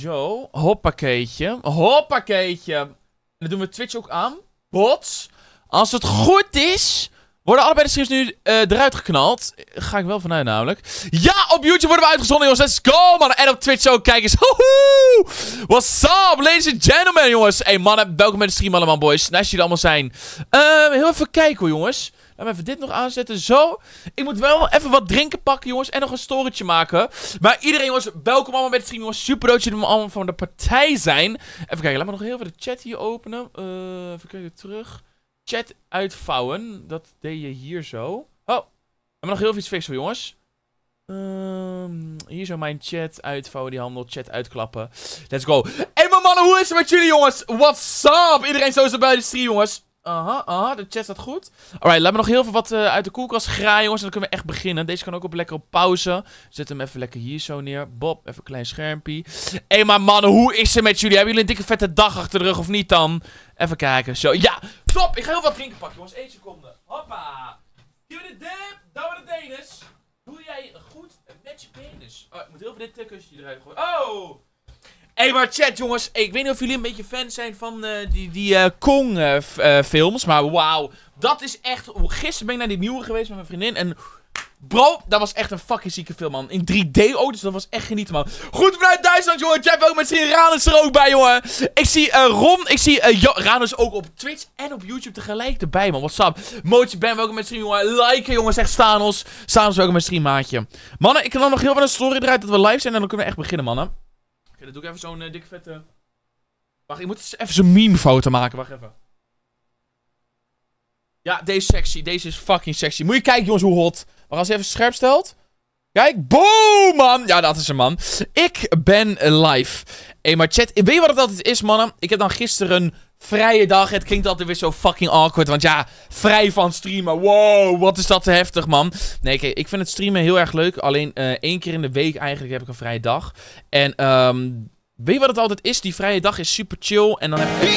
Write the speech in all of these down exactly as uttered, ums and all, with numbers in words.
Zo. Hoppakeetje. Hoppakeetje. En dan doen we Twitch ook aan. Bots. Als het goed is, worden allebei de streams nu uh, eruit geknald. Ga ik wel vanuit namelijk. Ja, op YouTube worden we uitgezonden, jongens. Let's go, man. En op Twitch ook, kijk eens. Hoho! What's up, ladies and gentlemen, jongens. Hey, mannen. Welkom bij de stream allemaal, boys. Nice dat jullie allemaal zijn. Uh, heel even kijken, hoor, jongens. Laten we even dit nog aanzetten. Zo. Ik moet wel even wat drinken pakken, jongens. En nog een storetje maken. Maar iedereen, jongens. Welkom allemaal bij de stream, jongens. Super dat jullie allemaal van de partij zijn. Even kijken. Laat me nog heel even de chat hier openen. Uh, even kijken terug. Chat uitvouwen. Dat deed je hier zo. Oh. Laat me nog heel even iets fixen, jongens. Um, hier zo mijn chat uitvouwen. Die handel. Chat uitklappen. Let's go. Hey, mijn mannen. Hoe is het met jullie, jongens? What's up? Iedereen zo is er bij de stream, jongens. Aha, aha, de chat staat goed. Alright, laat me nog heel veel wat uh, uit de koelkast graaien, jongens. En dan kunnen we echt beginnen. Deze kan ook op lekker op pauze. Zet hem even lekker hier zo neer. Bob, even een klein schermpje. Hé, hey, maar mannen, hoe is het met jullie? Hebben jullie een dikke vette dag achter de rug of niet dan? Even kijken, zo. Ja, top! Ik ga heel wat drinken pakken, jongens. Eén seconde. Hoppa! Give it a dip! Down with the Dennis! Doe jij goed met je penis? Oh, ik moet heel veel dit kusje eruit gooien. Oh! Hé, hey, maar chat, jongens. Hey, ik weet niet of jullie een beetje fan zijn van uh, die, die uh, Kong-films. Uh, maar wauw. Dat is echt... Gisteren ben ik naar die nieuwe geweest met mijn vriendin. En bro, dat was echt een fucking zieke film, man. In drie D ook, dus dat was echt genieten, man. Goed vanuit Duitsland, jongen. Chat, welkom met z'n Ranus er ook bij, jongen. Ik zie uh, Ron. Ik zie uh, Ranus ook op Twitch en op YouTube tegelijk erbij, man. What's up? Mootje Ben, welkom met z'n jongen. Liken, jongens. Echt Stanos. Stanos, welkom met z'n maatje. Mannen, ik kan dan nog heel veel een story eruit dat we live zijn. En dan kunnen we echt beginnen, mannen. Oké, okay, dan doe ik even zo'n uh, dikke vette... Wacht, ik moet eens even zo'n meme-foto maken. Wacht even. Ja, deze is sexy. Deze is fucking sexy. Moet je kijken, jongens, hoe hot. Maar als je even scherp stelt... Kijk, boom, man! Ja, dat is hem, man. Ik ben live. Hey, maar chat, weet je wat het altijd is, mannen? Ik heb dan gisteren een vrije dag. Het klinkt altijd weer zo fucking awkward, want ja, vrij van streamen. Wow, wat is dat te heftig, man. Nee, kijk, ik vind het streamen heel erg leuk. Alleen uh, één keer in de week eigenlijk heb ik een vrije dag. En um, weet je wat het altijd is? Die vrije dag is super chill. En dan heb ik...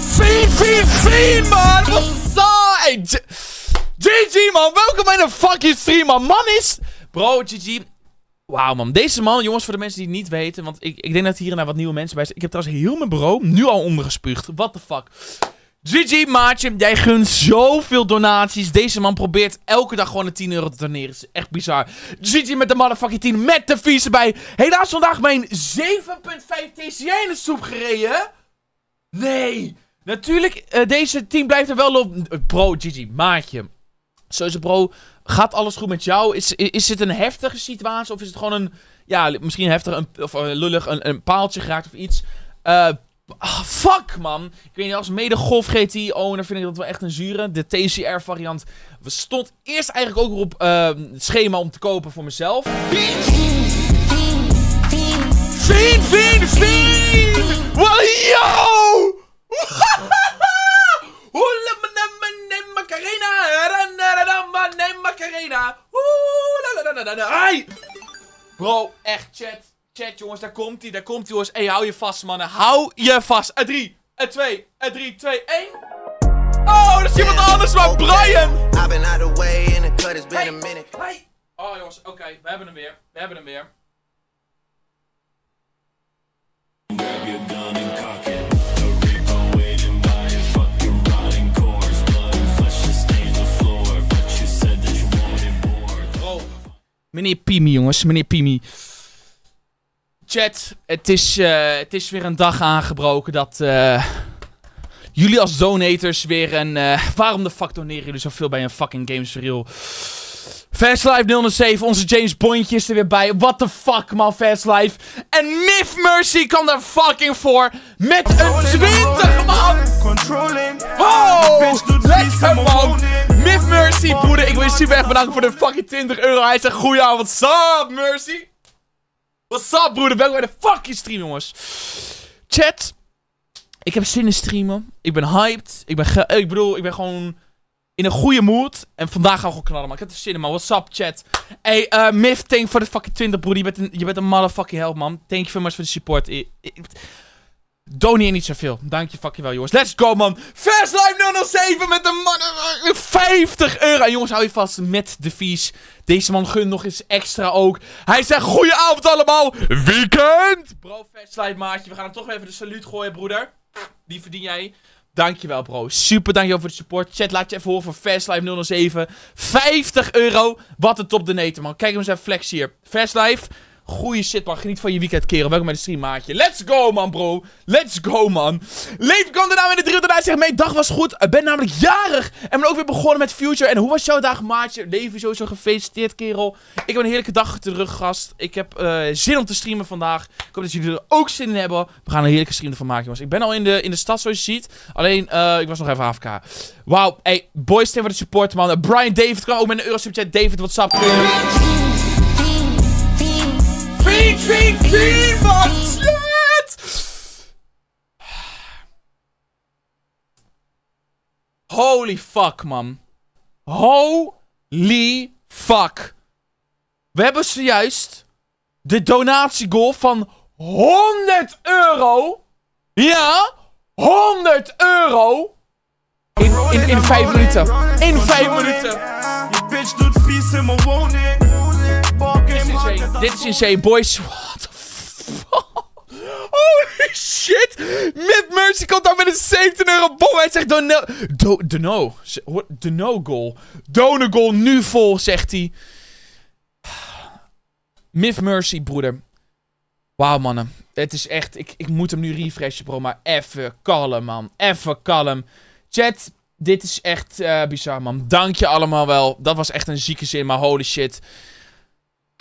Vien, vien, vien, man! What's up? G G, man, welkom bij de fucking stream, man. Man is... Bro, G G. Wauw, man. Deze man, jongens, voor de mensen die het niet weten. Want ik, ik denk dat hier en daar wat nieuwe mensen bij zijn. Ik heb trouwens heel mijn bureau nu al ondergespuugd. What the fuck. G G, maatje. Jij gunt zoveel donaties. Deze man probeert elke dag gewoon de tien euro te doneren. Dat is echt bizar. G G met de motherfucking tien. Met de vies erbij. Helaas vandaag mijn zeven komma vijf T C I in de soep gereden. Nee. Natuurlijk, uh, deze tien blijft er wel lopen. Bro, G G, maatje. Sowieso, bro, gaat alles goed met jou? Is, is, is het een heftige situatie? Of is het gewoon een, ja, misschien heftig, een, of een lullig, een, een paaltje geraakt of iets? Uh, ah, fuck, man. Ik weet niet, als mede-golf G T O, dan vind ik dat wel echt een zure. De T C R-variant stond eerst eigenlijk ook op uh, het schema om te kopen voor mezelf. Vien, vien, vien, vien! Wow, yo! Macarena, neem Macarena. Hai! Bro, echt chat. Chat, jongens, daar komt hij, daar komt hij, jongens. Hey, hou je vast, mannen. Hou je vast. A drie, a twee, a drie, twee, één. Oh, dat is iemand anders, maar Brian. Hey, hey. Oh, jongens, oké, okay, we hebben hem weer. We hebben hem weer. Meneer Pimi, jongens. Meneer Pimi. Chat, het is, uh, het is weer een dag aangebroken dat uh, jullie als donators weer een... Uh, waarom de fuck doneren jullie zoveel bij een fucking Games for Real? Fastlife nul nul zeven, onze James Bondje is er weer bij. What the fuck, man, Fastlife. En Myth Mercy kwam daar fucking voor met een twintig, man. Wow, let's go, man. Myth Mercy, broeder, ik wil je super erg bedanken voor de fucking twintig euro. Hij zegt, goeie avond, what's up, Mercy? What's up, broeder, welkom bij de fucking stream, jongens. Chat, ik heb zin in streamen. Ik ben hyped. Ik ben, ge ik bedoel, ik ben gewoon... in een goede mood. En vandaag gaan we gewoon knallen, man. Ik heb er zin in, man. What's up, chat? Hey, uh, Myth, thank you voor de fucking twintig, broer. Je bent een, je bent een motherfucking help, man. Thank you very much voor de support. I, I, Doe niet zoveel. Dank je, fuck je wel, jongens. Let's go, man. Fastlife nul nul zeven met de man. vijftig euro. En jongens, hou je vast met de vies. Deze man gunt nog eens extra ook. Hij zegt, goeie avond allemaal. Weekend. Bro, Fastlife, maatje. We gaan hem toch even de saluut gooien, broeder. Die verdien jij. Dankjewel, bro. Super, dankjewel voor de support. Chat, laat je even horen voor Fastlife nul nul zeven. vijftig euro. Wat een top donator, man. Kijk eens even flex hier. Fastlife. Goeie shit, man. Geniet van je weekend, kerel. Welkom bij de stream, maatje. Let's go, man, bro. Let's go, man. Leef kan er nou in de drie. Hij zegt, mijn dag was goed. Ik ben namelijk jarig. En ben ook weer begonnen met Future. En hoe was jouw dag, maatje? Leef, sowieso gefeliciteerd, kerel. Ik heb een heerlijke dag achter de rug, gast. Ik heb uh, zin om te streamen vandaag. Ik hoop dat jullie er ook zin in hebben. We gaan een heerlijke stream ervan maken, jongens. Ik ben al in de, in de stad, zoals je ziet. Alleen, uh, ik was nog even A F K. Wauw. Hey, boys, thanks voor de support, man. Brian, David, kan ook met een eurosubchat. David, what's up, kerel? vijf vijf vijf, man! Shit! Holy fuck, man. Holy fuck. We hebben zojuist de donatiegoal van honderd euro. Ja, honderd euro. In, in, in vijf minuten. In vijf minuten. Je bitch doet vies in mijn woning. Dit is insane, boys. What the fuck? Holy shit. Myth Mercy komt ook met een zeventien euro bom. Hij zegt Dono. Do, Dono. Dono goal. Dono goal nu vol, zegt hij. Myth Mercy, broeder. Wauw, mannen. Het is echt. Ik, ik moet hem nu refreshen, bro. Maar even kalm, man. Even kalm. Chat. Dit is echt uh, bizar, man. Dank je allemaal wel. Dat was echt een zieke zin, maar holy shit.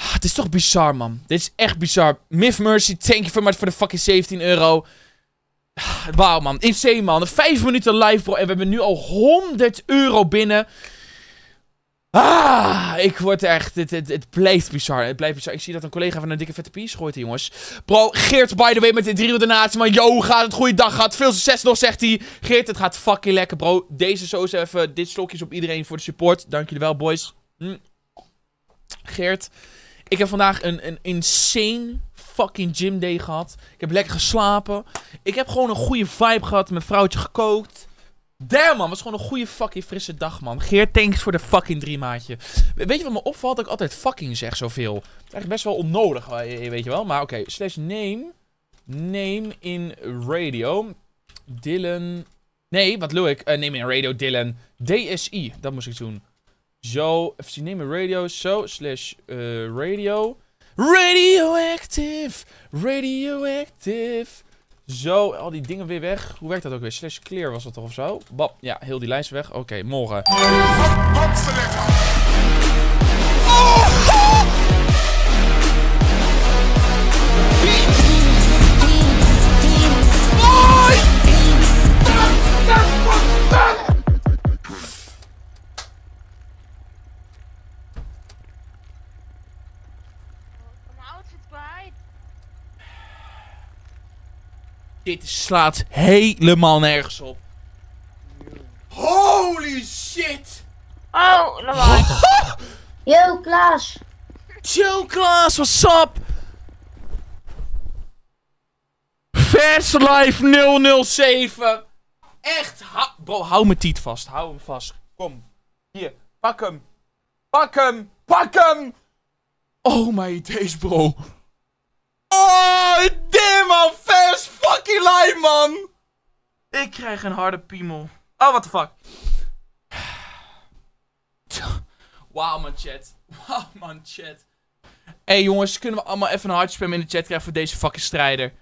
Ah, het is toch bizar, man. Dit is echt bizar. Myth Mercy, thank you very much voor de fucking zeventien euro. Ah, wauw, man. Insane, man. vijf minuten live, bro. En we hebben nu al honderd euro binnen. Ah, ik word echt... Het, het, het blijft bizar. Het blijft bizar. Ik zie dat een collega van een dikke vette piece gooit, jongens. Bro, Geert, by the way, met de drie donaties. Man, yo, gaat het? Goeie dag, gaat veel succes nog, zegt hij. Geert, het gaat fucking lekker, bro. Deze zo even. Dit slokje is op iedereen voor de support. Dank jullie wel, boys. Mm. Geert... Ik heb vandaag een, een insane fucking gym day gehad. Ik heb lekker geslapen. Ik heb gewoon een goede vibe gehad. Mijn vrouwtje gekookt. Damn, man. Het was gewoon een goede fucking frisse dag, man. Geert, thanks voor de fucking drie, maatje. Weet je wat me opvalt? Dat ik altijd fucking zeg zoveel. Dat is eigenlijk best wel onnodig, weet je wel. Maar oké. Okay. Slash name. Name in radio. Dylan. Nee, wat doe ik? Uh, name in radio, Dylan. D S I. Dat moest ik doen. Zo, even zien, neem een radio, zo, slash, uh, radio. Radioactive, radioactive. Zo, al die dingen weer weg. Hoe werkt dat ook weer? Slash clear was dat toch of zo? Bap, ja, heel die lijst weg. Oké, okay, morgen. Oh! Dit slaat helemaal nergens op. Holy shit! Oh, lawaai. Yo, Klaas. Yo, Klaas, what's up? Fastlife nul nul zeven. Echt, bro, hou mijn tiet vast. Hou hem vast. Kom. Hier, pak hem. Pak hem. Pak hem. Oh my days, bro. Oh, damn, man. Fast fucking life, man. Ik krijg een harde piemel. Oh, what the fuck. Wauw, man, chat. Wauw, man, chat. Hé, jongens, kunnen we allemaal even een hartje spammen in de chat krijgen voor deze fucking strijder?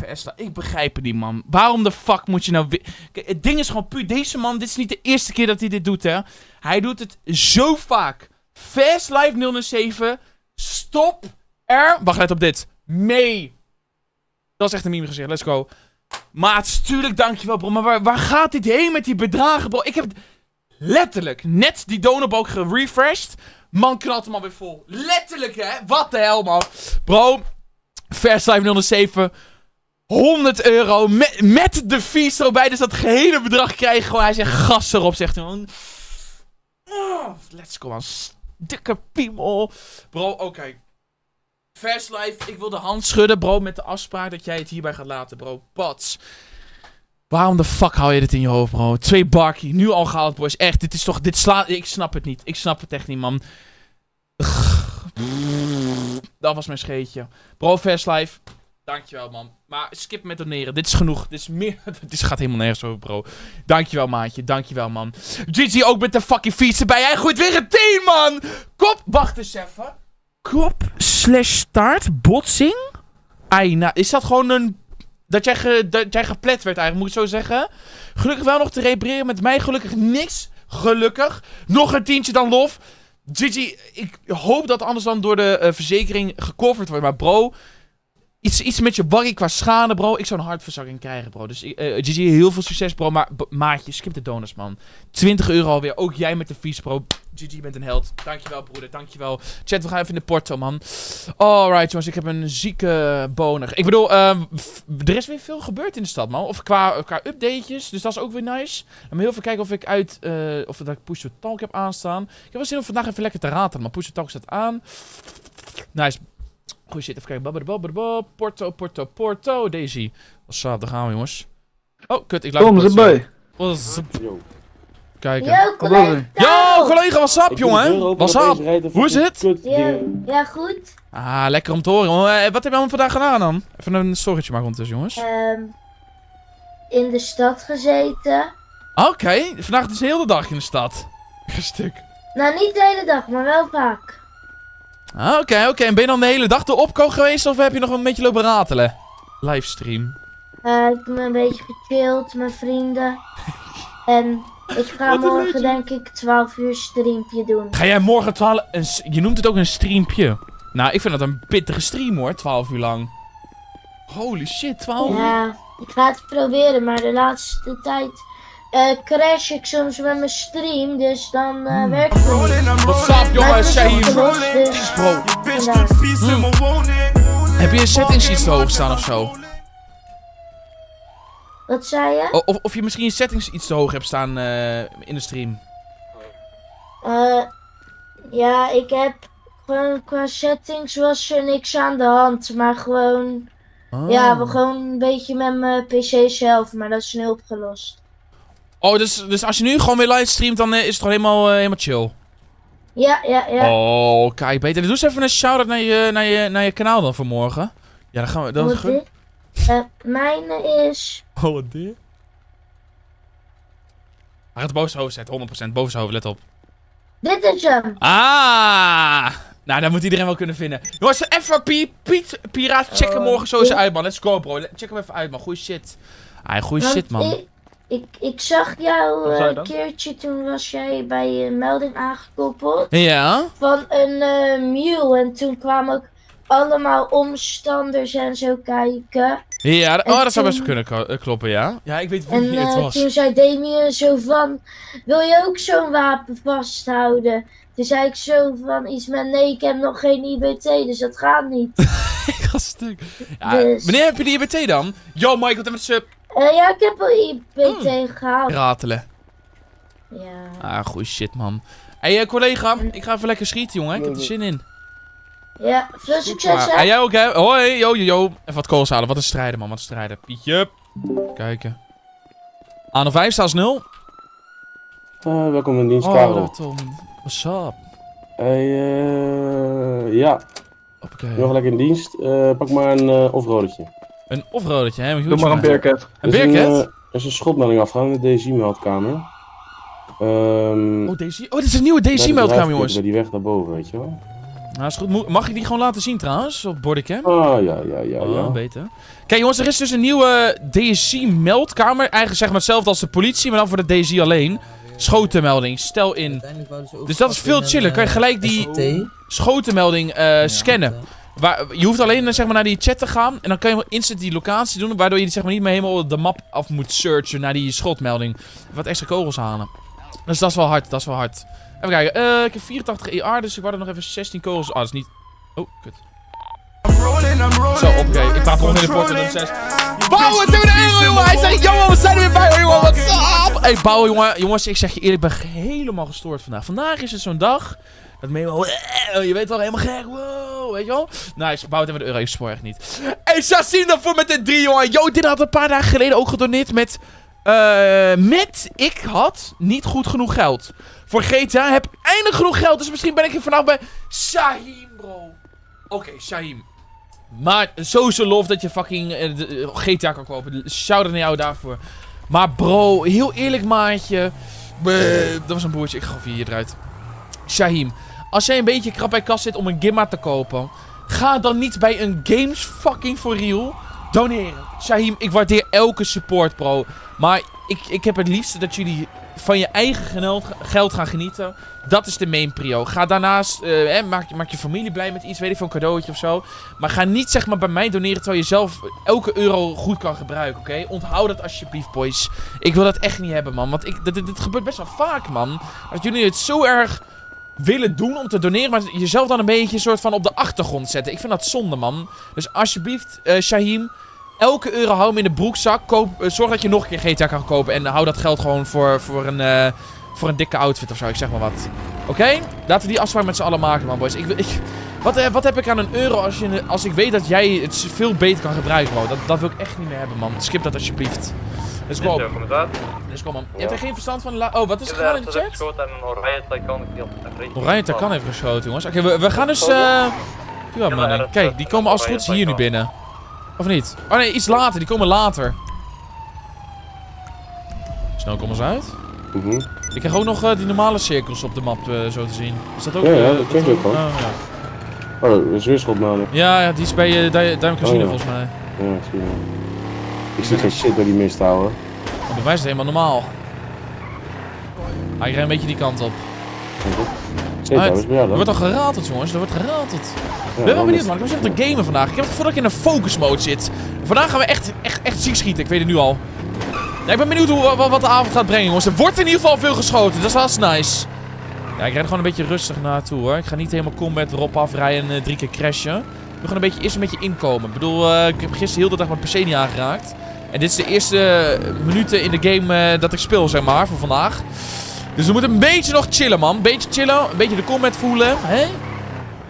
Fast, ik begrijp het niet, man. Waarom de fuck moet je nou weer... Kijk, het ding is gewoon puur. Deze man, dit is niet de eerste keer dat hij dit doet, hè. Hij doet het zo vaak. Fastlife nul nul zeven. Stop. Er... Wacht, let op dit. Mee. Dat is echt een meme gezicht. Let's go. Maat, tuurlijk dankjewel, bro. Maar waar, waar gaat dit heen met die bedragen, bro? Ik heb letterlijk net die donorbalk gerefreshed. Man, knalt hem alweer vol. Letterlijk, hè? Wat de hel, man. Bro. Fastlife nul nul zeven. honderd euro. Met, met de fees erbij. Dus dat gehele bedrag krijg je gewoon. Hij zegt gas erop, zegt hij. Let's go, man. Dikke piemel. Bro, oké. Okay. Fastlife, ik wil de hand schudden, bro, met de afspraak dat jij het hierbij gaat laten, bro. Pats. Waarom de fuck hou je dit in je hoofd, bro? Twee barkie, nu al gehaald, boys. Echt, dit is toch... Dit slaat... Ik snap het niet. Ik snap het echt niet, man. Dat was mijn scheetje. Bro, Fastlife, dankjewel, man. Maar skip met doneren. Dit is genoeg. Dit is meer... Dit gaat helemaal nergens over, bro. Dankjewel, maatje. Dankjewel, man. G G ook met de fucking fiets erbij. Jij gooit weer een teen, man! Kop... Wacht eens even. Kop slash start botsing? Ai, nou... Is dat gewoon een... Dat jij, ge, dat jij geplet werd eigenlijk, moet ik zo zeggen. Gelukkig wel nog te repareren met mij. Gelukkig niks. Gelukkig. Nog een tientje dan lof. G G, ik hoop dat anders dan door de uh, verzekering gecoverd wordt. Maar bro, iets, iets met je barrie qua schade, bro. Ik zou een hartverzakking krijgen, bro. Dus uh, G G, heel veel succes, bro. Maar maatje, skip de donuts, man. twintig euro alweer. Ook jij met de vies, bro. G G, bent een held. Dankjewel, broeder. Dankjewel. Chat, we gaan even in de porto, man. Alright, jongens. Ik heb een zieke boner. Ik bedoel, um, er is weer veel gebeurd in de stad, man. Of qua, qua updatejes. Dus dat is ook weer nice. Laten we heel even kijken of ik uit... Uh, of dat ik Push to Talk heb aanstaan. Ik heb wel zin om vandaag even lekker te raten, man. Push to Talk staat aan. Nice. Goeie shit. Even kijken. Babadababababab. Porto, porto, porto. Daisy. Wassaap, daar gaan we, jongens. Oh, kut. Ik laat Kom, erbij. Kijken. Yo, collega! Yo, collega, wassaap, jongen! Wassaap! Hoe is het? Ja, goed. Ah, lekker om te horen. Wat heb je vandaag gedaan dan? Even een storytje maken ondertussen, jongens. Um, in de stad gezeten. Oké, okay. Vandaag is de hele dag in de stad. Een stuk. Nou, niet de hele dag, maar wel vaak. Oké, ah, oké. Okay, okay. En ben je dan de hele dag de opko geweest of heb je nog een beetje lopen ratelen? Livestream. Uh, ik ben een beetje gechilled, mijn vrienden. En... Ik ga morgen denk ik twaalf uur streampje doen. Ga jij morgen twaalf... Een, je noemt het ook een streampje. Nou, ik vind dat een pittige stream hoor, twaalf uur lang. Holy shit, twaalf uur. Ja, ik ga het proberen, maar de laatste tijd uh, crash ik soms met mijn stream, dus dan uh, hmm. werkt het niet. Wat staat jongens, jij hier? Bro. Heb je een settings iets te hoog staan ofzo? Wat zei je? O, of, of je misschien je settings iets te hoog hebt staan uh, in de stream. Uh, ja, ik heb gewoon qua settings was er niks aan de hand. Maar gewoon... Oh. Ja, we gewoon een beetje met mijn P C zelf. Maar dat is nu opgelost. Oh, dus, dus als je nu gewoon weer live streamt, dan uh, is het gewoon helemaal, uh, helemaal chill? Ja, ja, ja. Oh, kijk beter. Doe eens even een shout-out naar je, naar, je, naar je kanaal dan voor morgen. Ja, dan gaan we... Dan Uh, mijne is... Oh, wat deer. Hij gaat boven zijn hoofd zetten, honderd procent. Boven zijn hoofd, let op. Dit is hem. Ah! Nou, dat moet iedereen wel kunnen vinden. Jongens, de F V P, Piet, Piraat, check hem oh, morgen zo eens uit, man. Let's go, bro. Check hem even uit, man. Goeie shit. Ah, goeie Want shit, man. Ik, ik, ik zag jou een uh, keertje, toen was jij bij je melding aangekoppeld. Ja? Van een uh, mule, en toen kwam ook... allemaal omstanders en zo kijken. Ja, oh, dat toen... zou best wel kunnen kloppen, ja. Ja, ik weet niet wie het was. En toen zei Damien zo van... Wil je ook zo'n wapen vasthouden? Toen zei ik zo van iets met... Nee, ik heb nog geen I B T, dus dat gaat niet. Ik ga stuk. Ja, dus... Wanneer heb je de I B T dan? Yo, Michael, wat heb je sub? Uh, ja, ik heb al I B T hmm. gehaald. Ratelen. Ja. Ah, goeie shit, man. Hé, hey, collega, ik ga even lekker schieten, jongen. Ik heb er zin in. Ja, veel succes hè. En jij ook hè. Hoi, yo, yo, yo. Even wat kools halen. Wat een strijder man, wat een strijder. Pietje. Kijken. Aan de vijf staat nul. Uh, welkom in dienst, Karel. Oh, Tom. What's up? Hey, uh, ja. Hoppakee. Ik ben gelijk in dienst. Uh, pak maar een uh, offroadertje. Een offroadertje hè? Doe maar een beercat. Een beercat? Er is een schotmelding afgegaan in de D S I-meldkamer. Um, oh, D S I? Oh, dit is een nieuwe D S I-meldkamer jongens. Die weg daarboven, weet je wel. Nou, is goed. Mag ik die gewoon laten zien trouwens, op bodycam? Oh, ja, ja, ja, oh, ja. Beter. Kijk jongens, er is dus een nieuwe D S I-meldkamer. Eigenlijk zeg maar hetzelfde als de politie, maar dan voor de D S I alleen. Schotenmelding, stel in. Dus dat is veel chiller. Kan je gelijk die schotenmelding uh, scannen. Waar, je hoeft alleen zeg maar, naar die chat te gaan en dan kan je instant die locatie doen. Waardoor je zeg maar, niet meer helemaal de map af moet searchen naar die schotmelding. Even wat extra kogels halen. Dus dat is wel hard, dat is wel hard. Even kijken, uh, ik heb vierentachtig E R, dus ik wou er nog even zestien kogels. Ah, dat is niet... Oh, kut. Zo, oké, ik praat nog in de porten, dat is zes. Bouwen, doe de eeuw, jongen! Hij zegt, jongen, we zijn er weer bij, jongen, wat up? Hé, hey, bouwen, jongen. Jongens, ik zeg je eerlijk, ik ben helemaal gestoord vandaag. Vandaag is het zo'n dag dat me helemaal... Je weet wel, helemaal gek, wow. zo, weet je wel. Nice, bouwt hem met de euro, spoor echt niet. En Sassine daarvoor met de drie, jongen. Yo, dit had een paar dagen geleden ook gedoneerd met... Uh, met, ik had niet goed genoeg geld. Voor G T A heb ik eindelijk genoeg geld, dus misschien ben ik hier vandaag bij... Shahim, bro. Oké, okay, Shahim. Maar sowieso lof dat je fucking uh, G T A kan kopen. Shout out naar jou daarvoor. Maar bro, heel eerlijk maatje. Bleh, dat was een boertje, ik gaf hier eruit. Shahim, als jij een beetje krap bij kas zit om een gimma te kopen, ga dan niet bij een games fucking for real doneren. Shahim, ik waardeer elke support, bro. Maar ik, ik heb het liefste dat jullie van je eigen geld gaan genieten. Dat is de main prio. Ga daarnaast, uh, eh, maak, maak je familie blij met iets, weet ik veel, een cadeautje of zo. Maar ga niet zeg maar bij mij doneren terwijl je zelf elke euro goed kan gebruiken, oké? Okay? Onthoud dat alsjeblieft, boys. Ik wil dat echt niet hebben, man. Want ik, dit, dit gebeurt best wel vaak, man. Dat jullie het zo erg willen doen om te doneren, maar jezelf dan een beetje soort van op de achtergrond zetten. Ik vind dat zonde, man. Dus alsjeblieft, uh, Shahim... Elke euro hou hem in de broekzak. Koop, uh, zorg dat je nog een keer G T A kan kopen. En hou dat geld gewoon voor, voor, een, uh, voor een dikke outfit of zo. Ik zeg maar wat. Oké? Okay? Laten we die afspraak met z'n allen maken, man, boys. Ik, ik, wat, wat heb ik aan een euro als, je, als ik weet dat jij het veel beter kan gebruiken, bro? Dat, dat wil ik echt niet meer hebben, man. Skip dat alsjeblieft. Let's go. Let's go, man. Je hebt er geen verstand van. Oh, wat is er gedaan in de chat? Oranje Takan heeft geschoten, jongens. Oké, okay, we, we gaan dus... Uh... Ja, man. Kijk, die komen als het goed is hier nu binnen. Of niet? Oh nee, iets later. Die komen later. Snel komen ze uit. Mm-hmm. Ik krijg ook nog uh, die normale cirkels op de map uh, zo te zien. Is dat ook? Ja, ja dat, dat krijg ik ook wel. Oh, ja. Oh, dat is weer schotnaden. Ja, ja, die is bij uh, du Duim Casino, oh, ja, volgens mij. Ja, zie je. Ik zit geen shit bij die mist houden. Oh, bij mij is het helemaal normaal. Hij ah, rijdt een beetje die kant op. Ah, het, er wordt al gerateld, jongens, er wordt gerateld. Ja, ik ben wel benieuwd, man. Ik ben echt te gamen vandaag. Ik heb het gevoel dat ik in een focus mode zit. Vandaag gaan we echt, echt, echt ziek schieten, ik weet het nu al. Ja, ik ben benieuwd hoe, wat, wat de avond gaat brengen, jongens. Er wordt in ieder geval veel geschoten, dat is haast nice. Ja, ik rijd gewoon een beetje rustig naartoe, hoor. Ik ga niet helemaal combat erop afrijden en uh, drie keer crashen. Ik wil gewoon een beetje, eerst een beetje inkomen. Ik bedoel, uh, ik heb gisteren heel de dag mijn P C niet aangeraakt. En dit is de eerste uh, minuten in de game uh, dat ik speel, zeg maar, voor vandaag. Dus we moeten een beetje nog chillen, man. Een beetje chillen, een beetje de combat voelen. Hè?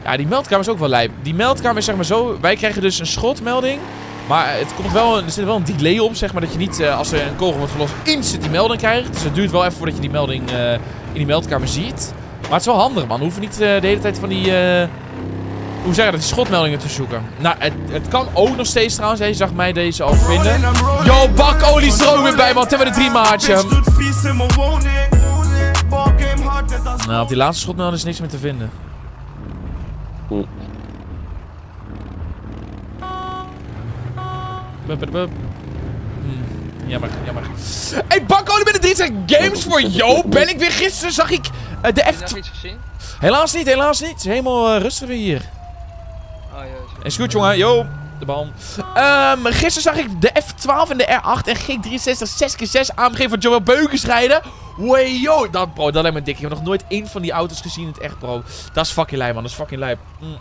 Ja, die meldkamer is ook wel lijp. Die meldkamer is zeg maar zo... Wij krijgen dus een schotmelding. Maar het komt wel een, er zit wel een delay op, zeg maar. Dat je niet, uh, als er een kogel wordt gelost, instant die melding krijgt. Dus het duurt wel even voordat je die melding uh, in die meldkamer ziet. Maar het is wel handig, man. We hoeven niet uh, de hele tijd van die... Uh, hoe zeg je dat? Die schotmeldingen te zoeken. Nou, het, het kan ook nog steeds trouwens. Hij zag mij deze al vinden. Yo, bakolie is er ook weer bij, man. Toen hebben we de drie maatje. Nou, op die laatste schotmelding is niks meer te vinden. Hm. Jammer, jammer. Hey, bakolie met de drie zijn games voor jou. Ben ik weer gisteren, zag ik uh, de F... Heb je iets gezien? Helaas niet, helaas niet. Het is helemaal uh, rustig weer hier. Oh, ja, is goed, jongen. Yo. De bal. Um, gisteren zag ik de F twaalf en de R acht en G drieënzestig zes keer zes A M G van Joel Beukers rijden. Wee, yo. Dat, bro, dat lijkt me dik. Ik heb nog nooit één van die auto's gezien in het echt, bro. Dat is fucking lijp, man. Dat is fucking lijp. Mm.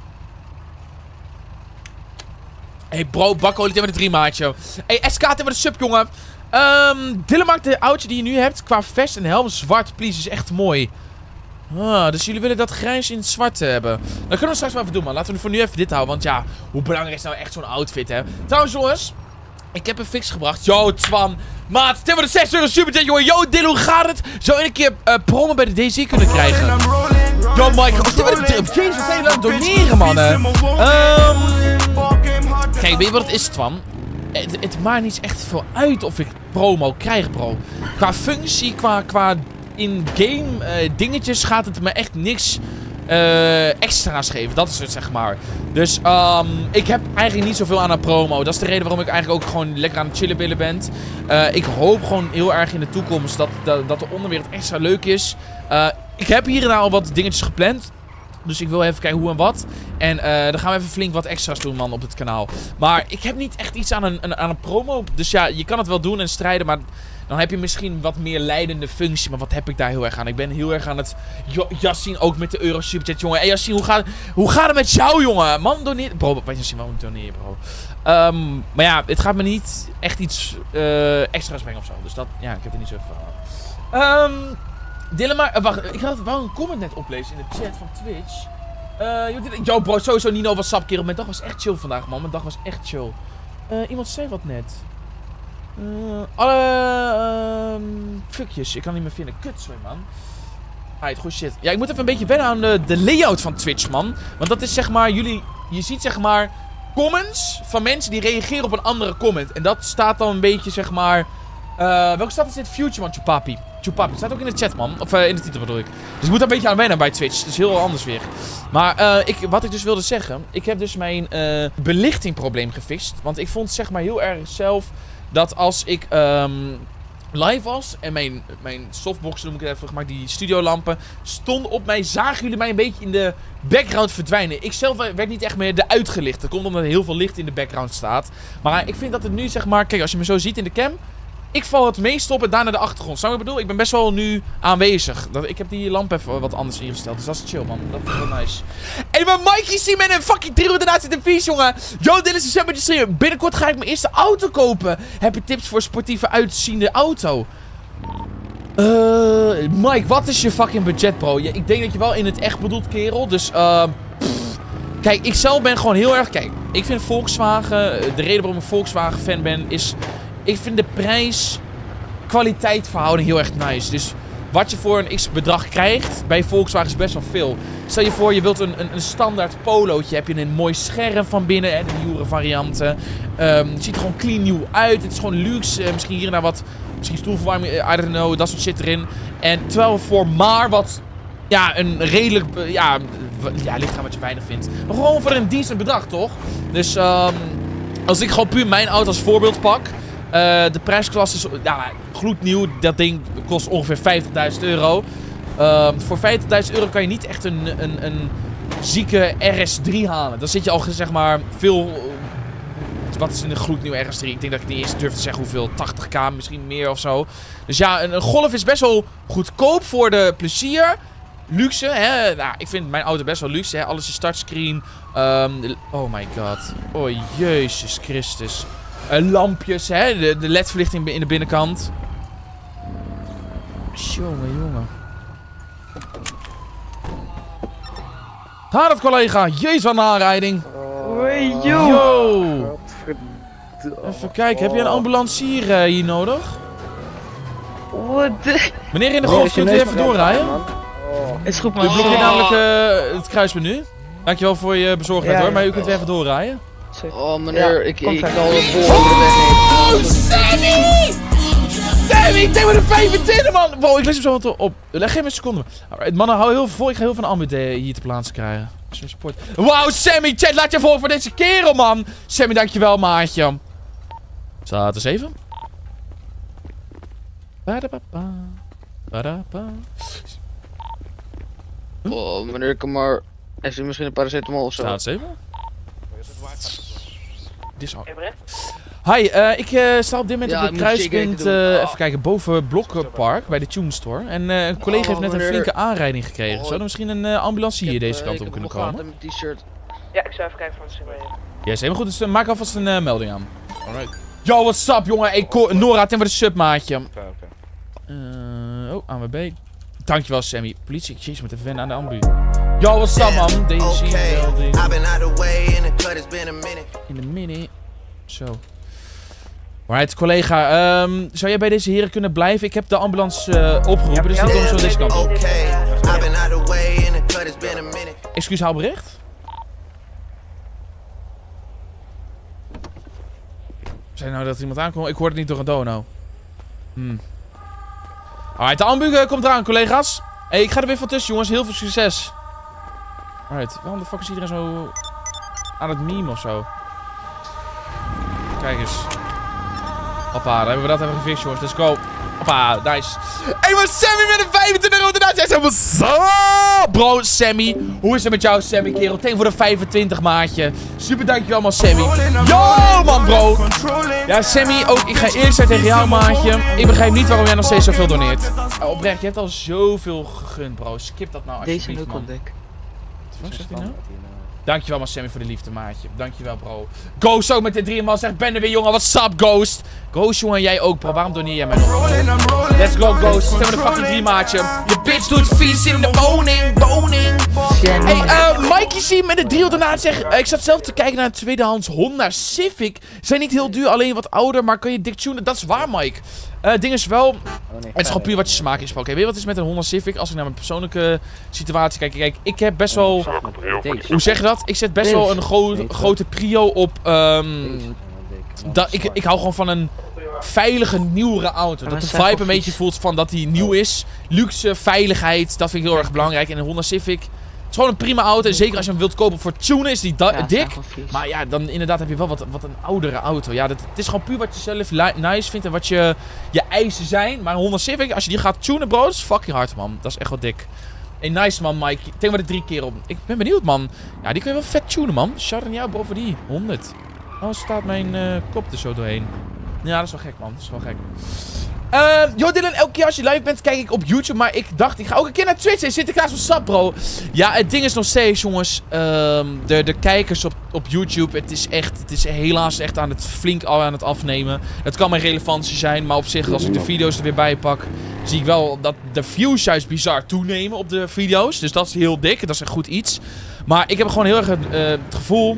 Hey, bro. Bakko, dit hebben we de drie, maatje. Hey, S K, dit hebben we de sub, jongen. Um, Dylan maakt de autootje die je nu hebt qua vest en helm zwart. Please, is echt mooi. Ah, dus jullie willen dat grijs in het zwart hebben. Dat kunnen we straks wel even doen, man. Laten we voor nu even dit houden. Want ja, hoe belangrijk is nou echt zo'n outfit, hè? Trouwens, jongens. Ik heb een fix gebracht. Yo, Twan. Maat, stel maar de zes euro superchat, jongen. Yo, Dylan, hoe gaat het? Zou je een keer uh, promo bij de D C kunnen krijgen? Yo, Michael. Stel maar de... Jezus, wat zijn jullie aan het doneren, mannen? Um... Kijk, weet je wat het is, Twan? Het, het maakt niet echt veel uit of ik promo krijg, bro. Qua functie, qua... qua... in-game uh, dingetjes gaat het me echt niks uh, extra's geven. Dat is het, zeg maar. Dus um, ik heb eigenlijk niet zoveel aan een promo. Dat is de reden waarom ik eigenlijk ook gewoon lekker aan het chillenbillen ben. Uh, ik hoop gewoon heel erg in de toekomst dat, dat, dat de onderwereld extra leuk is. Uh, ik heb hier en daar al wat dingetjes gepland. Dus ik wil even kijken hoe en wat. En uh, dan gaan we even flink wat extra's doen, man, op dit kanaal. Maar ik heb niet echt iets aan een, een, aan een promo. Dus ja, je kan het wel doen en strijden, maar... Dan heb je misschien wat meer leidende functie. Maar wat heb ik daar heel erg aan? Ik ben heel erg aan het... Yassine ook met de euro superchat, jongen. Hey Yassine, hoe gaat, hoe gaat het met jou, jongen? Man, doneer... Bro, weet je, waarom doneer, bro? Um, maar ja, het gaat me niet echt iets uh, extra's brengen of zo. Dus dat... Ja, ik heb er niet zoveel van. Um, Dylan, maar... Uh, wacht, ik had wel een comment net oplezen in de chat van Twitch. Uh, yo bro, sowieso Nino, wat sap kerel. Mijn dag was echt chill vandaag man, mijn dag was echt chill. Uh, iemand zei wat net. Uh, alle uh, fuckjes, ik kan niet meer vinden. Kut, sorry man. Alright, goed shit. Ja, ik moet even een beetje wennen aan de, de layout van Twitch man. Want dat is zeg maar, jullie, je ziet zeg maar comments van mensen die reageren op een andere comment. En dat staat dan een beetje zeg maar... Uh, welke staat is dit? Future man, Chupapi. Chupapi, staat ook in de chat man. Of uh, in de titel bedoel ik. Dus ik moet daar een beetje aan wennen bij Twitch. Het is heel anders weer. Maar uh, ik, wat ik dus wilde zeggen. Ik heb dus mijn uh, belichtingprobleem gefixt. Want ik vond zeg maar heel erg zelf dat als ik um, live was en mijn, mijn softboxen, noem ik het even, gemaakt, die studiolampen stonden op mij, zagen jullie mij een beetje in de background verdwijnen. Ik zelf werd niet echt meer eruit gelicht. Dat komt omdat er heel veel licht in de background staat. Maar ik vind dat het nu zeg maar, kijk als je me zo ziet in de cam, ik val het meest op en daarna de achtergrond. Zou je wat ik bedoel? Ik ben best wel nu aanwezig. Dat, ik heb die lamp even wat anders ingesteld. Dus dat is chill, man. Dat is wel nice. Hé, maar Mikey is hier met een fucking driehonderdduizend views, jongen. Yo, dit is december te streamen. Binnenkort ga ik mijn eerste auto kopen. Heb je tips voor sportieve uitziende auto? Eh, uh, Mike, wat is je fucking budget, bro? Ja, ik denk dat je wel in het echt bedoelt, kerel. Dus, uh... Pff. Kijk, ik zelf ben gewoon heel erg... Kijk, ik vind Volkswagen... De reden waarom ik een Volkswagen-fan ben, is... Ik vind de prijs-kwaliteit verhouding heel erg nice. Dus wat je voor een x-bedrag krijgt bij Volkswagen is best wel veel. Stel je voor, je wilt een, een, een standaard polootje. Heb je een mooi scherm van binnen, hè, de nieuwere varianten. Um, het ziet er gewoon clean nieuw uit. Het is gewoon luxe. Uh, misschien hier en daar wat... Misschien stoelverwarming, I don't know, dat soort shit erin. En terwijl voor maar wat... Ja, een redelijk... Ja, ja, ligt aan wat je weinig vindt. Maar gewoon voor een decent bedrag, toch? Dus um, als ik gewoon puur mijn auto als voorbeeld pak... Uh, de prijsklasse is ja, gloednieuw. Dat ding kost ongeveer vijftigduizend euro. Uh, voor vijftigduizend euro kan je niet echt een, een, een zieke R S drie halen. Dan zit je al zeg maar veel... Wat is een gloednieuw R S drie? Ik denk dat ik niet eens durf te zeggen hoeveel. tachtig k, misschien meer of zo. Dus ja, een, een Golf is best wel goedkoop voor de plezier. Luxe, hè. Nou, ik vind mijn auto best wel luxe, hè. Alles is startscreen. Um, oh my god. Oh, Jezus Christus. Uh, lampjes, hè? De, de L E D-verlichting in de binnenkant. Jongen, jongen. Haar dat collega. Jezus, wat een aanrijding. Oei, oh, joh. Yo. Even kijken, heb je een ambulancier uh, hier nodig? What the... Meneer in de golf, kunt u even doorrijden? Oh. Is goed, man. U blokkeert namelijk uh, het kruismenu. Dankjewel voor je bezorgdheid, ja, hoor. Maar u kunt weer even doorrijden. Oh meneer, ja, ik kan het al voor. Oh, Sammy! Sammy, tegen de vijfentwintig man! Wow, ik lees hem zo wat op. Leg geen een seconde. Alright, mannen, hou heel veel voor. Ik ga heel veel ambu hier te plaatsen krijgen. Wauw, Sammy, chat, laat je voor voor deze kerel, man! Sammy, dankjewel, maatje. Staat er zeven. Oh, meneer, kom maar. Heeft u misschien een paracetamol of zo? Staat zeven. Hi, uh, ik uh, sta op dit moment ja, op het kruispunt, uh, oh. even kijken, boven Blokkenpark bij de Tune Store. En uh, een collega oh, heeft net een flinke aanrijding gekregen. Oh. Zou er misschien een uh, ambulance hier deze kant uh, op kunnen komen? Ja, ik zou even kijken van de C B. Ja, is helemaal goed, dus uh, maak alvast een uh, melding aan. Alright. Yo, what's up jongen? Hey, Nora, ten voor de submaatje. Oké, okay, oké. Okay. Uh, oh, A N W B. Dankjewel Sammy. Politie, jezus, met even wennen aan de ambu. Yo, what's up man? D C, in de mini. Zo. Alright, collega. Um, zou jij bij deze heren kunnen blijven? Ik heb de ambulance uh, opgeroepen, dus dat komt zo deze kant op. Excuus, haal bericht. Zijn nou dat iemand aankomt? Ik hoor het niet door een dono. Hmm. Alright, de ambu komt eraan, collega's. Hey, ik ga er weer van tussen, jongens. Heel veel succes. Alright, waarom de fuck is iedereen zo aan het meme of zo? Kijk eens. Hoppa, daar hebben we dat even gefixt, jongens. Let's go. Hoppa, nice. Hey, maar Sammy met een vijfentwintig euro. Hij is helemaal zo. Bro, Sammy. Hoe is het met jou, Sammy, kerel? Thank voor de vijfentwintig, maatje. Super, dankjewel, man, Sammy. Yo, man, bro. Ja, Sammy, ook ik ga eerlijk zijn tegen jou, maatje. Ik begrijp niet waarom jij nog steeds zoveel doneert. Ja, oprecht, je hebt al zoveel gegund, bro. Skip dat nou, alsjeblieft, man. Deze leuk ontdek. Wat zegt hij nou? Dankjewel, man, Sammy, voor de liefde, maatje. Dankjewel, bro. Ghost ook met de drie man zegt, ben er weer, jongen. Wat sap, Ghost? Ghost, jongen, jij ook, bro. Waarom doneer jij mij nog? Let's go, Ghost. Stem met de fucking drie, maatje. Je bitch doet vies in de woning, woning. Hey, uh, Mikey zie met de drie daarna zegt, uh, ik zat zelf te kijken naar een tweedehands Honda Civic. Zijn niet heel duur, alleen wat ouder, maar kan je dik tunen? Dat is waar, Mike. Het uh, ding is wel, oh, nee, het is gewoon puur wat je smaak is. Oké, okay, weet je wat is met een Honda Civic? Als ik naar mijn persoonlijke situatie kijk, kijk, ik heb best wel, hoe zeg je dat? Ik zet best wel een gro grote prio op, um, dat, ik, ik hou gewoon van een veilige, nieuwere auto. Dat de vibe een beetje voelt van dat die nieuw is. Luxe, veiligheid, dat vind ik heel erg belangrijk. En een Honda Civic, het is gewoon een prima auto. En zeker als je hem wilt kopen voor tunen is die ja, dik. Maar ja, dan inderdaad heb je wel wat, wat een oudere auto. Ja, dat, het is gewoon puur wat je zelf nice vindt en wat je, je eisen zijn. Maar een Honda Civic, als je die gaat tunen, bro, dat is fucking hard, man. Dat is echt wel dik. Hey, nice, man, Mike. Ik denk maar de drie keer op. Ik ben benieuwd, man. Ja, die kun je wel vet tunen, man. Shout aan jou, bro, voor die honderd. Oh, staat mijn uh, kop er zo doorheen. Ja, dat is wel gek, man. Dat is wel gek. Uh, yo Dylan, elke keer als je live bent kijk ik op YouTube, maar ik dacht ik ga ook een keer naar Twitch en Sinterklaas van Sap, bro. Ja, het ding is nog steeds, jongens, um, de, de kijkers op, op YouTube, het is echt, het is helaas echt aan het flink al aan het afnemen. Het kan mijn relevantie zijn, maar op zich, als ik de video's er weer bij pak, zie ik wel dat de views juist bizar toenemen op de video's. Dus dat is heel dik, dat is een goed iets. Maar ik heb gewoon heel erg het, uh, het gevoel...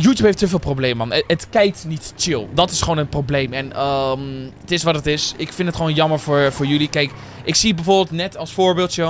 YouTube heeft te veel problemen, man. Het kijkt niet chill. Dat is gewoon een probleem. En um, het is wat het is. Ik vind het gewoon jammer voor, voor jullie. Kijk, ik zie bijvoorbeeld net als voorbeeldje.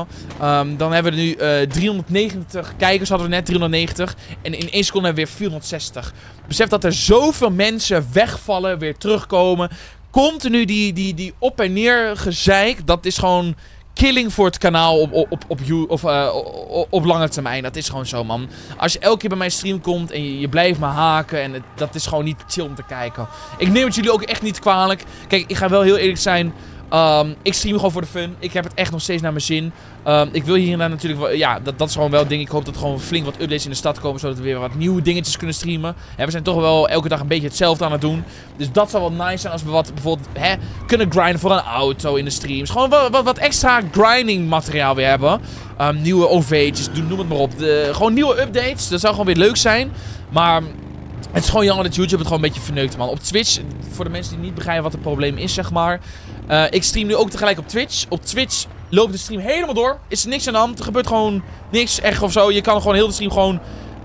Um, dan hebben we nu uh, driehonderdnegentig kijkers. Hadden we net driehonderdnegentig. En in één seconde hebben we weer vierhonderdzestig. Besef dat er zoveel mensen wegvallen, weer terugkomen. Continu die, die, die op en neer gezeik. Dat is gewoon... killing voor het kanaal op, op, op, op, of, uh, op, op lange termijn. Dat is gewoon zo, man. Als je elke keer bij mijn stream komt en je, je blijft maar haken... en het, dat is gewoon niet chill om te kijken. Ik neem het jullie ook echt niet kwalijk. Kijk, ik ga wel heel eerlijk zijn... Um, ik stream gewoon voor de fun. Ik heb het echt nog steeds naar mijn zin. Um, ik wil hierna natuurlijk wel... Ja, dat, dat is gewoon wel een ding. Ik hoop dat er gewoon flink wat updates in de stad komen... zodat we weer wat nieuwe dingetjes kunnen streamen. En we zijn toch wel elke dag een beetje hetzelfde aan het doen. Dus dat zou wel nice zijn als we wat bijvoorbeeld... Hè, kunnen grinden voor een auto in de streams. Gewoon wat, wat, wat extra grinding materiaal weer hebben. Um, nieuwe O V'tjes, noem het maar op. De, gewoon nieuwe updates. Dat zou gewoon weer leuk zijn. Maar... het is gewoon jammer dat YouTube het gewoon een beetje verneukt, man. Op Twitch, voor de mensen die niet begrijpen wat het probleem is, zeg maar. Uh, ik stream nu ook tegelijk op Twitch. Op Twitch loopt de stream helemaal door. Is er niks aan de hand. Er gebeurt gewoon niks echt of zo. Je kan gewoon heel de stream gewoon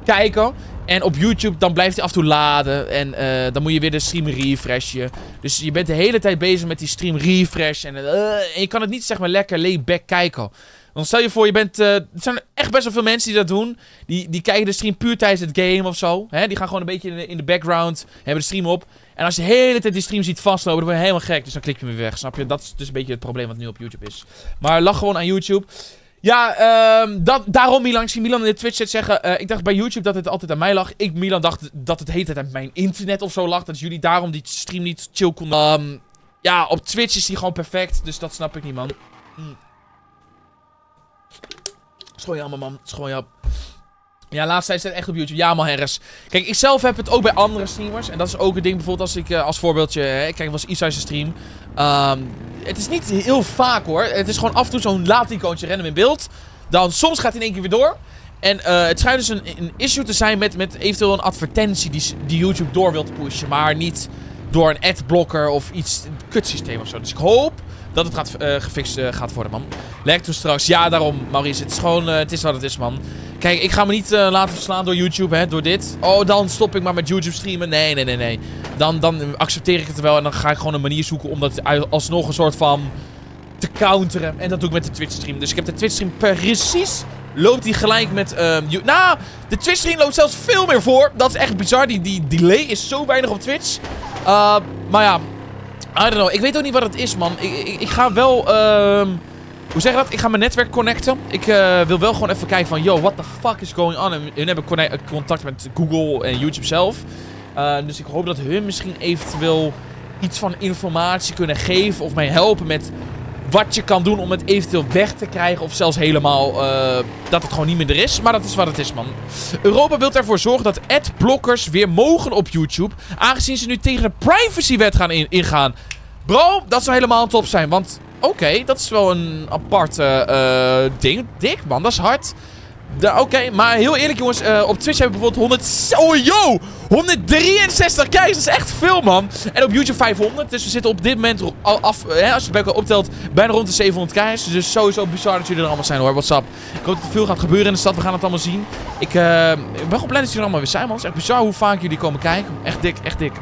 kijken. En op YouTube dan blijft hij af en toe laden. En uh, dan moet je weer de stream refreshen. Dus je bent de hele tijd bezig met die stream refresh. En, uh, en je kan het niet, zeg maar, lekker layback kijken. Dan stel je voor, je bent, uh, er zijn echt best wel veel mensen die dat doen. Die, die kijken de stream puur tijdens het game of zo. He, die gaan gewoon een beetje in de, in de background, hebben de stream op. En als je de hele tijd die stream ziet vastlopen, dan word je helemaal gek. Dus dan klik je hem weer weg, snap je? Dat is dus een beetje het probleem wat nu op YouTube is. Maar lach gewoon aan YouTube. Ja, um, dat, daarom Milan. Ik zie Milan in de Twitch chat zeggen, uh, ik dacht bij YouTube dat het altijd aan mij lag. Ik, Milan, dacht dat het de hele tijd aan mijn internet of zo lag. Dat jullie daarom die stream niet chill konden. Um, ja, op Twitch is die gewoon perfect. Dus dat snap ik niet, man. Hm. Het is gewoon jammer, man. Het is gewoon jammer. Ja, laatst tijd staat echt op YouTube. Ja, man, Harris. Kijk, ik zelf heb het ook bij andere streamers. En dat is ook een ding, bijvoorbeeld als ik, uh, als voorbeeldje... Hè, ik kijk wel eens Isai's stream. Um, het is niet heel vaak, hoor. Het is gewoon af en toe zo'n laat icoontje random in beeld. Dan soms gaat hij in één keer weer door. En uh, het schijnt dus een, een issue te zijn met, met eventueel een advertentie die, die YouTube door wilt pushen. Maar niet door een adblocker of iets... een kutsysteem of zo. Dus ik hoop... dat het gaat, uh, gefixt uh, gaat worden, man. Lijkt toen straks. Ja, daarom, Maurice. Het is gewoon... Uh, het is wat het is, man. Kijk, ik ga me niet uh, laten verslaan door YouTube, hè. Door dit. Oh, dan stop ik maar met YouTube streamen. Nee, nee, nee, nee. Dan, dan accepteer ik het wel. En dan ga ik gewoon een manier zoeken om dat alsnog een soort van... te counteren. En dat doe ik met de Twitch stream. Dus ik heb de Twitch stream precies... loopt die gelijk met... Uh, nou, de Twitch stream loopt zelfs veel meer voor. Dat is echt bizar. Die, die delay is zo weinig op Twitch. Uh, maar ja... I don't know. Ik weet ook niet wat het is, man. Ik, ik, ik ga wel... Uh, hoe zeg je dat? Ik ga mijn netwerk connecten. Ik uh, wil wel gewoon even kijken van... yo, what the fuck is going on? En hun hebben contact met Google en YouTube zelf. Uh, dus ik hoop dat hun misschien eventueel... iets van informatie kunnen geven... of mij helpen met... wat je kan doen om het eventueel weg te krijgen... of zelfs helemaal... Uh, dat het gewoon niet meer er is. Maar dat is wat het is, man. Europa wil ervoor zorgen dat adblockers weer mogen op YouTube... aangezien ze nu tegen de privacywet gaan in ingaan. Bro, dat zou helemaal top zijn. Want, oké, okay, dat is wel een apart uh, ding. Dik, man. Dat is hard. Oké, okay, maar heel eerlijk jongens, uh, op Twitch hebben we bijvoorbeeld honderd... Oh yo! honderddrieënzestig kijkers, dat is echt veel man! En op YouTube vijfhonderd, dus we zitten op dit moment al af, hè, als je het bij elkaar optelt, bijna rond de zevenhonderd kijkers. Dus sowieso bizar dat jullie er allemaal zijn hoor, what's up? Ik hoop dat er veel gaat gebeuren in de stad, we gaan het allemaal zien. Ik, uh, ik ben gewoon blij dat jullie er allemaal weer zijn man, het is echt bizar hoe vaak jullie komen kijken. Echt dik, echt dik.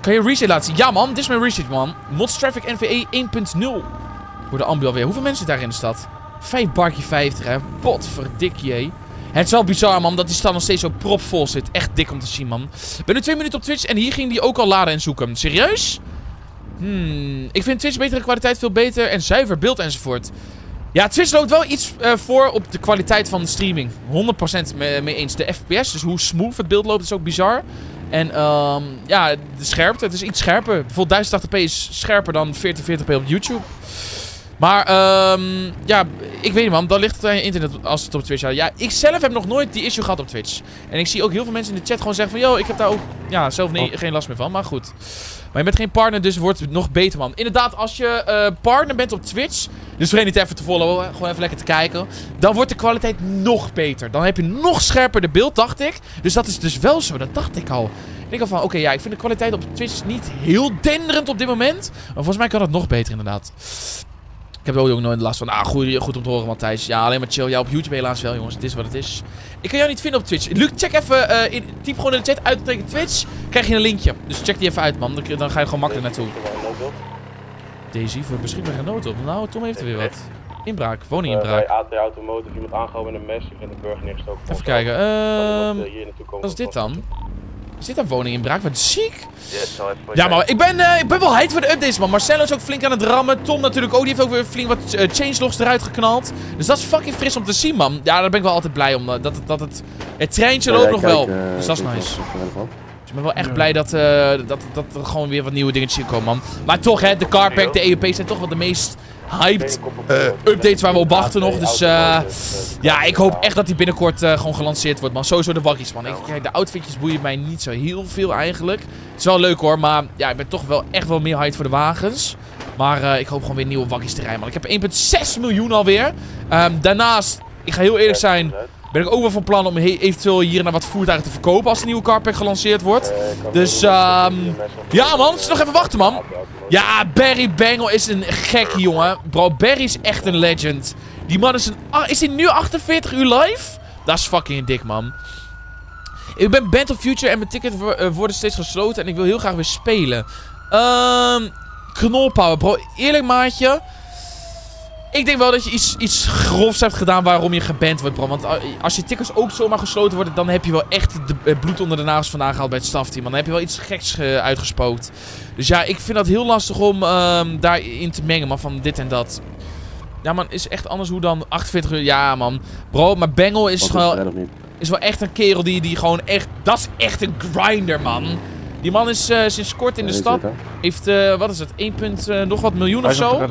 Kan je reset laten zien? Ja man, dit is mijn reset man. Mods Traffic N V E één punt nul. Voor de ambu alweer, hoeveel mensen zitten daar in de stad? vijf barkie vijftig, hè. Potverdikje. Het is wel bizar, man, dat die stad nog steeds zo propvol zit. Echt dik om te zien, man. Ben nu twee minuten op Twitch en hier ging die ook al laden en zoeken. Serieus? Hmm. Ik vind Twitch betere kwaliteit veel beter en zuiver beeld enzovoort. Ja, Twitch loopt wel iets uh, voor op de kwaliteit van de streaming. honderd procent mee eens. De F P S, dus hoe smooth het beeld loopt, is ook bizar. En um, ja, de scherpte, het is iets scherper. Bijvoorbeeld duizend tachtig p is scherper dan veertien veertig p op YouTube. Maar, um, ja, ik weet niet man, dan ligt het aan je internet als het op Twitch had. Ja, ik zelf heb nog nooit die issue gehad op Twitch. En ik zie ook heel veel mensen in de chat gewoon zeggen van, yo, ik heb daar ook ja, zelf nee, geen last meer van, maar goed. Maar je bent geen partner, dus wordt het nog beter man. Inderdaad, als je uh, partner bent op Twitch, dus vergeet niet even te followen, gewoon even lekker te kijken. Dan wordt de kwaliteit nog beter. Dan heb je nog scherper de beeld, dacht ik. Dus dat is dus wel zo, dat dacht ik al. Ik denk al van, oké, okay, ja, ik vind de kwaliteit op Twitch niet heel denderend op dit moment. Maar volgens mij kan dat nog beter inderdaad. Ik heb er ook nooit last van. Ah, goed, goed om te horen, Matthijs. Ja, alleen maar chill. Ja, op YouTube helaas wel, jongens. Het is wat het is. Ik kan jou niet vinden op Twitch. Luc, check even. Uh, in, typ gewoon in de chat uit tegen Twitch. Krijg je een linkje. Dus check die even uit, man. Dan, dan ga je gewoon makkelijk naartoe. Daisy, voor beschikbaar geen noodop. Nou, Tom heeft er weer wat. Inbraak, woninginbraak. Uh, bij A T Automotive iemand aangehouden met een mes. Ik vind de burger neergestoken. Even kijken. Uh, wat is dit dan? Is dit een woninginbraak? Wat ziek! Yes, ja, maar ik ben, uh, ik ben wel hyped voor de updates, man. Marcelo is ook flink aan het rammen. Tom natuurlijk ook. Die heeft ook weer flink wat uh, changelogs eruit geknald. Dus dat is fucking fris om te zien, man. Ja, daar ben ik wel altijd blij om. Dat, dat, dat het, het treintje loopt ja, nog kijk, wel. Uh, dus dat is nice. Dus ik ben wel echt blij dat, uh, dat, dat er gewoon weer wat nieuwe dingetjes in komen, man. Maar toch, hè. De Carpack, de E U P zijn toch wel de meest hyped uh, updates waar we op wachten nog. Dus uh, ja, ik hoop echt dat die binnenkort uh, gewoon gelanceerd wordt, man. Sowieso de waggies, man. Ik, kijk, de outfitjes boeien mij niet zo heel veel eigenlijk. Het is wel leuk hoor, maar ja, ik ben toch wel echt wel meer hyped voor de wagens. Maar uh, ik hoop gewoon weer nieuwe waggies te rijden, man. Ik heb één komma zes miljoen alweer. Um, daarnaast, ik ga heel eerlijk zijn, ben ik ook wel van plan om eventueel hierna wat voertuigen te verkopen als de nieuwe Carpack gelanceerd wordt. Dus um, ja man, het is nog even wachten, man. Ja, Barry Bangle is een gek, jongen. Bro, Barry is echt een legend. Die man is een... Ah, is hij nu achtenveertig uur live? Dat is fucking dik, man. Ik ben banned op Future en mijn ticket worden steeds gesloten. En ik wil heel graag weer spelen. Um, knolpower, bro. Eerlijk, maatje. Ik denk wel dat je iets, iets grofs hebt gedaan waarom je geband wordt, bro. Want als je tickets ook zomaar gesloten worden, dan heb je wel echt het bloed onder de nagels vandaan gehaald bij het stafteam. Dan heb je wel iets geks uitgespookt. Dus ja, ik vind dat heel lastig om um, daarin te mengen, man. Van dit en dat. Ja, man, is echt anders hoe dan achtenveertig uur. Ja, man. Bro, maar Bangle is gewoon... Is wel echt een kerel die, die gewoon echt... Dat is echt een grinder, man. Die man is uh, sinds kort in de stad. Heeft, uh, wat is het, één punt nog wat miljoen of zo.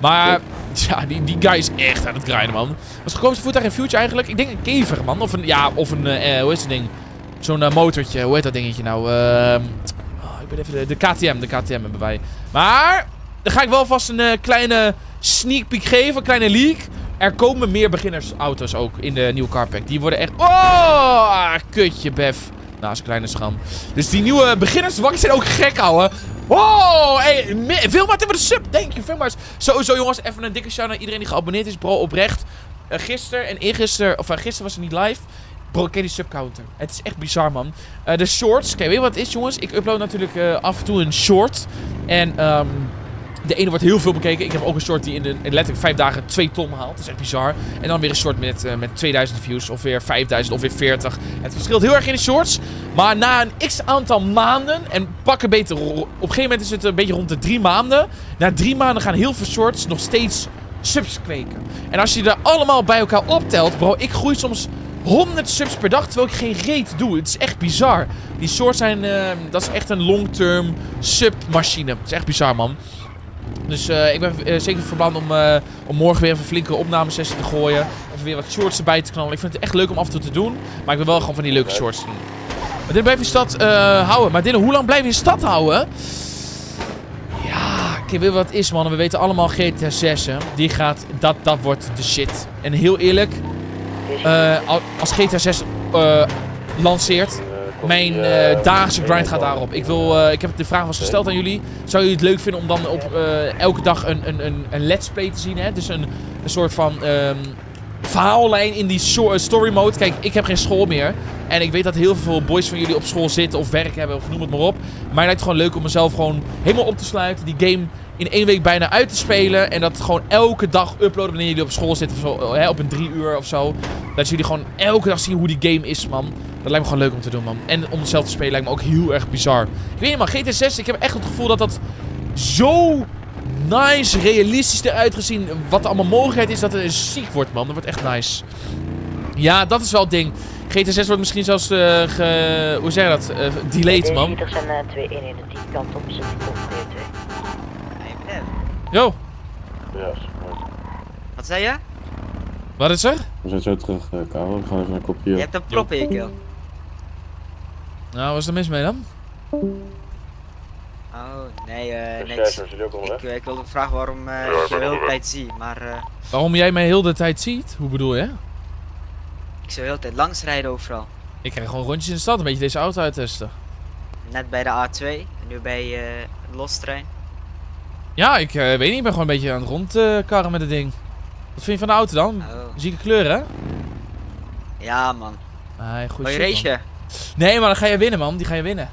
Maar, ja, die, die guy is echt aan het grinden, man. Wat is het goedkoopste voertuig in Future eigenlijk? Ik denk een kever, man. Of een, ja, of een, uh, hoe is dat ding? Zo'n uh, motortje, hoe heet dat dingetje nou? Uh, oh, ik ben even de, de K T M, de K T M hebben wij. Maar, dan ga ik wel vast een uh, kleine sneak peek geven, een kleine leak. Er komen meer beginnersauto's ook in de nieuwe Carpack. Die worden echt... Oh, kutje, Bef. Nou, dat is een kleine scham. Dus die nieuwe beginnerswagens zijn ook gek, ouwe. Wow, hey, veel maar even de sub. Thank you, veel maar. Sowieso, jongens, even een dikke shout naar iedereen die geabonneerd is, bro, oprecht. Uh, gisteren en eergisteren, of uh, gisteren was het niet live. Bro, ik ken die subcounter. Het is echt bizar, man. Uh, de shorts, kijk, weet je wat het is, jongens? Ik upload natuurlijk uh, af en toe een short. En um, de ene wordt heel veel bekeken. Ik heb ook een short die in, de, in letterlijk vijf dagen twee ton haalt. Dat is echt bizar. En dan weer een short met, uh, met tweeduizend views, of weer vijfduizend, of weer veertig. Het verschilt heel erg in de shorts. Maar na een x-aantal maanden, en pakken beter, op een gegeven moment is het een beetje rond de drie maanden. Na drie maanden gaan heel veel shorts nog steeds subs kweken. En als je er allemaal bij elkaar optelt, bro, ik groei soms honderd subs per dag, terwijl ik geen reet doe. Het is echt bizar. Die shorts zijn, uh, dat is echt een long-term submachine. Het is echt bizar, man. Dus uh, ik ben uh, zeker van plan om, uh, om morgen weer even een flinke opnamesessie te gooien. Even weer wat shorts erbij te knallen. Ik vind het echt leuk om af en toe te doen. Maar ik wil wel gewoon van die leuke shorts te doen. Maar Dylan, blijf je stad uh, houden. Maar Dylan, hoe lang blijf je stad houden? Ja, kijk, weet je wat het is, man? We weten allemaal G T A zes, hè? Die gaat... Dat, dat wordt de shit. En heel eerlijk... uh, als GTA zes uh, lanceert, mijn uh, dagelijkse grind gaat daarop. Ik, wil, uh, ik heb de vraag was gesteld aan jullie. Zou jullie het leuk vinden om dan op uh, elke dag een, een, een, een let's play te zien? Hè? Dus een, een soort van um, verhaallijn in die so story mode. Kijk, ik heb geen school meer. En ik weet dat heel veel boys van jullie op school zitten of werk hebben of noem het maar op. Maar het lijkt gewoon leuk om mezelf gewoon helemaal op te sluiten. Die game in één week bijna uit te spelen. En dat gewoon elke dag uploaden wanneer jullie op school zitten. Zo, hè, op een drie uur of zo. Dat jullie gewoon elke dag zien hoe die game is, man. Dat lijkt me gewoon leuk om te doen, man. En om het zelf te spelen lijkt me ook heel erg bizar. Ik weet niet, man. GTA zes, ik heb echt het gevoel dat dat zo nice, realistisch eruit gezien. Wat er allemaal mogelijkheid is, dat het ziek wordt, man. Dat wordt echt nice. Ja, dat is wel het ding. GTA zes wordt misschien zelfs, uh, ge, hoe zeg je dat, uh, delayed, man. Er zijn twee in de tien kant op, zit die twee. Yo. Ja, wat zei je? Wat is er? We zijn zo terug, uh, Karel. We gaan even een kopje. Je hebt een prop in je keel. Nou, wat is er mis mee dan? Oh, nee, eh, uh, niks. Ik, uh, ik wilde vragen waarom uh, ja, ik je de hele tijd zie, maar... Uh... Waarom jij mij heel de tijd ziet? Hoe bedoel je? Ik zou de hele tijd langs rijden overal. Ik krijg gewoon rondjes in de stad, een beetje deze auto uittesten. Net bij de A twee, en nu bij uh, het lostrein. Ja, ik uh, weet niet, ik ben gewoon een beetje aan het rondkarren uh, met het ding. Wat vind je van de auto dan? Oh. Zieke kleur, hè? Ja, man. Ah, goed je shit, race. Nee, maar dan ga je winnen, man. Die ga je winnen.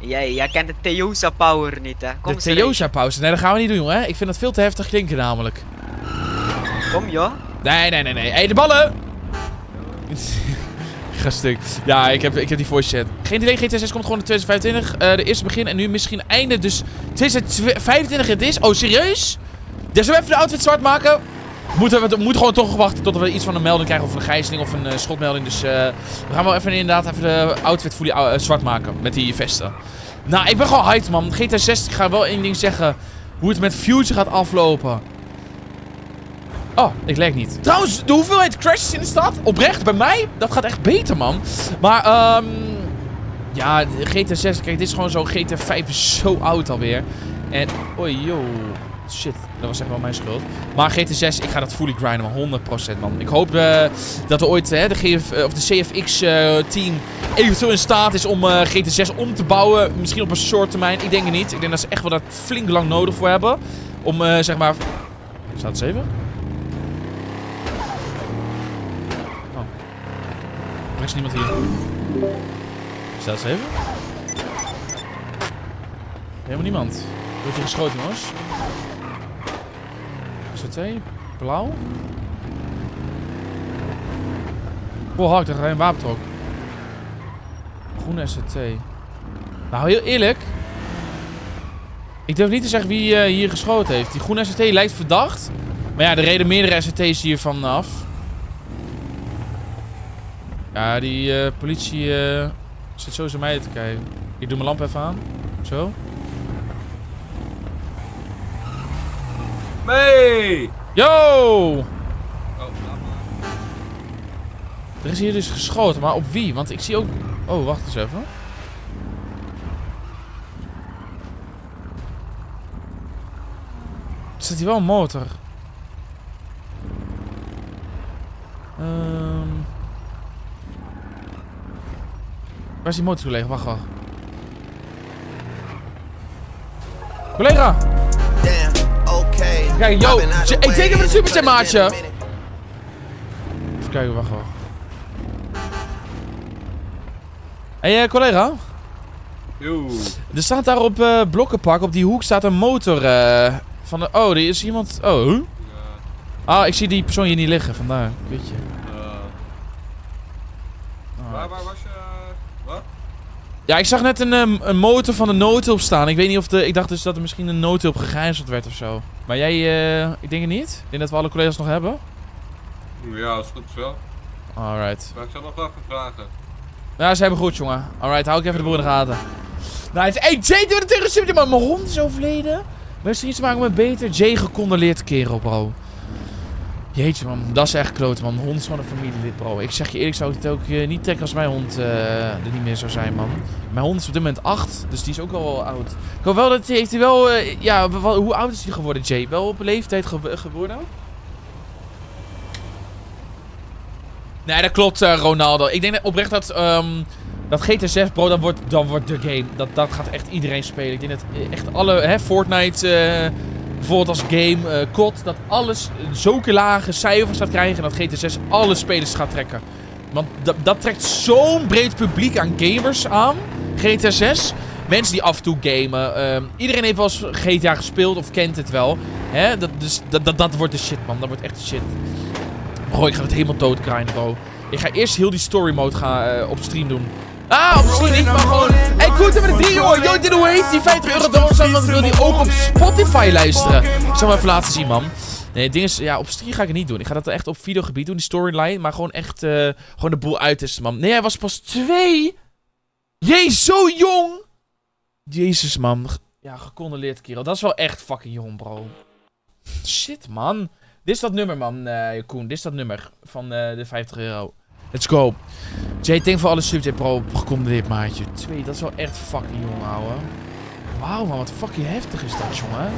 Jij, jij kent de Theosa Power niet, hè? Kom de Theosa Power? Nee, dat gaan we niet doen, jongen. Ik vind dat veel te heftig klinken, namelijk. Kom, joh. Nee, nee, nee, nee. Hé, hey, de ballen! Ga stuk. Ja, ik heb, ik heb die voice chat. Geen idee, GTA zes komt gewoon in twintig vijfentwintig. Uh, de eerste begin en nu misschien einde. Dus twintig vijfentwintig het is. Oh, serieus? Ja, zullen we even de outfit zwart maken? Moeten we moeten gewoon toch wachten tot we iets van een melding krijgen. Of een gijzeling of een uh, schotmelding. Dus uh, we gaan wel even inderdaad even de outfit fully uh, zwart maken. Met die vesten. Nou, ik ben gewoon hyped, man. GTA zes, ik ga wel één ding zeggen. Hoe het met Future gaat aflopen. Oh, ik lag niet. Trouwens, de hoeveelheid crashes in de stad. Oprecht, bij mij. Dat gaat echt beter, man. Maar, ehm... Um, ja, GTA zes. Kijk, dit is gewoon zo. GTA vijf is zo oud alweer. En... Oei, joh. Shit, dat was echt wel mijn schuld. Maar GTA zes, ik ga dat fully grinden, maar honderd procent, man. Ik hoop uh, dat er ooit hè, de, G F, of de C F X-team uh, eventueel in staat is om uh, GTA zes om te bouwen. Misschien op een soort termijn. Ik denk het niet. Ik denk dat ze echt wel daar flink lang nodig voor hebben. Om, uh, zeg maar... Staat het zeven? Oh. Er is niemand hier. Staat het zeven? Helemaal niemand. Er wordt hier geschoten, jongens. S R T, blauw. Oh, hard, daar ga je een wapentrok. Groene S R T. Nou, heel eerlijk. Ik durf niet te zeggen wie uh, hier geschoten heeft. Die groene S R T lijkt verdacht. Maar ja, er reden meerdere S R T's hier vanaf. Ja, die uh, politie uh, zit sowieso mij te kijken. Ik doe mijn lamp even aan. Zo. Hey! Yo! Oh, er is hier dus geschoten, maar op wie? Want ik zie ook... Oh, wacht eens even. Er zit hier wel een motor. Um... Waar is die motor, collega? Wacht, wacht. Collega! Kijk, yo, ik denk even een superchat, maatje. Even kijken, wacht wel. Hé, hey, collega. Yo. Er staat daar op uh, Blokkenpak, op die hoek staat een motor. Uh, van de... Oh, er is iemand... Oh, huh? Ja. Ah, ik zie die persoon hier niet liggen, vandaar. Weet je. Uh. Oh. Waar, waar was je... Wat? Ja, ik zag net een, um, een motor van de noodhulp staan. Ik weet niet of de... Ik dacht dus dat er misschien een noodhulp gegijzeld werd of zo. Maar jij, uh, ik denk het niet. Ik denk dat we alle collega's nog hebben. Ja, als het goed is wel. Alright. Maar ik zal nog wel even vragen. Ja, ze hebben goed, jongen. Alright, hou ik even de boel in de gaten. Nice. Hey, Jay, doe het tegen Sub. Maar mijn hond is overleden. Maar is er iets te maken met beter? Jay, gecondoleerd, kerel, bro. Jeetje, man. Dat is echt kloot, man. Hond is gewoon een familielid, bro. Ik zeg je eerlijk, zou ik het ook uh, niet trekken als mijn hond uh, er niet meer zou zijn, man. Mijn hond is op dit moment acht, dus die is ook al wel oud. Ik hoop wel dat heeft hij wel... Uh, ja, wel, hoe oud is hij geworden, Jay? Wel op leeftijd ge geworden? Nee, dat klopt, uh, Ronaldo. Ik denk dat oprecht dat... Um, dat G T A zes, bro, dan wordt, dan wordt de game. Dat, dat gaat echt iedereen spelen. Ik denk dat echt alle... Hè, Fortnite... Uh, bijvoorbeeld als game, uh, C O D, dat alles zulke lage cijfers gaat krijgen en dat G T A zes alle spelers gaat trekken. Want dat trekt zo'n breed publiek aan gamers aan, G T A zes. Mensen die af en toe gamen. Um, iedereen heeft wel eens G T A gespeeld of kent het wel. Hè? Dat, dus, dat, dat, dat wordt de shit, man. Dat wordt echt de shit. Bro, ik ga het helemaal doodgrinden, bro. Ik ga eerst heel die story mode gaan, uh, op stream doen. Ah, misschien niet, maar gewoon... Hey, goed met de drie, hoor. Yo, dit hoe heet die vijftig euro doorgestaan, want ik wil die ook op Spotify luisteren. Ik zal hem even laten zien, man. Nee, het ding is, ja, op stream ga ik het niet doen. Ik ga dat echt op videogebied doen, die storyline. Maar gewoon echt, uh, gewoon de boel uittesten, man. Nee, hij was pas twee. Jezus, zo jong. Jezus, man. Ja, gecondoleerd, kerel. Dat is wel echt fucking jong, bro. Shit, man. Dit is dat nummer, man, uh, Koen. Dit is dat nummer van uh, de vijftig euro. Let's go. Jay, thank voor alle subs, bro. Gecondoleerd, maatje. Twee, dat is wel echt fucking jong, ouwe. Wauw, man, wat fucking heftig is dat, jongen.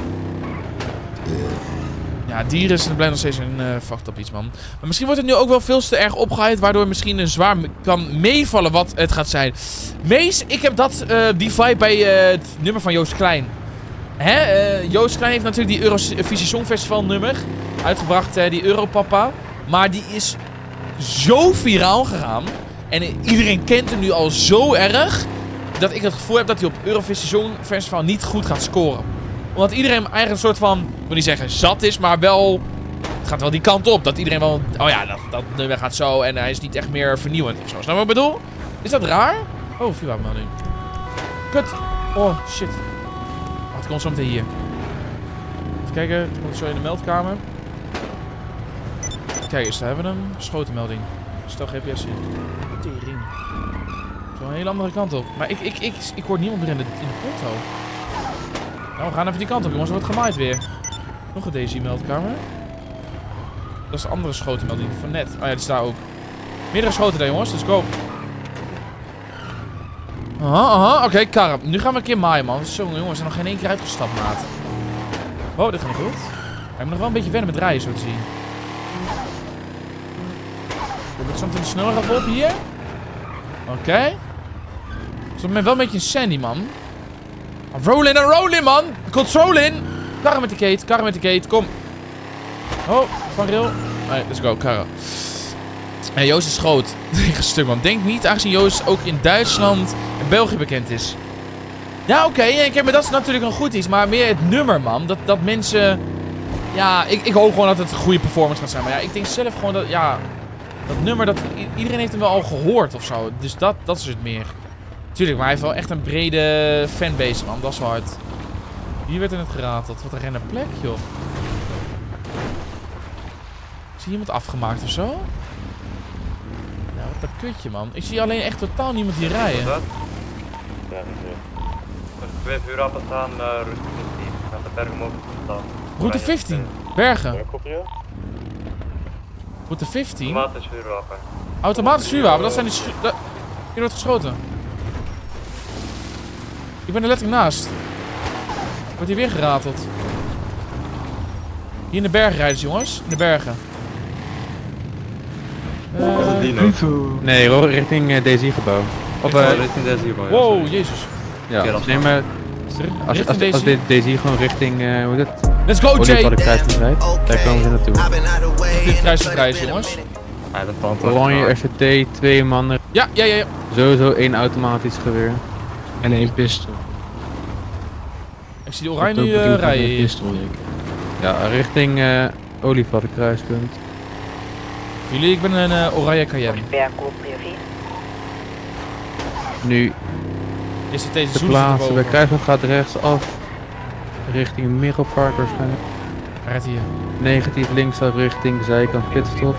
Ja, dieren is blijft nog steeds een uh, fucked up iets, man. Maar misschien wordt het nu ook wel veel te erg opgehyped, waardoor misschien een zwaar kan meevallen wat het gaat zijn. Mees, ik heb dat, uh, die vibe bij uh, het nummer van Joost Klein. Hè? Uh, Joost Klein heeft natuurlijk die Eurovisie Songfestival nummer uitgebracht, uh, die Europapa. Maar die is zo viraal gegaan. En iedereen kent hem nu al zo erg. Dat ik het gevoel heb dat hij op Eurovisie Songfestival niet goed gaat scoren. Omdat iedereen eigenlijk een soort van, ik wil niet zeggen zat is, maar wel... Het gaat wel die kant op. Dat iedereen wel... Oh ja, dat, dat nummer gaat zo en hij is niet echt meer vernieuwend of zo. Snap je wat ik bedoel? Is dat raar? Oh, viel aan me nu. Kut. Oh, shit. Wat komt zo meteen hier? Even kijken. Het komt zo in de meldkamer. Kijk eens, daar hebben we hem. Schotenmelding. Stel G P S in. Tering. Zo een hele andere kant op. Maar ik, ik, ik, ik hoor niemand meer in de, in de konto. Nou, we gaan even die kant op, jongens. Er wordt gemaaid weer. Nog een D C-meldkamer. Dat is de andere schotenmelding van net. Oh ja, die staat ook. Meerdere schoten daar, jongens. Dus go. Aha, aha. Oké, okay, karp. Nu gaan we een keer maaien, man. Zo, jongens. We zijn nog geen één keer uitgestapt, maat. Oh, dit gaat niet goed. Ik moet nog wel een beetje wennen met rijden, zo te zien. Wordt het soms sneller af op hier? Oké. Okay. Soms ben wel een beetje een sandy, man. Roll in en roll in, man. Control in. Karren met de gate, karren met de gate. Kom. Oh, van rail. Nee, let's go, karren. Hey, Joost is groot. Stuk, man. Denk niet, aangezien Joost ook in Duitsland en België bekend is. Ja, oké. Okay. Ja, maar dat is natuurlijk een goed iets. Maar meer het nummer, man. Dat, dat mensen... Ja, ik, ik hoop gewoon dat het een goede performance gaat zijn. Maar ja, ik denk zelf gewoon dat... Ja... Dat nummer, dat, iedereen heeft hem wel al gehoord of zo. Dus dat, dat is het meer. Tuurlijk, maar hij heeft wel echt een brede fanbase, man. Dat is wel hard. Hier werd er net gerateld. Wat een renne plek, joh. Is hier iemand afgemaakt of zo? Ja, wat een kutje, man. Ik zie alleen echt totaal niemand hier rijden. Wat? Ja, niet meer. twaalf uur af aan route vijftien. Gaat de bergen omhoog staan. Route vijftien? Bergen? Route vijftien? Automatisch vuurwapen. Automatisch vuurwapen? Dat zijn die schu... Dat... Hier wordt geschoten. Ik ben er letterlijk naast. Wordt hier weer gerateld. Hier in de bergen rijden ze, jongens. In de bergen. Uh... Was het Dino? Nee, richting uh, D S I-gebouw. Of uh, richting D S I-gebouw. Wow, ja, jezus. Ja, okay, neem maar... Als, als, als, als dit D C gewoon richting, uh, hoe is het? Let's go, Jay! Wat ik kruisend rijd, daar komen ze naartoe. Dit kruisend rijden, jongens. Ja, dat kan toch. Oranje S R T, twee mannen. Ja, ja, ja, ja. Sowieso één automatisch geweer. En één pistool. Ik zie de oranje nu uh, rijden hier. Pistool, ja, richting uh, Olievattenkruispunt. Jullie, ik ben een uh, oranje Cayenne. Nu. Is het deze de plaats, bij Kruisland gaat rechtsaf. Richting Middelpark waarschijnlijk. Hij rijdt hier. negentien linksaf richting zijkant Pitstop.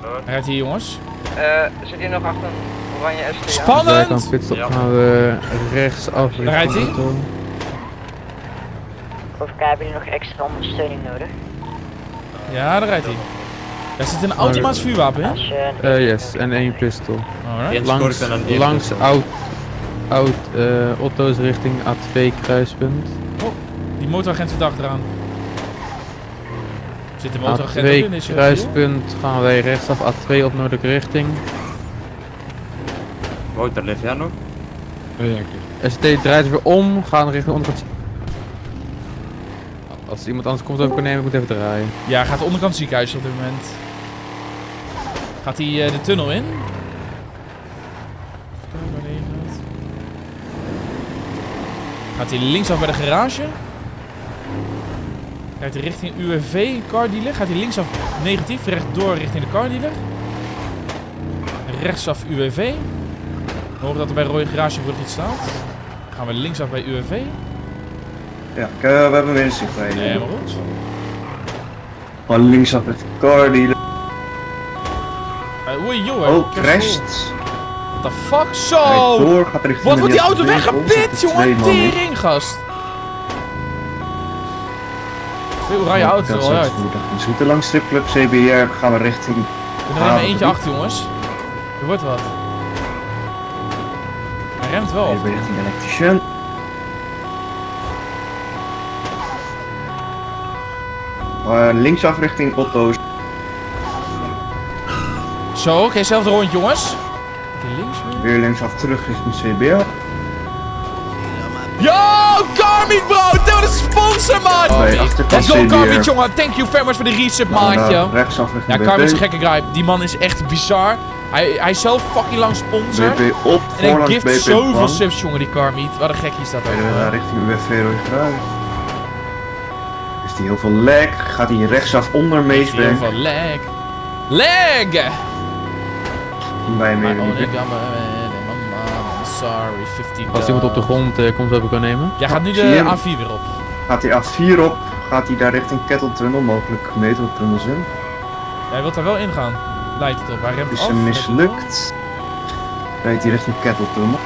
Hij rijdt hier, jongens. Uh, zit hier nog achter een oranje S T A? Spannend! Zijkant Pitstop ja. Gaan we rechtsaf richting. Waar rijdt hij? Of hebben jullie nog extra ondersteuning nodig? Ja, daar rijdt hij. Er zit een automatisch vuurwapen in? Uh, yes, en één pistool. Alright. Langs, langs auto. Oud uh, Otto's richting A twee kruispunt. Oh, die motoragent zit achteraan. Zit de motoragent ook in? A twee kruispunt, gaan wij rechtsaf A twee op noordelijke richting. Motor, ligt jij nog? Ja, oké. S R T draait weer om, gaan richting onderkant. Als iemand anders komt over nemen, moet even draaien. Ja, gaat de onderkant ziekenhuis op dit moment. Gaat hij uh, de tunnel in? Gaat hij linksaf bij de garage? Gaat hij richting U W V, car dealer? Gaat hij linksaf negatief, rechtdoor richting de car dealer? Rechtsaf U W V. We horen dat er bij Roy garagebrug iets staat. Dan gaan we linksaf bij U W V. Ja, we hebben weer een zicht bij. Nee, maar goed. Gewoon linksaf met de car dealer. Uh, oei, joh. Oh, crasht. What the fuck? Zo! Door, gaat er wat wordt die auto weggepit, jongen? Tering, gast. Twee oranje auto's al uit. We zitten langs stripclub C B R, gaan we richting... We gaan er maar eentje achter, jongens. Er wordt wat. Hij remt wel. Ik ben richting elektricien. Uh, linksaf richting Otto's. Zo, oké, okay, zelfde rondje, jongens. Links weer. weer linksaf terug richting C B R. Yo, Carmiet bro, dat is sponsor man! Nee, let's go Carmiet jongen, thank you very much voor de resub maatje. Uh, rechtsaf richting ja, Carmiet is een gekke guy, die man is echt bizar. Hij, hij is zelf fucking lang sponsor. B P op, en hij gift B P zoveel plan. Subs jongen die Carmiet, wat een gekkie is dat ook. Uh, richting U W V Roy Kruij. Is die heel veel lag, gaat hij rechtsaf onder Meesbank. Heel veel lag. Lag! Bij me. Als iemand op de grond eh, komt, even kan nemen. Jij gaat nu de A vier weer op. Gaat hij A vier op, gaat hij daar richting Kettle Tunnel, mogelijk metro tunnels in. Hij ja, wil daar wel in gaan, lijkt het op. Hij remt dus af. Is hem mislukt. Rijdt hij richting Kettle Tunnel.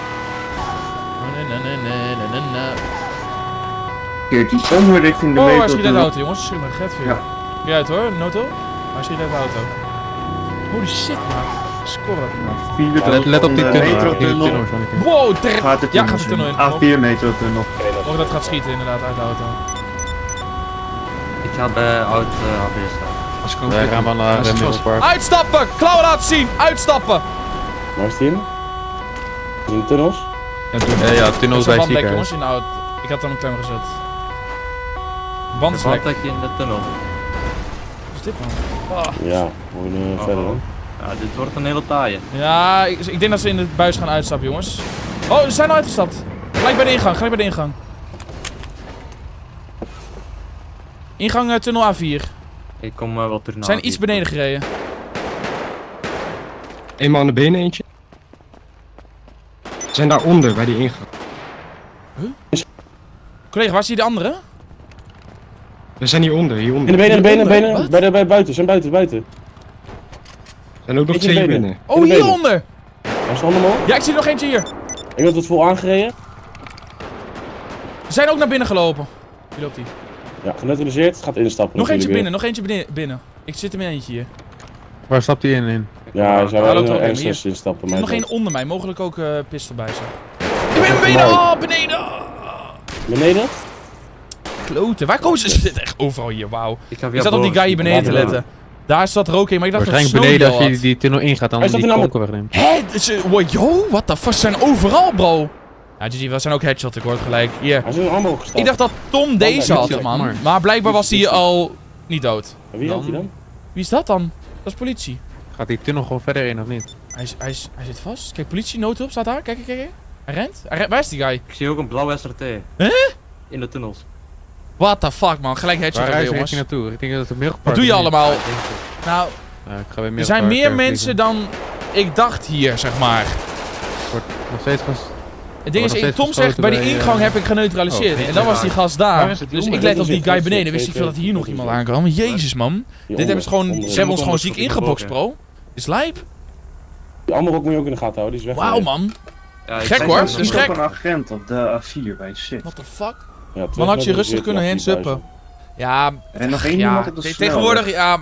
Keert hij om richting de oh, metro tunnel. Oh, hij schiet uit de auto jongens, schiet maar de getvuur. Ja. Kijk uit hoor, Noto. Hij schiet uit de auto. Holy shit man. Scoren. Nou, let, let op die tunnel. Wow, ter... gaat de tunnel, ja, gaat de tunnel in. A vier metro tunnel. Oh, dat gaat schieten inderdaad uit de auto. Ik ga bij oud A vier staan. Wij gaan wel naar het middelpark. Uitstappen! Klauwen laten zien! Uitstappen! Waar is die in? In de tunnels? Ja, tunnels, ja, ja, tunnels bij het ziekenhuis. Ik had hem een klem gezet. Band slek. In de tunnel. Wat is dit man? Oh. Ja, hoe we nu verder dan? Ja, dit wordt een hele taaie. Ja, ik, ik denk dat ze in de buis gaan uitstappen, jongens. Oh, ze zijn al uitgestapt. Gelijk bij de ingang, gelijk bij de ingang. Ingang uh, tunnel A vier. Ik kom uh, wel terug naar. Zijn iets beneden gereden. Eenmaal naar binnen eentje. Zijn daaronder, bij die ingang. Huh? Collega, waar zie je de andere? We zijn hieronder, hieronder. In de benen, in de benen, benen, benen. Bij, de, bij buiten, zijn buiten, buiten. En ook nog twee binnen. binnen. Oh, hieronder! Was er allemaal? Ja, ik zie er nog eentje hier. Ik heb het vol aangereden. Ze zijn ook naar binnen gelopen. Hier loopt hij. Ja, geneutraliseerd. Gaat instappen. Nog eentje binnen, nog eentje binnen. Ik zit er met eentje hier. Waar stapt hij in? in? Ja, hij zou wel nog ergens instappen. Er zit nog één onder mij, mogelijk ook uh, pist erbij zijn. Ik ben beneden! Oh, beneden! Beneden? Kloten, waar komen ze? Ze zitten echt overal hier, wauw. Ik zat op die guy hier beneden te letten. Daar zat rook in, maar ik dacht dat het beneden als je had. Die tunnel ingaat, dan die koken wegneemt. Hé, yo, what the fuck, ze zijn overal, bro. Ja, G G, we zijn ook headshot, ik hoor het gelijk. Hier. Ik dacht dat Tom deze had, man. Maar blijkbaar was hij al niet dood. Wie had hij dan? Wie is dat dan? Dat is politie. Gaat die tunnel gewoon verder in, of niet? Hij, is, hij, is, hij zit vast. Kijk, politie, noodhulp staat daar. Kijk, kijk, kijk. Hij rent. Hij rent. Waar is die guy? Ik zie ook een blauwe S R T. Huh? In de tunnels. What the fuck man, gelijk headshot erbij jongens. Ik naartoe? Ik denk dat het middelpark. Wat doe je allemaal? Ja, nou, ja, ik ga weer er zijn meer mensen dan ik dacht hier, zeg maar. Wordt nog steeds vast. Het ding is, Tom zegt bij die ingang uh... heb ik geneutraliseerd. Oh, en dan was die gast daar. Ja, dus ik let op die guy beneden. Wist ik veel dat hier nog iemand aankwam. Jezus man. Dit hebben ze gewoon, ze hebben ons gewoon ziek ingebokst, bro. Is lijp. Die andere ook moet je ook in de gaten houden, die is weg. Wauw man. Gek hoor, dat is gek. Er is een agent op de A vier bij shit. What the fuck? Ja, man had je rustig kunnen handsuppen. Ja, en nog één ja, te tegenwoordig, ja,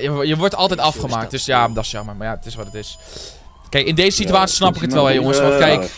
je, je wordt altijd afgemaakt, dus ja, dat is jammer, maar ja, het is wat het is. Kijk, in deze situatie snap ik het wel, hè, jongens. Want kijk.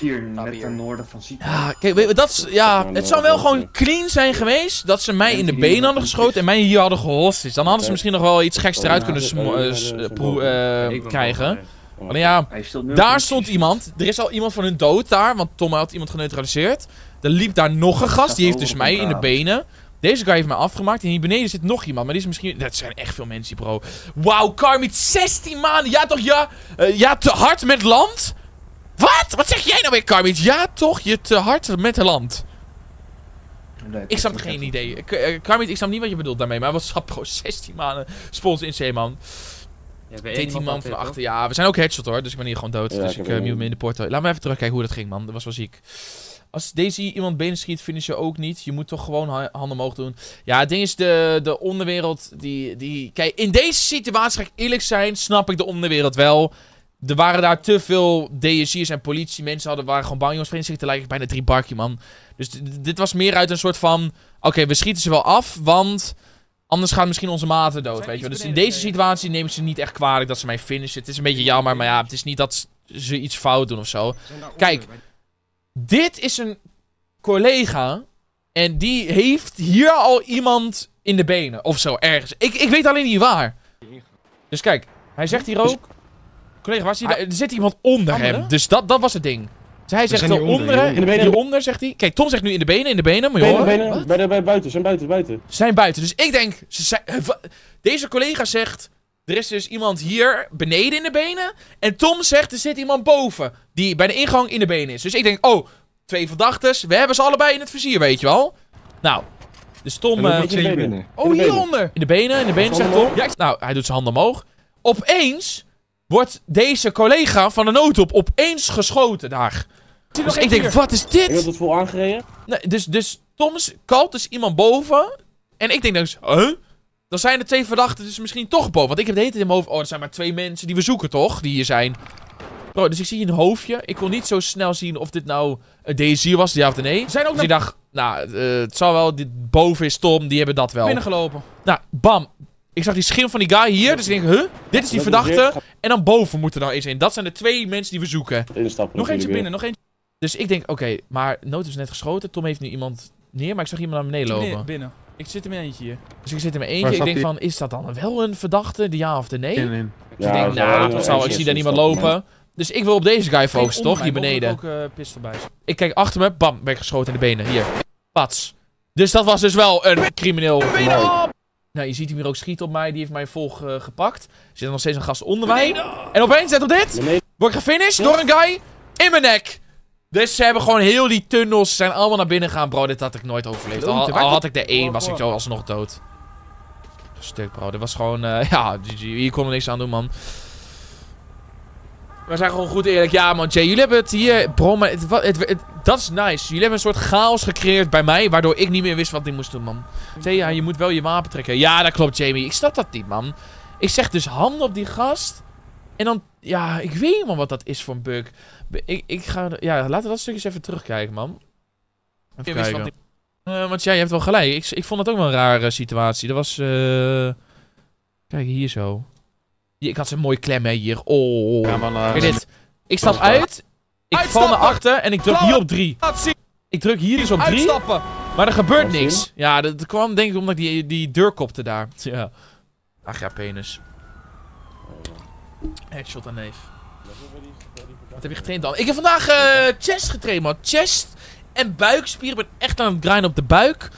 Ja, kijk, dat, ja, het zou wel gewoon clean zijn geweest dat ze mij in de benen hadden geschoten en mij hier hadden gehost. Dus dan hadden ze misschien nog wel iets geks eruit kunnen uh, uh, krijgen. Maar ja, daar stond iemand. Er is al iemand van hun dood daar, want Tom had iemand geneutraliseerd. Er liep daar nog een gast, die heeft dus mij in de benen. Deze guy heeft mij afgemaakt en hier beneden zit nog iemand, maar die is misschien... Dat zijn echt veel mensen, bro. Wauw, Carmit, zestien maanden! Ja toch, ja? Uh, ja, te hard met land? Wat? Wat zeg jij nou weer, Carmit? Ja toch, je te hard met land? Nee, ik snap geen idee. Carmit, ik snap niet wat je bedoelt daarmee, maar wat snap gewoon zestien maanden sponsor in zee, man. veertien man van achter. Ja, we zijn ook headshot hoor, dus ik ben hier gewoon dood. Ja, dus ik uh, mute me in de porto. Laat me even terugkijken hoe dat ging, man. Dat was wel ziek. Als D C I iemand benen schiet, finish je ook niet. Je moet toch gewoon handen omhoog doen. Ja, het ding is, de, de onderwereld, die, die... Kijk, in deze situatie, ga ik eerlijk zijn, snap ik de onderwereld wel. Er waren daar te veel D S I's en politie. Mensen hadden, waren gewoon bang. Jongens, vrienden schieten lijken bijna drie barkie, man. Dus dit was meer uit een soort van... Oké, okay, we schieten ze wel af, want... Anders gaan misschien onze maten dood, weet je wel. Dus in deze situatie nemen ze niet echt kwalijk dat ze mij finishen. Het is een beetje jammer, maar ja, het is niet dat ze iets fout doen of zo. Kijk... Dit is een collega en die heeft hier al iemand in de benen of zo, ergens. Ik, ik weet alleen niet waar. Dus kijk, hij zegt hier ook... Collega, waar is hij? Er zit iemand onder hem, dus dat, dat was het ding. Dus hij zegt eronder, hieronder zegt hij... Kijk, Tom zegt nu in de benen, in de benen, maar joh. Benen, benen, bij buiten, zijn buiten, buiten. Zijn buiten, dus ik denk... Ze zijn, deze collega zegt... Er is dus iemand hier beneden in de benen. En Tom zegt, er zit iemand boven. Die bij de ingang in de benen is. Dus ik denk, oh, twee verdachten. We hebben ze allebei in het vizier, weet je wel. Nou, dus Tom... Uh, twee binnen. Oh, hieronder. In de benen, in de benen, zegt Tom. Ja, nou, hij doet zijn handen omhoog. Opeens wordt deze collega van de noodhulp opeens geschoten daar. Dus ik denk, wat is dit? Ik heb het vol aangereden. Nee, dus, dus Tom's kalt is iemand boven. En ik denk dus, huh? Dan zijn er twee verdachten dus misschien toch boven. Want ik heb de hele tijd in mijn hoofd... Oh, er zijn maar twee mensen die we zoeken, toch? Die hier zijn. Bro, dus ik zie hier een hoofdje. Ik kon niet zo snel zien of dit nou D S I was, ja of nee. Zijn ook dus ik dacht, nou, uh, het zal wel... Dit boven is Tom, die hebben dat wel. Binnengelopen. Nou, bam. Ik zag die schim van die guy hier. Dus ik denk, huh? Dit is die verdachte. En dan boven moet er nou eens heen. Dat zijn de twee mensen die we zoeken. Nog eentje binnen, nog eentje. Dus ik denk, oké, okay, maar Noot is net geschoten. Tom heeft nu iemand neer, maar ik zag iemand naar beneden lopen. Binnen. Ik zit in mijn eentje hier. Dus ik zit in mijn eentje. Ik denk van, is dat dan wel een verdachte? De ja of de nee? Dus ik denk, nou, ik zie daar niemand lopen. Dus ik wil op deze guy focussen, toch? Hier beneden. Ik heb ook pistol bij. Ik kijk achter me. Bam, ben ik geschoten in de benen. Hier. Pats. Dus dat was dus wel een crimineel. Nou, je ziet hem hier ook schieten op mij. Die heeft mij volg gepakt. Er zit nog steeds een gast onder mij. En opeens, zet op dit. Word ik gefinished door een guy. In mijn nek. Dus ze hebben gewoon heel die tunnels, ze zijn allemaal naar binnen gaan, bro. Dit had ik nooit overleefd. Al, al had ik de één, was ik zo alsnog dood. Stuk, bro. Dit was gewoon, uh, ja, G G. Hier kon er niks aan doen, man. We zijn gewoon goed eerlijk. Ja, man, Jay, jullie hebben het hier... Bro, maar het, het, het, het, dat is nice. Jullie hebben een soort chaos gecreëerd bij mij, waardoor ik niet meer wist wat ik moest doen, man. Jay, ja, je moet wel je wapen trekken. Ja, dat klopt, Jamie. Ik snap dat niet, man. Ik zeg dus handen op die gast... En dan, ja, ik weet helemaal wat dat is voor een bug. Ik, ik ga, ja, laten we dat stukje eens even terugkijken, man. Even kijken. Wat... Uh, want ja, je hebt wel gelijk. Ik, ik vond het ook wel een rare situatie. Dat was, uh... kijk, hier zo. Hier, ik had zo'n mooie klem, hè, hier. Oh, ja, man, uh... kijk dit. Ik stap uit, ik val naar achter en ik druk hier op drie. Ik druk hier dus op drie, maar er gebeurt niks. Ja, dat kwam denk ik omdat ik die, die deur kopte daar. Ja. Ach ja, penis. Headshot aan neef. Wat heb je getraind dan? Ik heb vandaag uh, chest getraind, man. Chest en buikspieren. Ik ben echt aan het grinden op de buik.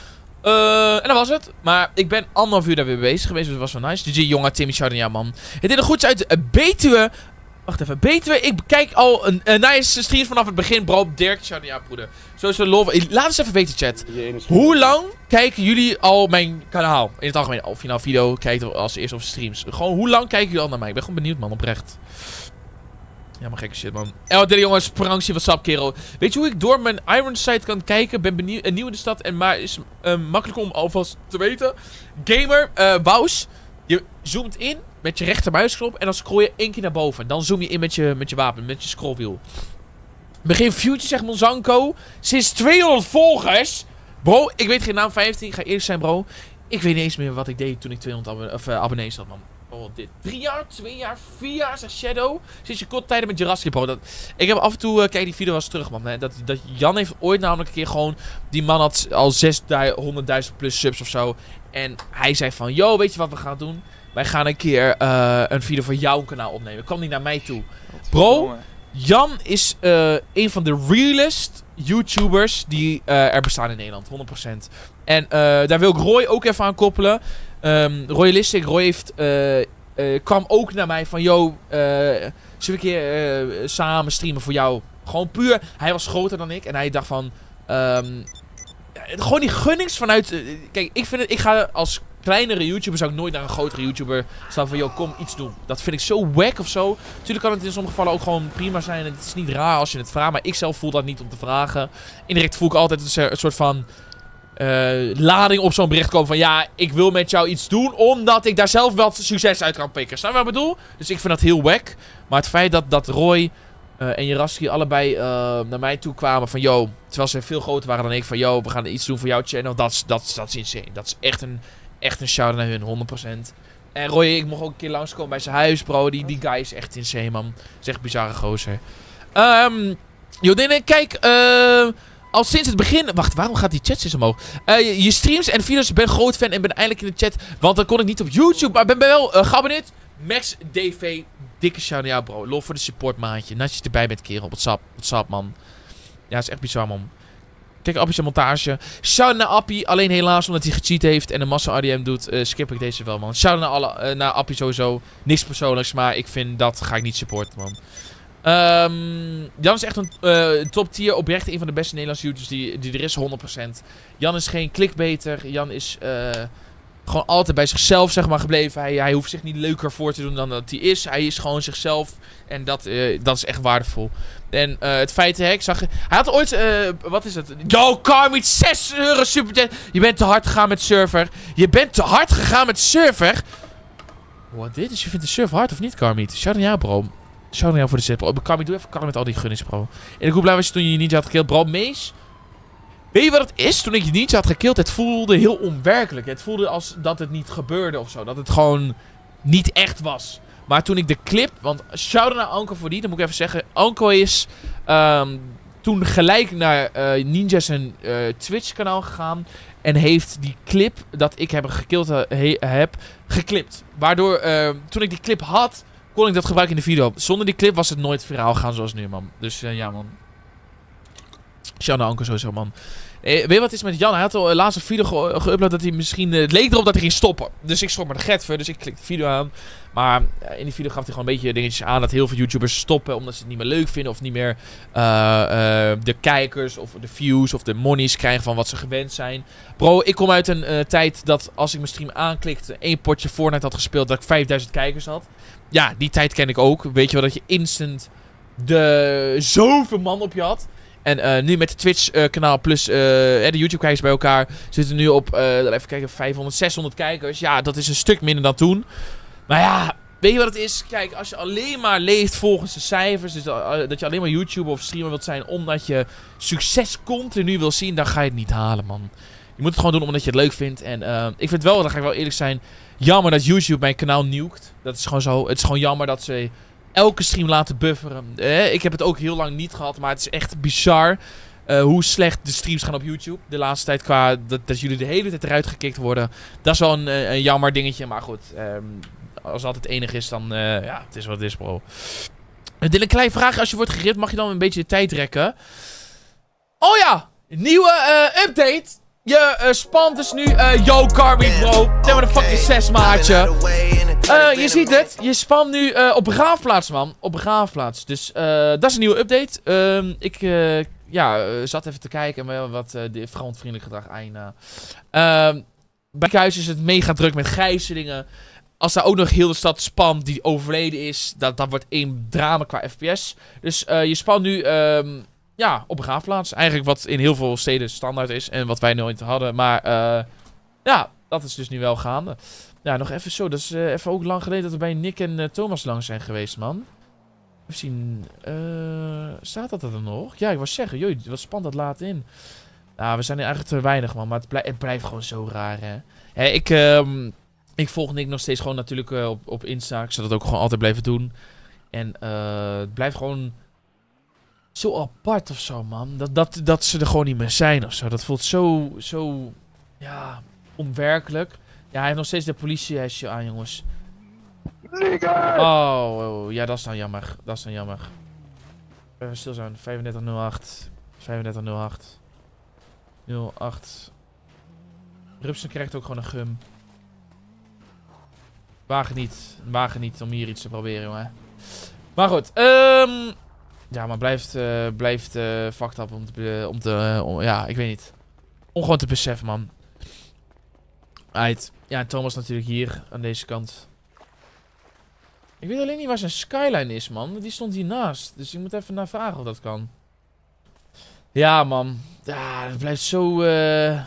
Uh, en dat was het. Maar ik ben anderhalf uur daar weer bezig geweest. Dus dat was wel nice. G G, jongen, Timmy, Chardin, ja, man. Het deed er goed uit uh, Betuwe. Wacht even, Betuwe. Ik kijk al een, een nice stream vanaf het begin, bro. Dirk, Chardin, ja, broeder. Sowieso love. Laat eens even weten, chat. Hoe lang kijken jullie al mijn kanaal? In het algemeen, of je nou video kijkt als eerste of streams. Gewoon, hoe lang kijken jullie al naar mij? Ik ben gewoon benieuwd, man, oprecht. Ja, maar gekke shit, man. Oh, dit jongens, prankje, what's up, kerel. Weet je hoe ik door mijn Iron Sight kan kijken? Ben benieuwd, nieuw in de stad en maar is uh, makkelijk om alvast te weten. Gamer, uh, Wous. Je zoomt in met je rechtermuisknop en dan scroll je één keer naar boven. Dan zoom je in met je, met je wapen, met je scrollwiel. Begin Future, zegt Monsanko. Sinds tweehonderd volgers. Bro, ik weet geen naam, vijftien. Ik ga eerlijk zijn, bro. Ik weet niet eens meer wat ik deed toen ik tweehonderd abonnees had, man. bijvoorbeeld dit. Drie jaar, twee jaar, vier jaar, zegt Shadow. Sinds je korte tijden met Jurassic Bro. Dat, ik heb af en toe, uh, kijk die video wel eens terug, man. Hè. Dat, dat Jan heeft ooit namelijk een keer gewoon... Die man had al zeshonderdduizend plus subs of zo. En hij zei van, yo, weet je wat we gaan doen? Wij gaan een keer uh, een video van jouw kanaal opnemen. Kom niet naar mij toe. Bro, Jan is uh, een van de realest YouTubers die uh, er bestaan in Nederland. honderd procent. En uh, daar wil ik Roy ook even aan koppelen. Um, Royalistic, Roy heeft, uh, uh, kwam ook naar mij van, yo, uh, zullen we een keer uh, samen streamen voor jou? Gewoon puur, hij was groter dan ik en hij dacht van, um, gewoon die gunnings vanuit, uh, kijk, ik vind het, ik ga als kleinere YouTuber, zou ik nooit naar een grotere YouTuber staan van, yo, kom iets doen. Dat vind ik zo wack of zo. Tuurlijk kan het in sommige gevallen ook gewoon prima zijn en het is niet raar als je het vraagt, maar ik zelf voel dat niet om te vragen. Indirect voel ik altijd een, een soort van... Uh, lading op zo'n bericht komen van ja, ik wil met jou iets doen omdat ik daar zelf wel succes uit kan pikken. Snap je wat ik bedoel? Dus ik vind dat heel wack. Maar het feit dat, dat Roy uh, en Jurassic allebei uh, naar mij toe kwamen van yo, terwijl ze veel groter waren dan ik, van yo, we gaan iets doen voor jouw channel, dat is, dat is, dat is insane. Dat is echt een, echt een shout-out naar hun, honderd procent. En Roy, ik mocht ook een keer langskomen bij zijn huis, bro. Die, die guy is echt insane, man. Dat is echt bizarre gozer. Um, Jodine, kijk, eh... Uh, al sinds het begin... Wacht, waarom gaat die chat sinds omhoog? Uh, je, je streams en video's, ben groot fan en ben eindelijk in de chat. Want dan kon ik niet op YouTube. Maar ben wel uh, geabonneerd. Max D V, dikke shout-out, ja, bro. Lof voor de support, maatje. Natjes erbij met kerel. What's up? What's up, man? Ja, is echt bizar, man. Kijk, Appie's montage. Shout-out naar Appie. Alleen helaas, omdat hij gecheat heeft en een massa R D M doet, uh, skip ik deze wel, man. Shout-out naar, alle, uh, naar Appie sowieso. Niks persoonlijks, maar ik vind dat ga ik niet supporten, man. Um, Jan is echt een uh, top tier, oprecht een van de beste Nederlandse YouTubers die, die er is, honderd procent. Jan is geen clickbaiter, Jan is uh, gewoon altijd bij zichzelf, zeg maar, gebleven. Hij, hij hoeft zich niet leuker voor te doen dan dat hij is. Hij is gewoon zichzelf en dat, uh, dat is echt waardevol. En uh, het feit, hè, ik zag, hij had ooit, uh, wat is het? Yo, Carmiet, zes euro superchat. Je bent te hard gegaan met server. Je bent te hard gegaan met server. Wat dit is? Je vindt de server hard of niet, Carmiet? Shout out, ja, bro. Shout naar jou voor de zip, bro. Kami, doe even kalm met al die gunnings, bro. En ik hoe blij was je toen je je ninja had gekild, bro. Mees, weet je wat het is? Toen ik je ninja had gekild, het voelde heel onwerkelijk. Het voelde als dat het niet gebeurde of zo. Dat het gewoon niet echt was. Maar toen ik de clip... Want shout naar Anko voor die, dan moet ik even zeggen. Anko is um, toen gelijk naar uh, Ninja's en uh, Twitch kanaal gegaan. En heeft die clip dat ik heb gekild he, heb, geklipt. Waardoor uh, toen ik die clip had... Kon ik dat gebruiken in de video. Zonder die clip was het nooit viraal gaan zoals nu, man. Dus uh, ja, man. Shout naar Anker sowieso, man. Eh, weet je wat is met Jan? Hij had al uh, laatst een video geüpload ge dat hij misschien... Uh, het leek erop dat hij ging stoppen. Dus ik schrok maar de getver. Dus ik klik de video aan. Maar uh, in die video gaf hij gewoon een beetje dingetjes aan dat heel veel YouTubers stoppen. Omdat ze het niet meer leuk vinden. Of niet meer uh, uh, de kijkers of de views of de monies krijgen van wat ze gewend zijn. Bro, ik kom uit een uh, tijd dat als ik mijn stream aanklikte... één potje Fortnite had gespeeld dat ik vijfduizend kijkers had. Ja, die tijd ken ik ook. Weet je wel, dat je instant de zoveel man op je had. En uh, nu met het Twitch-kanaal uh, plus uh, de YouTube-kijkers bij elkaar zitten nu op, uh, even kijken, vijfhonderd, zeshonderd kijkers. Ja, dat is een stuk minder dan toen. Maar ja, weet je wat het is? Kijk, als je alleen maar leeft volgens de cijfers, dus uh, dat je alleen maar YouTuber of streamer wilt zijn omdat je succes continu wil zien, dan ga je het niet halen, man. Je moet het gewoon doen omdat je het leuk vindt. En uh, ik vind wel, dan ga ik wel eerlijk zijn, jammer dat YouTube mijn kanaal nukt. Dat is gewoon zo. Het is gewoon jammer dat ze elke stream laten bufferen. Eh, ik heb het ook heel lang niet gehad, maar het is echt bizar uh, hoe slecht de streams gaan op YouTube. De laatste tijd qua dat, dat jullie de hele tijd eruit gekikt worden. Dat is wel een, een jammer dingetje, maar goed. Um, als dat het enige is, dan uh, ja, het is wat het is, bro. Dylan, kleine vraag. Als je wordt geript, mag je dan een beetje de tijd rekken? Oh ja, nieuwe uh, update. Je uh, spant is nu, uh, yo Carby bro, neem maar de fucking zes maatje. Uh, je ziet het, je spant nu uh, op begraafplaats, man, op begraafplaats. Dus uh, dat is een nieuwe update. Um, ik uh, ja, uh, zat even te kijken met wat uh, verantwoordelijk gedrag eina. Uh, bij Kuis is het mega druk met gijzelingen. Als daar ook nog heel de stad spamt die overleden is, dat, dat wordt één drama qua F P S. Dus uh, je spant nu... Um, ja, op begraafplaats. Eigenlijk wat in heel veel steden standaard is. En wat wij nooit hadden. Maar uh, ja, dat is dus nu wel gaande. Ja, nog even zo. Dat is uh, even ook lang geleden dat we bij Nick en uh, Thomas lang zijn geweest, man. Even zien. Uh, staat dat er dan nog? Ja, ik wou zeggen. Joh, wat spant dat laat in. Nou, we zijn hier eigenlijk te weinig, man. Maar het, blij het blijft gewoon zo raar, hè. Hè, ik... Um... Ik volg Nick nog steeds gewoon natuurlijk uh, op, op Insta. Ik zal dat ook gewoon altijd blijven doen. En uh, het blijft gewoon zo apart of zo, man. Dat, dat, dat ze er gewoon niet meer zijn of zo. Dat voelt zo, zo, ja, onwerkelijk. Ja, hij heeft nog steeds de politie-hesje aan, jongens. Oh, oh, ja, dat is dan jammer. Dat is dan jammer. Even stil zijn. vijfendertig nul acht. vijfendertig nul acht. nul acht. Rupsen krijgt ook gewoon een gum. Wagen niet. Wagen niet om hier iets te proberen, jongen. Maar goed. Um, ja, maar blijft, uh, blijft uh, fucked up om te... Uh, om te uh, om, ja, ik weet niet. Om gewoon te beseffen, man. Uit. Ja, en Thomas natuurlijk hier. Aan deze kant. Ik weet alleen niet waar zijn skyline is, man. Die stond hiernaast. Dus ik moet even naar vragen of dat kan. Ja, man. Ja, het blijft zo... Uh...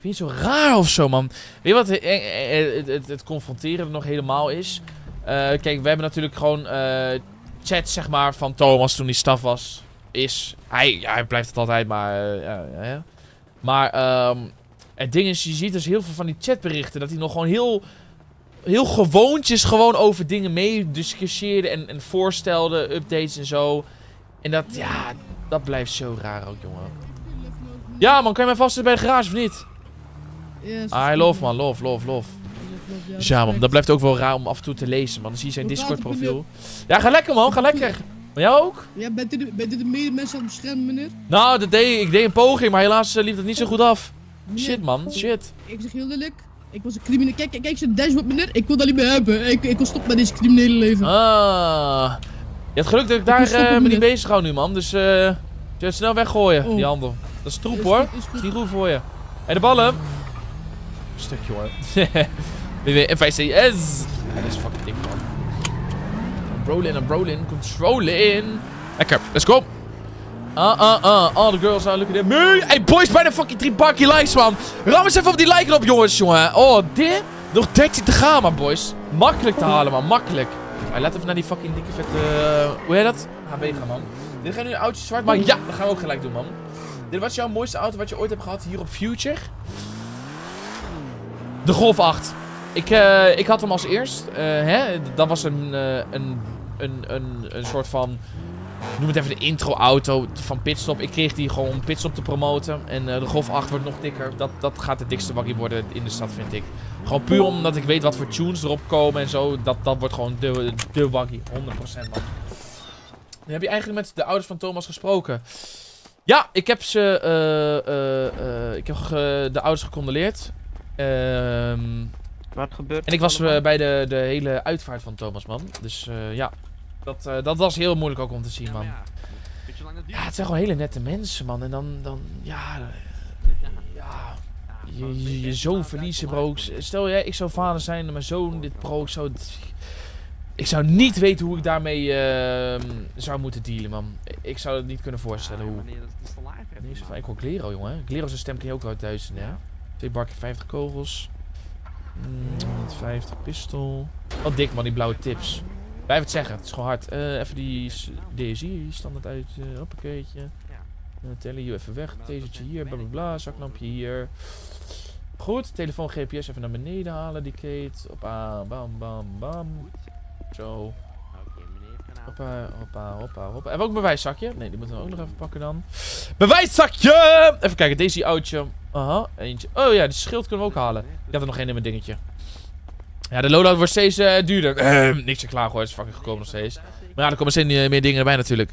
Vind je het zo raar of zo, man? Weet je wat het, het, het confronteren er nog helemaal is? Uh, kijk, we hebben natuurlijk gewoon uh, chat, zeg maar, van Thomas toen hij staf was. Is. Hij, ja, hij blijft het altijd, maar... Uh, ja, ja, ja. Maar um, het ding is, je ziet dus heel veel van die chatberichten. Dat hij nog gewoon heel... Heel gewoontjes gewoon over dingen mee discussieerde en, en voorstelde, updates en zo. En dat, ja, dat blijft zo raar ook, jongen. Ja, man, kan je mij vast bij de garage of niet? I love, man. Love, love, love. Dus ja, man, dat blijft ook wel raar om af en toe te lezen, man. Dan zie je zijn Discord-profiel. Ja, ga lekker, man. Ga lekker. Maar jou ook? Ja, bent u de, bent u de mensen aan het beschermen, meneer? Nou, dat deed, ik deed een poging, maar helaas liep dat niet zo goed af. Shit, man. Shit. Ik zeg heel lelijk. Ik was een crimineel. Kijk, kijk, kijk, zijn dashboard, meneer. Ik wil dat niet meer hebben. Ik, ik wil stoppen met deze criminele leven. Ah. Je hebt geluk dat ik, ik daar uh, me niet bezig hou nu, man. Dus eh. Uh, snel weggooien, oh. Die handel. Dat is troep, is, hoor. Is, is niet goed voor je. En hey, de ballen. Stukje, hoor. W W F I C S. Ja, dat is fucking dik, man. I'm rolling, I'm rolling. Controlling. Lekker, let's go. Ah, ah, ah. All the girls are looking at me. Hey, boys, bijna fucking drie barkie likes, man. Ram eens even op die like-knop, jongens, jongen. Oh, dit? Nog dertien te gaan, man, boys. Makkelijk te halen, man. Makkelijk. Maar laten we naar die fucking dikke vette... Hoe heet dat? H B gaan, man. Dit gaan nu een oudje zwart, maar ja, dat gaan we ook gelijk doen, man. Dit was jouw mooiste auto wat je ooit hebt gehad hier op Future. De Golf acht. Ik, uh, ik had hem als eerst. Uh, hè? Dat was een, uh, een, een, een, een soort van... Noem het even de intro-auto van Pitstop. Ik kreeg die gewoon om Pitstop te promoten. En uh, de Golf acht wordt nog dikker. Dat, dat gaat de dikste waggie worden in de stad, vind ik. Gewoon puur omdat ik weet wat voor tunes erop komen en zo. Dat, dat wordt gewoon de, de waggie. honderd procent, man. Dan heb je eigenlijk met de ouders van Thomas gesproken. Ja, ik heb ze... Uh, uh, uh, ik heb uh, de ouders gecondoleerd. Um, Wat gebeurt en ik was uh, bij de, de hele uitvaart van Thomas, man. Dus uh, ja, dat, uh, dat was heel moeilijk ook om te zien, man. Ja, ja, het zijn gewoon hele nette mensen, man. En dan, dan ja... ja je, je, je zoon verliezen, bro. Stel, jij, ik zou vader zijn en mijn zoon dit, bro. Ik zou, ik zou niet weten hoe ik daarmee uh, zou moeten dealen, man. Ik zou het niet kunnen voorstellen hoe... Ik hoor Glero, jongen. Glero zijn stem ken je ook uit duizenden, ja. Twee barken, vijftig kogels. Mm, vijftig pistol. Oh, dik, man, die blauwe tips. Blijf het zeggen, het is gewoon hard. Uh, even die D S I standaard uit. Uh, hoppakeetje. Uh, tellen hier even weg. Tasertje hier, bla bla bla. Zaknampje hier. Goed, telefoon, G P S even naar beneden halen. Die kate. Hoppa, bam, bam, bam. Zo. Hoppa, hoppa, hoppa, hoppa. Hebben we ook een bewijszakje? Nee, die moeten we ook nog even pakken dan. Bewijszakje! Even kijken, deze oudje. Aha, eentje. Oh ja, die schild kunnen we ook halen. Ik had er nog één in mijn dingetje. Ja, de loadout wordt steeds uh, duurder. Uh, niks te klagen hoor, het is fucking goedkoop nog steeds. Maar ja, er komen steeds meer dingen erbij natuurlijk.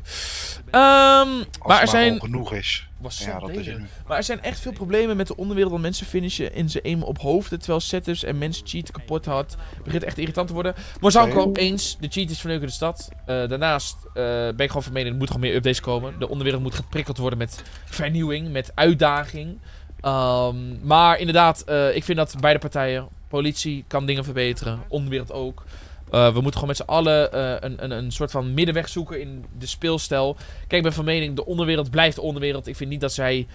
Um, maar er zijn... genoeg is. Ja, dat is het nu. Maar er zijn echt veel problemen met de onderwereld dat mensen finishen in ze eenmaal op hoofden. Terwijl setups en mensen cheat kapot had. Begint echt irritant te worden. Mozanko eens, de cheat is verneuken de stad. Uh, daarnaast uh, ben ik gewoon van mening, er moet gewoon meer updates komen. De onderwereld moet geprikkeld worden met vernieuwing, met uitdaging. Um, maar inderdaad, uh, ik vind dat beide partijen, politie kan dingen verbeteren, onderwereld ook. Uh, we moeten gewoon met z'n allen uh, een, een, een soort van middenweg zoeken in de speelstijl. Kijk, ik ben van mening, de onderwereld blijft de onderwereld. Ik vind niet dat zij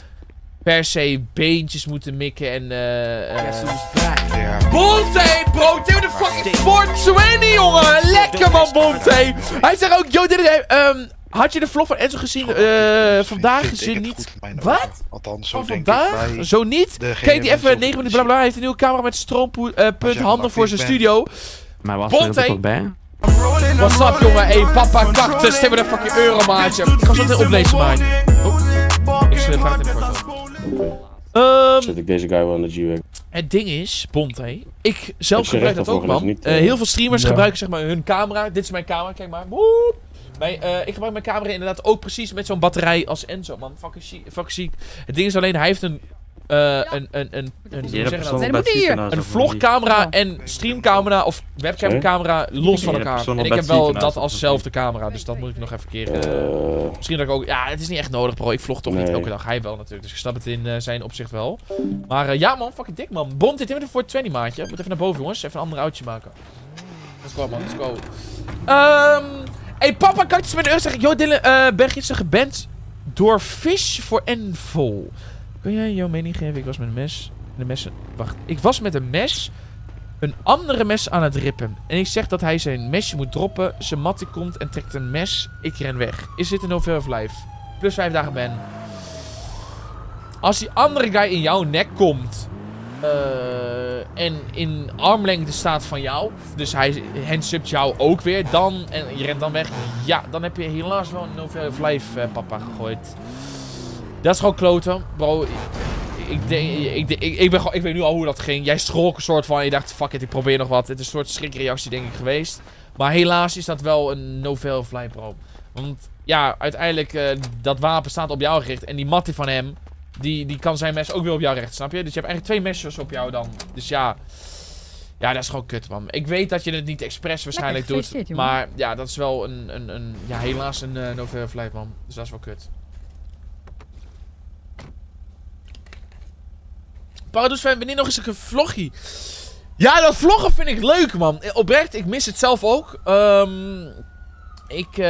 per se beentjes moeten mikken en... eh. Uh, uh... Bonte, bro! Dit is de fucking Fort Sweeney, jongen! Lekker, man, Bonte! Hij zegt ook, yo, dit is... Um, Had je de vlog van Enzo gezien? Uh, vandaag gezien niet. Wat? Althans, zo oh, denk vandaag? Ik zo niet? Kijk die even, negen minuten blabla. Hij heeft een nieuwe camera met stroompunt uh, handen voor zijn studio. Maar wat was er ook bij? What's up, jongen? Hé, hey, papa, kaktus. Stem maar een fucking euro, maatje. Ik ga zo meteen oplezen, maatje. Oh. Ik schrijf het even voor. Um, Zet ik deze guy wel in de G-Wagon. Het ding is, Bont, hé. Ik zelf ik gebruik dat ook, man. Niet, uh, heel veel streamers ja. gebruiken zeg maar hun camera. Dit is mijn camera, kijk maar. Woep. Bij, uh, ik gebruik mijn camera inderdaad ook precies met zo'n batterij als Enzo, man. Fucking ziek. Het ding is alleen, hij heeft een... Uh, ja. Een, een, een, een, hoe zeg dat? Nee, dat hier. Een vlogcamera ja. en streamcamera of webcamcamera los van elkaar. En ik heb wel dat alszelfde camera, dus dat moet ik nog even keren. Uh, Misschien dat ik ook... Ja, het is niet echt nodig, bro. Ik vlog toch nee. niet elke dag. Hij wel natuurlijk, dus ik snap het in uh, zijn opzicht wel. Maar uh, ja, man. Fucking dik, man. Bond, dit hebben we voor twintig, maatje. Moet even naar boven, jongens. Even een ander outje maken. Let's go, man. Let's go. Um, hey, papa, kan ik iets met een euro zeggen? Yo, Dylan, uh, ben gisteren geband door Fish voor Envol. Kun jij jouw mening geven? Ik was met een mes... De messen... Wacht. Ik was met een mes... Een andere mes aan het rippen. En ik zeg dat hij zijn mesje moet droppen. Zijn mattie komt en trekt een mes. Ik ren weg. Is dit een no of life? Plus vijf dagen ben. Als die andere guy in jouw nek komt... Uh, en in armlengte staat van jou... Dus hij handsupt jou ook weer. Dan... En je rent dan weg. Ja, dan heb je helaas wel een no of life, uh, papa, gegooid. Dat is gewoon kloten, bro. Ik, denk, ik, ik, ik, ben gewoon, ik weet nu al hoe dat ging. Jij schrok een soort van. Je dacht, fuck it, ik probeer nog wat. Het is een soort schrikreactie, denk ik, geweest. Maar helaas is dat wel een no-fail fly, bro. Want ja, uiteindelijk, uh, dat wapen staat op jou gericht. En die mattie van hem, die, die kan zijn mes ook weer op jou richten, snap je? Dus je hebt eigenlijk twee mesjes op jou dan. Dus ja. Ja, dat is gewoon kut, man. Ik weet dat je het niet expres waarschijnlijk Lekker, doet. Maar ja, dat is wel een, een, een ja, helaas een uh, no-fail fly, man. Dus dat is wel kut. Paradox fan, wanneer nog eens een vloggie? Ja, dat vloggen vind ik leuk, man. Oprecht, ik mis het zelf ook. Um, ik uh,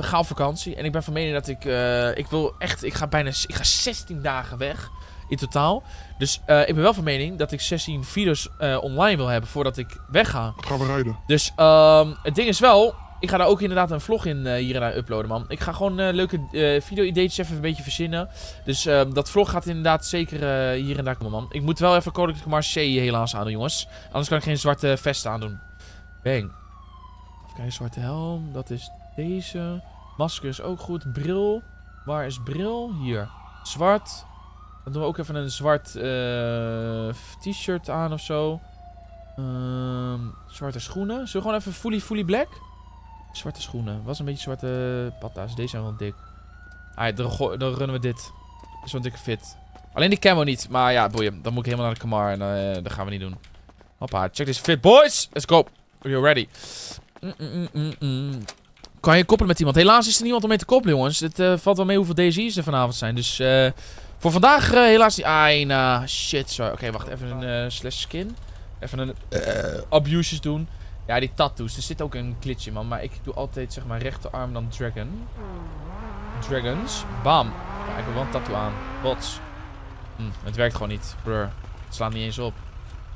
ga op vakantie en ik ben van mening dat ik... Uh, ik wil echt... Ik ga bijna... Ik ga zestien dagen weg in totaal. Dus uh, ik ben wel van mening dat ik zestien video's uh, online wil hebben voordat ik wegga. Ik ga maar rijden. Dus um, het ding is wel... Ik ga daar ook inderdaad een vlog in uh, hier en daar uploaden, man. Ik ga gewoon uh, leuke uh, video-ideetjes even een beetje verzinnen. Dus uh, dat vlog gaat inderdaad zeker uh, hier en daar komen, man. Ik moet wel even Koninklijke Marseille helaas aandoen, jongens. Anders kan ik geen zwarte vest aandoen. Bang. Even kijken, zwarte helm. Dat is deze. Masker is ook goed. Bril. Waar is bril? Hier. Zwart. Dan doen we ook even een zwart uh, t-shirt aan of zo. Uh, zwarte schoenen. Zullen we gewoon even fully, fully black? Zwarte schoenen. Was een beetje zwarte patta's. Deze zijn wel dik. Ah, dan, dan runnen we dit. Zo'n dikke fit. Alleen die camo niet. Maar ja, boeien. Dan moet ik helemaal naar de Kamar. En uh, dat gaan we niet doen. Hoppa. Check this fit, boys. Let's go. Are you ready? Mm -mm -mm -mm. Kan je koppelen met iemand? Helaas is er niemand om mee te koppelen, jongens. Het uh, valt wel mee hoeveel D S I's er vanavond zijn. Dus uh, voor vandaag uh, helaas niet. Ah, nah. Shit, sorry. Oké, okay, wacht. Even een uh, slash skin. Even een uh, abuses doen. Ja, die tattoos. Er zit ook een glitchje, man. Maar ik doe altijd, zeg maar, rechterarm dan dragon. Dragons. Bam. Ja, ik wil wel een tattoo aan. Bots. Hm, het werkt gewoon niet. Brr. Het slaat niet eens op.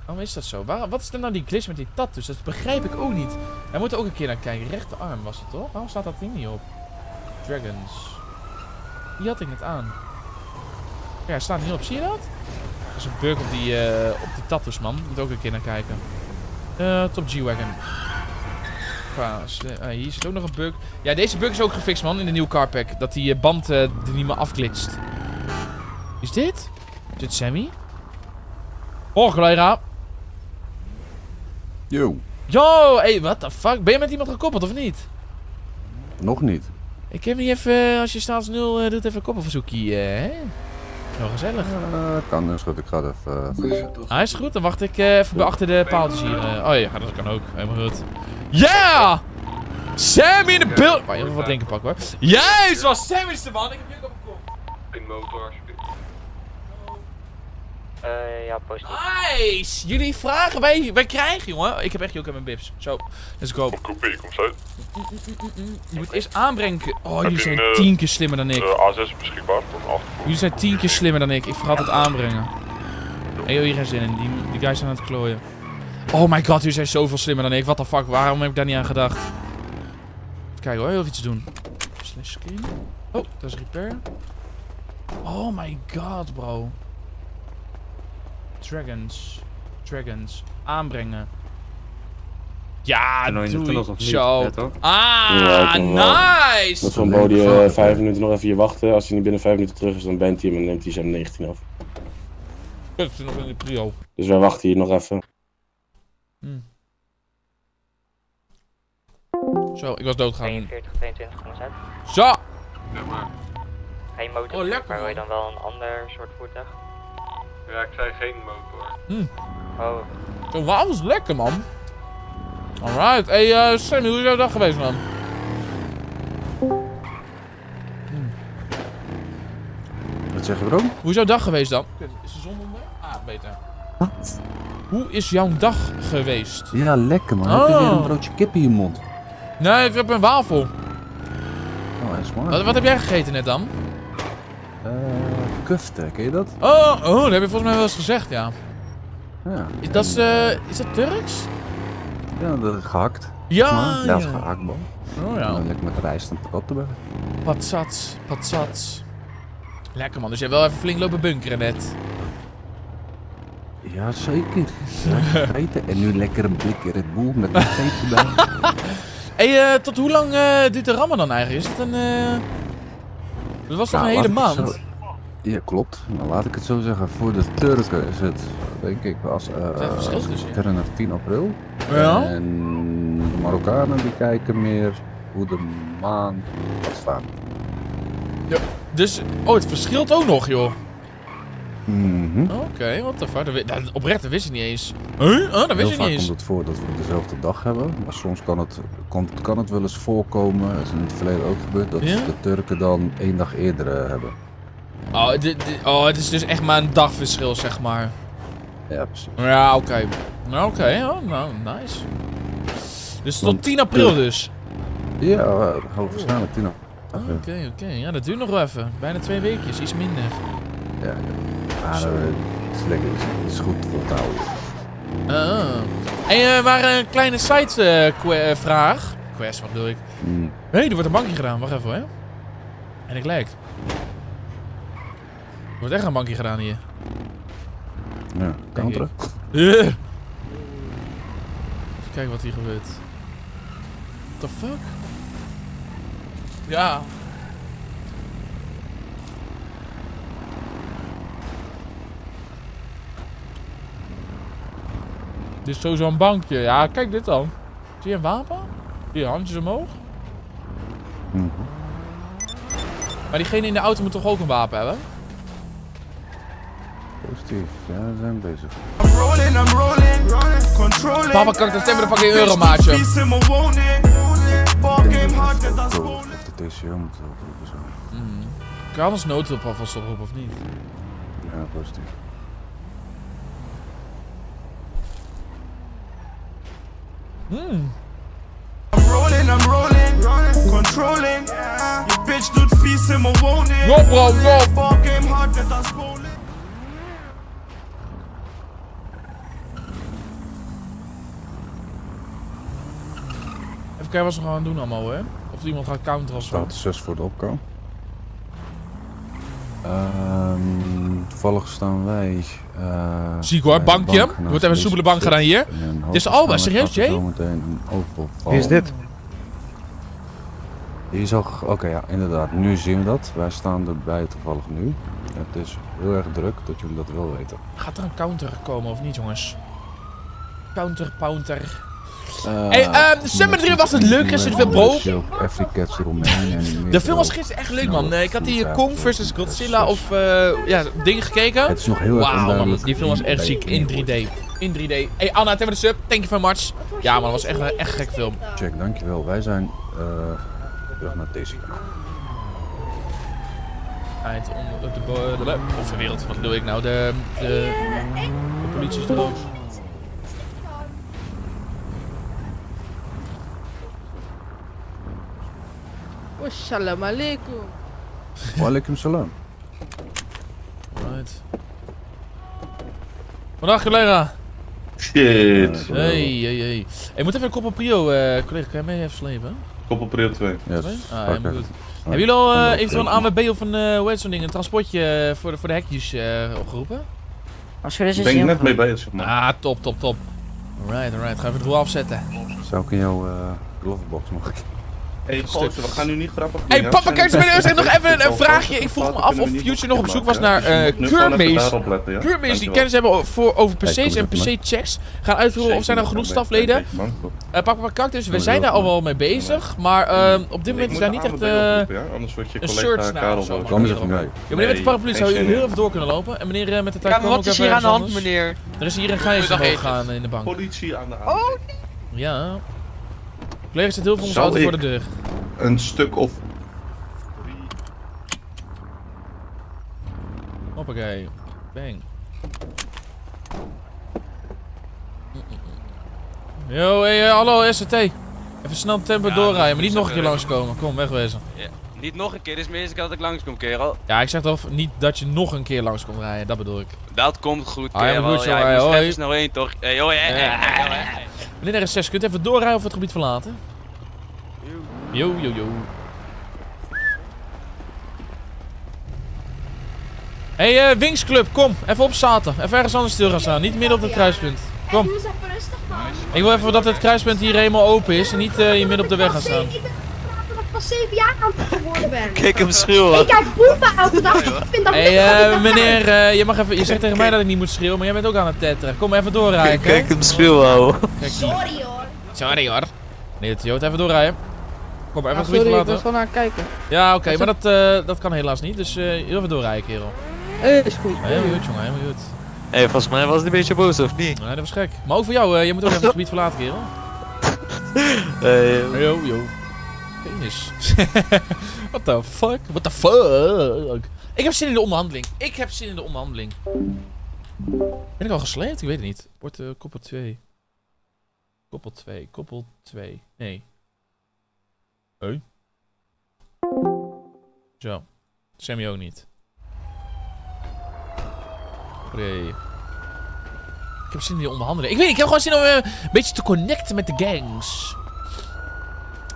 Waarom is dat zo? Waar, wat is er nou die glitch met die tattoos? Dat begrijp ik ook niet. Daar moeten ook een keer naar kijken. Rechterarm was het, toch? Waarom staat dat ding niet op? Dragons. Die had ik net aan. Ja, hij staat niet op. Zie je dat? Dat is een bug op die, uh, op die tattoos, man. Moet ook een keer naar kijken. Uh, top G-Wagon. Uh, hier zit ook nog een bug. Ja, deze bug is ook gefixt, man, in de nieuwe car pack. Dat die band uh, er niet meer afglitst. Is dit? Is dit Sammy? Oh, collega. Yo. Yo, hey, what the fuck? Ben je met iemand gekoppeld of niet? Nog niet. Ik heb niet even, als je staat nul, uh, doet even een koppelverzoekje, uh, hè? Heel gezellig. Uh, kan, is goed. Ik ga het even... Uh, ah, is goed. Dan wacht ik uh, even bij achter de paaltjes hier. Uh, oh ja, dat kan ook. Helemaal goed. Yeah! Sam in de build... Oh, even wat drinken pakken, hoor. Juist, was Sam is de man. Ik heb druk op mijn kop. Een motor, alsjeblieft. Eh, ja, positief. Nice! Jullie vragen, wij, wij krijgen, jongen. Ik heb echt joek aan mijn bips. Zo, let's go. Kopie, kom zo. Je moet eerst aanbrengen. Oh, jullie zijn tien keer slimmer dan ik. A zes beschikbaar voor een achtervoer. Jullie zijn tien keer slimmer dan ik. Ik vergat het aanbrengen. Hey, joh, hier geen zin in. Die, die guys zijn aan het klooien. Oh my god, jullie zijn zoveel slimmer dan ik. What the fuck, waarom heb ik daar niet aan gedacht? Even kijken hoor, heel veel iets doen. slash screen. Oh, dat is repair. Oh my god, bro. Dragons. Dragons. Aanbrengen. Ja, doei. Zo. Ja, ah, ja, nice! Dat van Bodie uh, vijf minuten nog even hier wachten. Als hij niet binnen vijf minuten terug is, dan bent hij hem en neemt hij zijn negentien af. Dat is nog in de prio. Dus wij wachten hier nog even. Hmm. Zo, ik was doodgaan. Zo! Geen motor, oh, lekker, maar wil je dan wel een ander soort voertuig? Ja, ik zei geen motor. Hmm. Oh. Zo, wauw, is lekker, man. Alright, hey uh, Sammy, hoe is jouw dag geweest, man? Hmm. Wat zeg je, bro? Hoe is jouw dag geweest dan? Is de zon onder? Ah, beter. Wat? Hoe is jouw dag geweest? Ja, lekker, man. Oh. Heb je weer een broodje kip in je mond? Nee, ik heb een wafel. Oh, dat is mooi. Wat, wat heb jij gegeten net dan? Eh, uh, kufte, ken je dat? Oh, oh, dat heb je volgens mij wel eens gezegd, ja. Ja. Is dat, uh, is dat Turks? Ja, dat is gehakt. Ja, maar, ja, dat is gehakt, man. Oh ja. En lekker met rijst en patat erbij. Patsats, patsats. Lekker, man. Dus jij hebt wel even flink lopen bunkeren net. Ja, zeker. Gegeten en nu lekker een blik Red Bull met een geitje bij. Hé, hey, uh, tot hoe lang uh, duurt de Ramadan eigenlijk? Is het een... Uh... Dat was toch nou, een hele maand? Zo... Ja, klopt. Nou, laat ik het zo zeggen. Voor de Turken is het, denk ik, als... Uh, het verschil tussen. Uh, tien april. Ja. En de Marokkanen die kijken meer hoe de maan gaat staan. Ja, dus... Oh, het verschilt ook nog, joh. Mm-hmm. Oké, okay, what the fuck. Dat, oprecht, dat wist ik niet eens. Huh? Oh, dat wist Heel ik vaak niet eens. Komt het voor dat we dezelfde dag hebben, maar soms kan het, komt, kan het wel eens voorkomen, dat is in het verleden ook gebeurd, dat yeah? de Turken dan één dag eerder uh, hebben. Oh, oh, het is dus echt maar een dagverschil, zeg maar. Ja, precies. Ja, oké. Okay. Nou, oké, okay. Oh, nou, nice. Dus tot Want, tien april dus? Ja, hoogstwaarschijnlijk tien april. Oké, okay, oké. Okay. Ja, dat duurt nog wel even. Bijna twee weekjes, iets minder. Ja, ja. Ah, dat is lekker, dat is goed voor het houden. Ah. En uh, waar een kleine site-vraag. Uh, que Quest, wat bedoel ik? Mm. Hé, hey, er wordt een bankje gedaan, wacht even hoor. En ik lijk. Er wordt echt een bankje gedaan hier. Ja, counteren. Yeah. Even kijken wat hier gebeurt. What the fuck? Ja. Dit is sowieso een bankje. Ja, kijk dit dan. Zie je een wapen? Hier, handjes omhoog. Mm-hmm. Maar diegene in de auto moet toch ook een wapen hebben? Positief, ja, we zijn bezig. I'm rolling, I'm rolling, rolling, controlling. Papa, kan ik dat stemmen de fucking euro, maatje? Ik denk dat het ook, of de D C O moet oproepen zijn. Mm. Kan je anders noodhulp alvast oproepen of niet? Ja, positief. Hmm. I'm rolling, I'm rolling, rolling, controlling. Yeah. You bitch doet vies in mijn woning. No, bro, no. Ball game hard net als bowling. Even kijken wat ze gaan doen allemaal, hè? Of iemand gaat counteren of zo. Staat zes voor de opkomen. Um, toevallig staan wij. Uh, Zie ik hoor, bankje. Er wordt even een soepele bank gedaan hier. Dit is Alba, serieus, Jay? Wie is dit? Hier is ook. Oké, okay, ja, inderdaad. Nu zien we dat. Wij staan erbij toevallig nu. Het is heel erg druk dat jullie dat wel weten. Gaat er een counter komen of niet, jongens? Counter, pounter. Uh, hey, uh, December drie was het leuk gisteren, veel bro. De film was gisteren echt leuk, man. Ik had die Kong versus Godzilla of uh, ja, dingen gekeken. Het is nog heel erg wauw, man, die film was echt ziek in drie D. In drie D. Hey Anna, het hebben de sub. Thank you very much. Ja, man, dat was echt een echt gek film. Check, dankjewel. Wij zijn terug uh, naar D C. Eind onder op de, de of de wereld. Wat doe ik nou? De, de, de politie is er los. Assalamu alaikum. Wa alaikum salam. Right. Vandaag, collega. Shit. Hey, hey, hey. Ik moet even een koppel prio, uh, collega. Kan jij mee even slepen? Koppel prio twee. Yes. Ah, helemaal goed. Hebben jullie al uh, eventueel een A N W B of een, uh, hoe heet zo'n ding, een transportje uh, voor, de, voor de hekjes uh, opgeroepen? Als er is ben ik net mee bezig, man. Ah, top, top, top. Alright, alright. Ga even het roer afzetten. Zou ik in jouw uh, glovebox mag ik? Hé, hey, gozer, we gaan nu niet grappig doen. Hé, hey, papa, kijk eens nog even een vraagje. Ik vroeg me af of Future nog op zoek was naar uh, keurmees. Keurmees die kennis hebben voor, over P C's en P C-checks. Gaan uitvoeren of zijn er genoeg stafleden. Uh, papa, papa, kijk, dus we zijn daar al wel mee bezig. Maar uh, op dit moment is daar niet echt uh, een search naar of zo. Ja, meneer met de paraplu, zou u heel even door kunnen lopen? En meneer uh, met de tijd kan ook even. Wat is hier aan de hand, meneer? Er is hier een geisje omhoog gaan in de bank. Politie aan de hand. Oh, nee. Ja. Collega zit heel veel ons auto voor de deur. Een stuk of... Hoppakee. Bang. Yo, hey, hallo S R T. Even snel tempo ja, doorrijden, maar niet nog een keer langskomen. Kom, wegwezen. Ja, niet nog een keer, dit is de eerste keer dat ik langskom, kerel. Ja, ik zeg toch niet dat je nog een keer langs komt rijden, dat bedoel ik. Dat komt goed, kerel. Ah, ja, maar goed, ja, ja, hoi. Even snel heen, toch? Hey, hoi, hey, hey, hey, hey. Meneer R S zes, kunt u even doorrijden of het gebied verlaten? Yo, yo, yo. Hé, uh, Wingsclub, kom. Even opzaten. Even ergens anders stil gaan staan. Niet midden op het kruispunt. Kom. Ik wil even dat het kruispunt hier helemaal open is en niet uh, hier midden op de weg gaan staan. Pas zeven jaar aan het geworden ben. Kijk hem schreeuwen. Ik kijk boepen elke dag. Ik vind dat hey, uh, meneer, uh, je, mag even, je zegt tegen mij dat ik niet moet schreeuwen, maar jij bent ook aan het tetteren. Kom even doorrijden. Kijk, kijk hem schreeuwen, ouwe. Sorry hoor. Sorry hoor. Nee, Jood, even doorrijden. Kom maar, even ja, sorry, ik was gewoon aan het kijken. Ja, oké, okay, maar dat, uh, dat kan helaas niet, dus uh, heel even doorrijden, kerel. Hé, is goed. Heel goed, jongen, helemaal goed. Hé, hey, volgens mij was het een beetje boos, of niet? Nee, dat was gek. Maar ook voor jou, uh, je moet ook even het gebied verlaten, kerel. Hé, yo, yo. Penis. What the fuck? What the fuck? Ik heb zin in de onderhandeling. Ik heb zin in de onderhandeling. Ben ik al gesleept? Ik weet het niet. Wordt uh, koppel twee. Koppel twee, koppel twee. Nee. Hey. Zo. Sammy ook niet. Pre. Ik heb zin in die onderhandeling. Ik weet niet, ik heb gewoon zin om uh, een beetje te connecten met de gangs.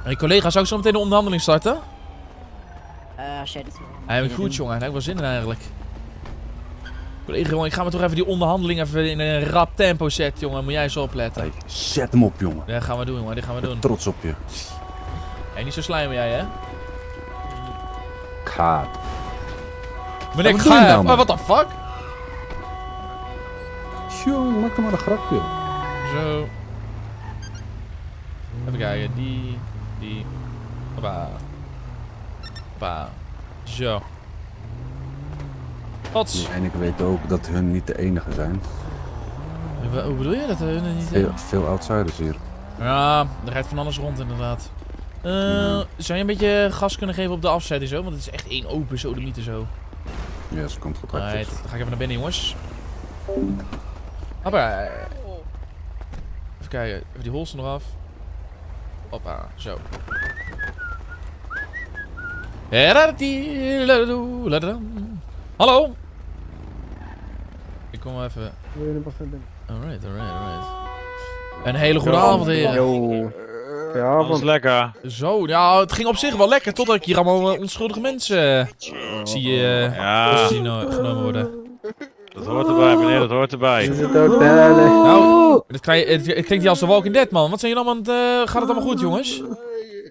Hey collega, zou ik zo meteen de onderhandeling starten? Uh, als jij dit wil. Hey, goed jongen, daar heb ik wel zin in eigenlijk. Collega jongen, ik ga me toch even die onderhandeling even in een rap tempo zetten jongen, moet jij zo opletten. Hey, zet hem op jongen. Ja, gaan we doen jongen, dit gaan we doen. Trots op je. Hey, niet zo slijmen jij hè? Ga. Meneer, ik ga nou, maar what the fuck? Tjoe, maak er maar een grapje. Zo. Even kijken, die, die, hoppa, hoppa, zo. Pots. En ik weet ook dat hun niet de enige zijn. W hoe bedoel je dat hun niet de enige zijn? Veel outsiders hier. Ja, er rijdt van alles rond inderdaad. Uh, mm. Zou je een beetje gas kunnen geven op de afzet en zo? Want het is echt één open sodemieter zo. Ja, dat komt goed. Right, dan ga ik even naar binnen jongens. Hoppa. Even kijken, even die holster nog af. Hoppa, zo. Hallo! Ik kom even. Alright, alright, alright. Een hele goede avond, heren. Ja, was lekker. Zo, ja, het ging op zich wel lekker totdat ik hier allemaal onschuldige mensen zie uh, ja. genomen worden. Dat hoort erbij, meneer, dat hoort erbij. Is het ook duidelijk? Nou, het, kan je, het, het klinkt niet als de Walking Dead, man. Wat zijn jullie allemaal aan het, uh, gaat het allemaal goed, jongens?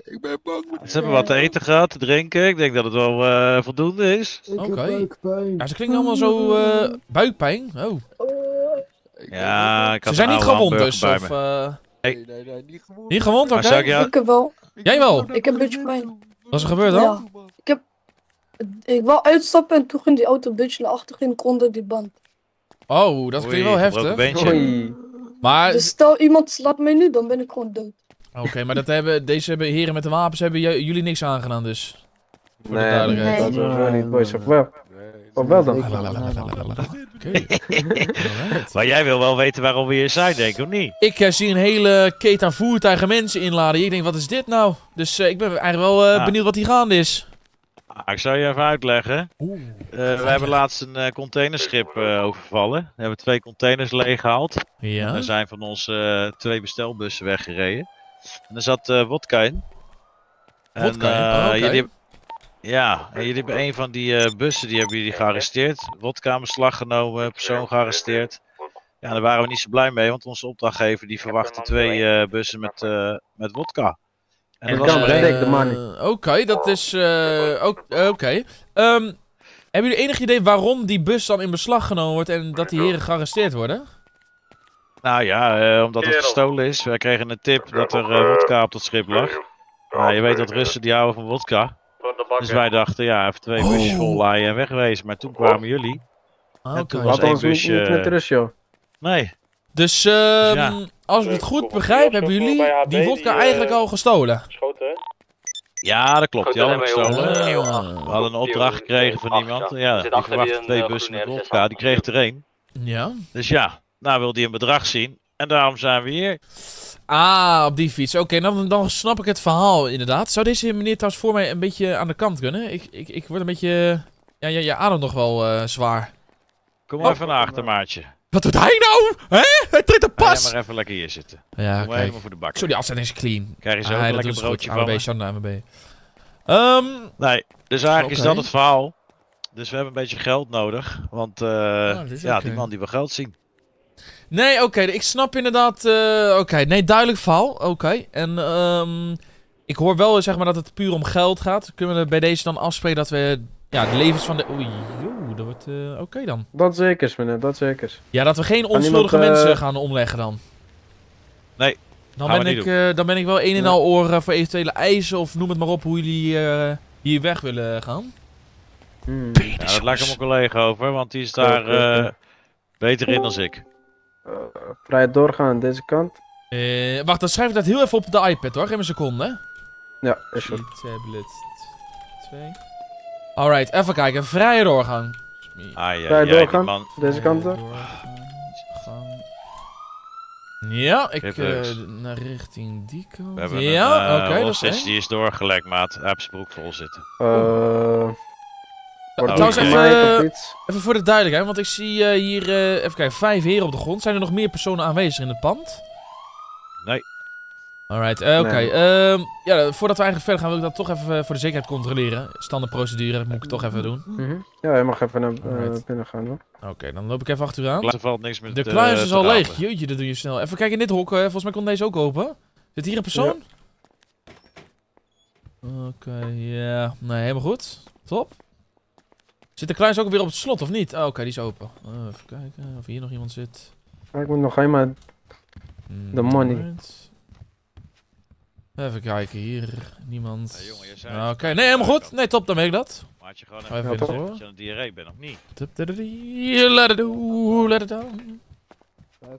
Ik ben bang. Ze hebben wat te eten gehad, te drinken. Ik denk dat het wel uh, voldoende is. Oké. Okay. Ja, ze klinken allemaal zo... Uh, buikpijn? Oh. Ja, ik had ze zijn niet gewond dus, of... Uh... Nee, nee, nee, niet gewond. Niet gewond, oké? Okay? Ja. Ik heb wel. Jij wel? Ik heb een beetje pijn. Wat is er gebeurd dan? Ja, ik heb... Ik wou uitstappen en toen ging die auto een beetje naar achter en onder die band. Oh, dat klinkt wel heftig. Oei. Maar... Dus stel iemand slaat mij nu, dan ben ik gewoon dood. Oké, okay, maar dat hebben, deze hebben, heren met de wapens hebben jullie niks aangedaan dus? Voor nee, de duidelijkheid. Nee, dat doen we niet, boys. Of wel? Of wel dan? Oké. Maar jij wil wel weten waarom we hier zijn, denk ik, of niet? Ik uh, zie een hele keten aan voertuigen mensen inladen. Ik denk, wat is dit nou? Dus uh, ik ben eigenlijk wel uh, benieuwd wat hier gaande is. Ik zou je even uitleggen. Oeh, uh, we hebben laatst een uh, containerschip uh, overvallen. We hebben twee containers leeggehaald. Ja? Er zijn van ons uh, twee bestelbussen weggereden. En er zat uh, wodka in. Wodka? En, uh, oh, okay. jullie, Ja, en jullie hebben een van die uh, bussen, die hebben jullie gearresteerd. Wodkamerslag genomen, persoon gearresteerd. Ja, daar waren we niet zo blij mee, want onze opdrachtgever die verwachtte twee uh, bussen met, uh, met wodka. En, en dat was uh, Oké, okay, dat is... Uh, Oké. Okay. Um, hebben jullie enig idee waarom die bus dan in beslag genomen wordt en dat die heren gearresteerd worden? Nou ja, uh, omdat het gestolen is. Wij kregen een tip dat er uh, wodka op dat schip lag. Uh, je weet dat Russen die houden van wodka. Dus wij dachten, ja, even twee busjes oh. vollaaien en wegwezen. Maar toen kwamen jullie. Ah, okay. En toen was één busje... Niet met Russen, joh. Nee. Dus uh, ja. als ik het goed begrijp, hebben jullie die wodka eigenlijk al gestolen? Schoten, hè? Ja, dat klopt. Die hadden we gestolen. Uh, we hadden een opdracht gekregen van iemand. Ja, die verwachtte twee bussen met wodka. Die kreeg er één. Ja. Dus ja, nou wilde hij een bedrag zien. En daarom zijn we hier. Ah, op die fiets. Oké, okay, dan, dan snap ik het verhaal inderdaad. Zou deze meneer trouwens voor mij een beetje aan de kant kunnen? Ik, ik, ik word een beetje... Ja, ja, je ademt nog wel uh, zwaar. Kom maar oh. even naar achter, maatje. Wat doet hij nou? Hè? Hij treedt een pas! Ga ja, maar even lekker hier zitten. Ja, Kom helemaal voor de bak. Sorry, die afzetting is clean. Krijg je zo ah, een lekker broodje van A M B, Shanna, A M B. Um, nee, dus eigenlijk okay. is dat het verhaal. Dus we hebben een beetje geld nodig. Want uh, oh, ja, okay. die man die wil geld zien. Nee, oké, okay, ik snap inderdaad... Uh, oké, okay, nee, duidelijk verhaal. Oké, okay. en um, ik hoor wel zeg maar dat het puur om geld gaat. Kunnen we bij deze dan afspreken dat we... Ja, de levens van de... Oei, joe, dat wordt... Uh, oké okay dan. Dat zeker, meneer, dat zeker. Ja, dat we geen onschuldige iemand, mensen uh... gaan omleggen dan. Nee, dan ben, ik, uh, dan ben ik wel een en al oren voor eventuele eisen of noem het maar op hoe jullie uh, hier weg willen gaan. Hmm. Penis, ja, dat laat ik mijn collega over, want die is daar uh, beter in dan ik. Uh, vrij doorgaan aan deze kant. Uh, wacht, dan schrijf ik dat heel even op de iPad hoor. Geef me een seconde. Ja, is goed. Tablet twee. Alright, even kijken. Vrije doorgang. Ah, ja, vrije ja, doorgang, man. Deze kant op. Ja, ik uh, naar richting die kant. We ja, uh, oké. Okay, die is doorgelekt, maat. Aapsbroek vol zitten. Eh... Uh... Nou, trouwens, even, uh, even voor de duidelijkheid, want ik zie uh, hier, uh, even kijken, vijf heren op de grond. Zijn er nog meer personen aanwezig in het pand? Nee. Alright, uh, oké. Okay. Nee. Um, ja, voordat we eigenlijk verder gaan, wil ik dat toch even voor de zekerheid controleren. Standaardprocedure, dat moet ik toch even doen. Mm-hmm. Ja, je mag even naar uh, binnen gaan hoor. Oké, okay, dan loop ik even achteraan. Er valt niks met de kluis is al leeg. Jeetje, dat doe je snel. Even kijken in dit hok, uh, volgens mij kon deze ook open. Zit hier een persoon? Ja. Oké, okay, ja. Yeah. Nee, helemaal goed. Top. Zit de kluis ook weer op het slot, of niet? Oh, oké, okay, die is open. Uh, even kijken of hier nog iemand zit. Ik moet nog eenmaal... De money. Right. Even kijken, hier... Niemand... Ja, jongen, je zei... Oké, okay. nee, helemaal goed. Nee, top, dan weet ik dat. Maat je gewoon even, even, even door. Dat je aan de diarree bent, of niet? Let it do, let it down. We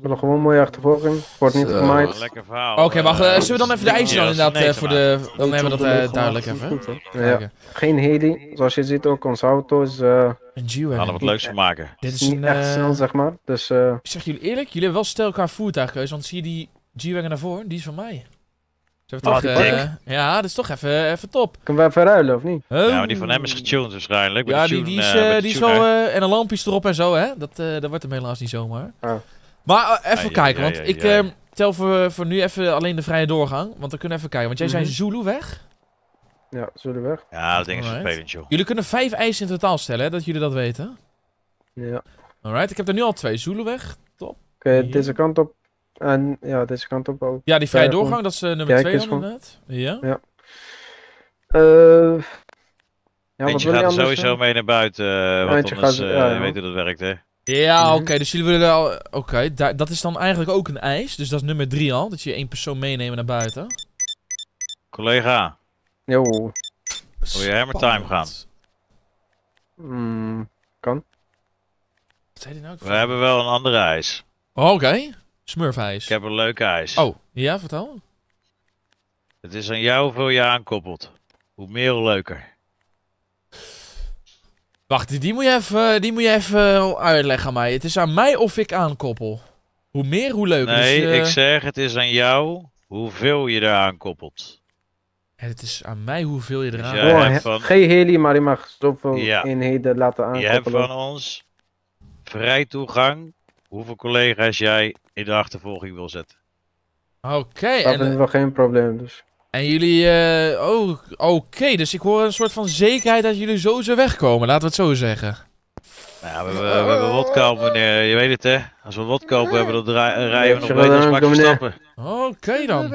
hebben gewoon een mooie achtervolging. Wordt niet gemaaid. Oké, okay, wacht. Uh, zullen we dan even de eisen dan inderdaad uh, voor de... Dan hebben we dat uh, duidelijk even. Ja. Geen heli. Zoals je ziet ook, onze auto is... Uh, een G-Wagon. Gaan er wat leuks van maken. Dit is niet echt uh, snel, zeg maar. Dus, uh, ik zeg jullie eerlijk, jullie hebben wel stel elkaar voertuigkeuze. Want zie je die G-Wagon daarvoor? Die is van mij. Dus oh, toch, uh, ja, dat is toch even, even top. Kunnen we even ruilen, of niet? Um, ja, maar die van hem is getuned waarschijnlijk. Ja, die, die is, uh, uh, die is wel... Uh, en een lampjes erop en zo, hè. Dat, uh, dat wordt hem helaas niet zomaar. Ah. Maar uh, even ah, kijken, ja, want ja, ja, ik ja, ja. Uh, tel voor, voor nu even alleen de vrije doorgang. Want we kunnen even kijken. Want jij mm-hmm. zei Zulu weg? Ja, Zulu weg. Ja, dat ding is vervelend, joh. Jullie kunnen vijf eisen in totaal stellen, hè. Dat jullie dat weten. Ja. Alright, ik heb er nu al twee. Zulu weg, top. Oké, deze kant op. En ja, deze kant op ook. Ja, die vrije doorgang, dat is uh, nummer twee inderdaad. Ja. Ja. Uh, ja wat je gaat er sowieso zijn? mee naar buiten, uh, want anders uh, ja, ja. weet hoe dat werkt, hè. Ja, mm-hmm. oké, okay, dus jullie willen al... Oké, okay, da dat is dan eigenlijk ook een eis, dus dat is nummer drie al, dat je één persoon meenemen naar buiten. Collega. Jo. Wil je hammer time gaan? Mm, kan. Wat zei die nou? We hebben wel een andere eis. Oh, oké. Okay. Smurfijs. Ik heb een leuke ijs. Oh, ja, vertel. Het is aan jou hoeveel je aankoppelt. Hoe meer, hoe leuker. Wacht, die, die moet je even, die moet je even uitleggen aan mij. Het is aan mij of ik aankoppel. Hoe meer, hoe leuker. Nee, dus, uh... ik zeg het is aan jou hoeveel je eraan koppelt. En het is aan mij hoeveel je eraan koppelt. Dus oh, van... Geen heli, maar je mag zoveel ja. eenheden laten aankoppelen. Je hebt van ons vrij toegang. Hoeveel collega's jij in de achtervolging wil zetten. Oké. Okay, dat is wel geen probleem dus. En jullie... Uh, oh, oké. Okay. Dus ik hoor een soort van zekerheid dat jullie zo zijn wegkomen. Laten we het zo zeggen. Nou, we, we, we hebben wodka op, meneer. Je weet het, hè? Als we wodka op hebben, dan rijden we nog beter als Max Verstappen. Oké, okay, dan.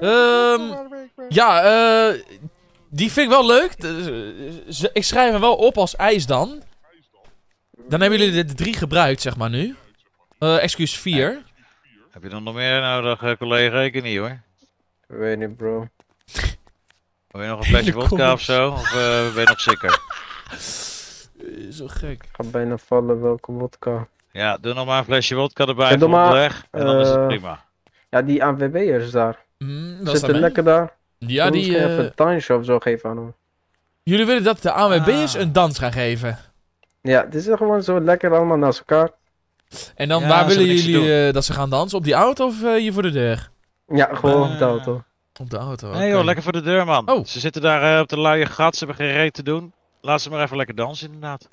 Um, ja, uh, die vind ik wel leuk. Ik schrijf hem wel op als ijs dan. Dan hebben jullie de drie gebruikt, zeg maar, nu. Uh, excuus vier. Hey. Heb je dan nog meer nodig, collega? Ik niet, hoor. Weet niet, bro. Wil je nog een flesje vodka of zo? Of uh, ben je nog sicker? Zo gek. Ik ga bijna vallen, welke wodka. Ja, doe nog maar een flesje wodka erbij voor onderweg. En dan uh, is het prima. Ja, die A N W B'ers daar. Mm, dat zitten lekker daar. Ja, die... Uh... even een dansje of zo geven aan hem. Jullie willen dat de A N W B'ers ah. een dans gaan geven? Ja, dit is gewoon zo lekker allemaal naast elkaar. En dan, ja, waar willen jullie uh, dat ze gaan dansen? Op die auto of uh, hier voor de deur? Ja, gewoon uh, op de auto. Op de auto, okay. Nee joh, lekker voor de deur, man. Oh. Ze zitten daar uh, op de luie gat, ze hebben geen reet te doen. Laat ze maar even lekker dansen, inderdaad.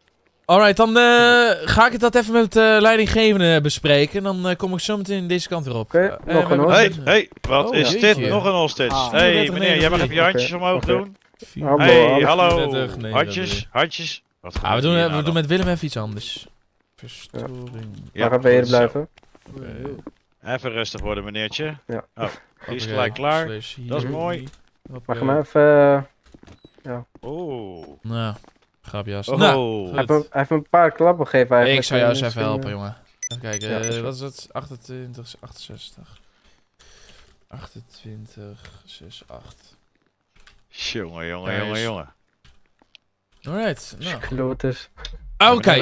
Alright, dan uh, ga ik dat even met de uh, leidinggevende bespreken. Dan uh, kom ik zo meteen deze kant weer op. Okay, uh, nog een hey, hey, wat oh, is jeetje. dit? Nog een hostage. Ah, hey, meneer, negenendertig. Jij mag even je handjes okay. omhoog okay. doen. Hallo, hey, hallo. Handjes, handjes. Wat gaan ah, we doen, we nou doen met Willem even iets anders. Verstoring. Ja, waar gaan we hier blijven? Okay. Even rustig worden, meneertje. Ja. Oh, die is gelijk klaar. Dat is mooi. Mag ik hem even... Uh... Ja. Oh. Nou, grapjas. Oh. Nou, hij, heeft, hij heeft een paar klappen gegeven eigenlijk. Hey, ik zou jou eens even helpen, jongen. Even kijken, ja, uh, wat is dat? achtentwintig, achtenzestig. achtentwintig, acht. Jongen, jongen, jongen, is... jongen. Alright, nou. Oké, okay,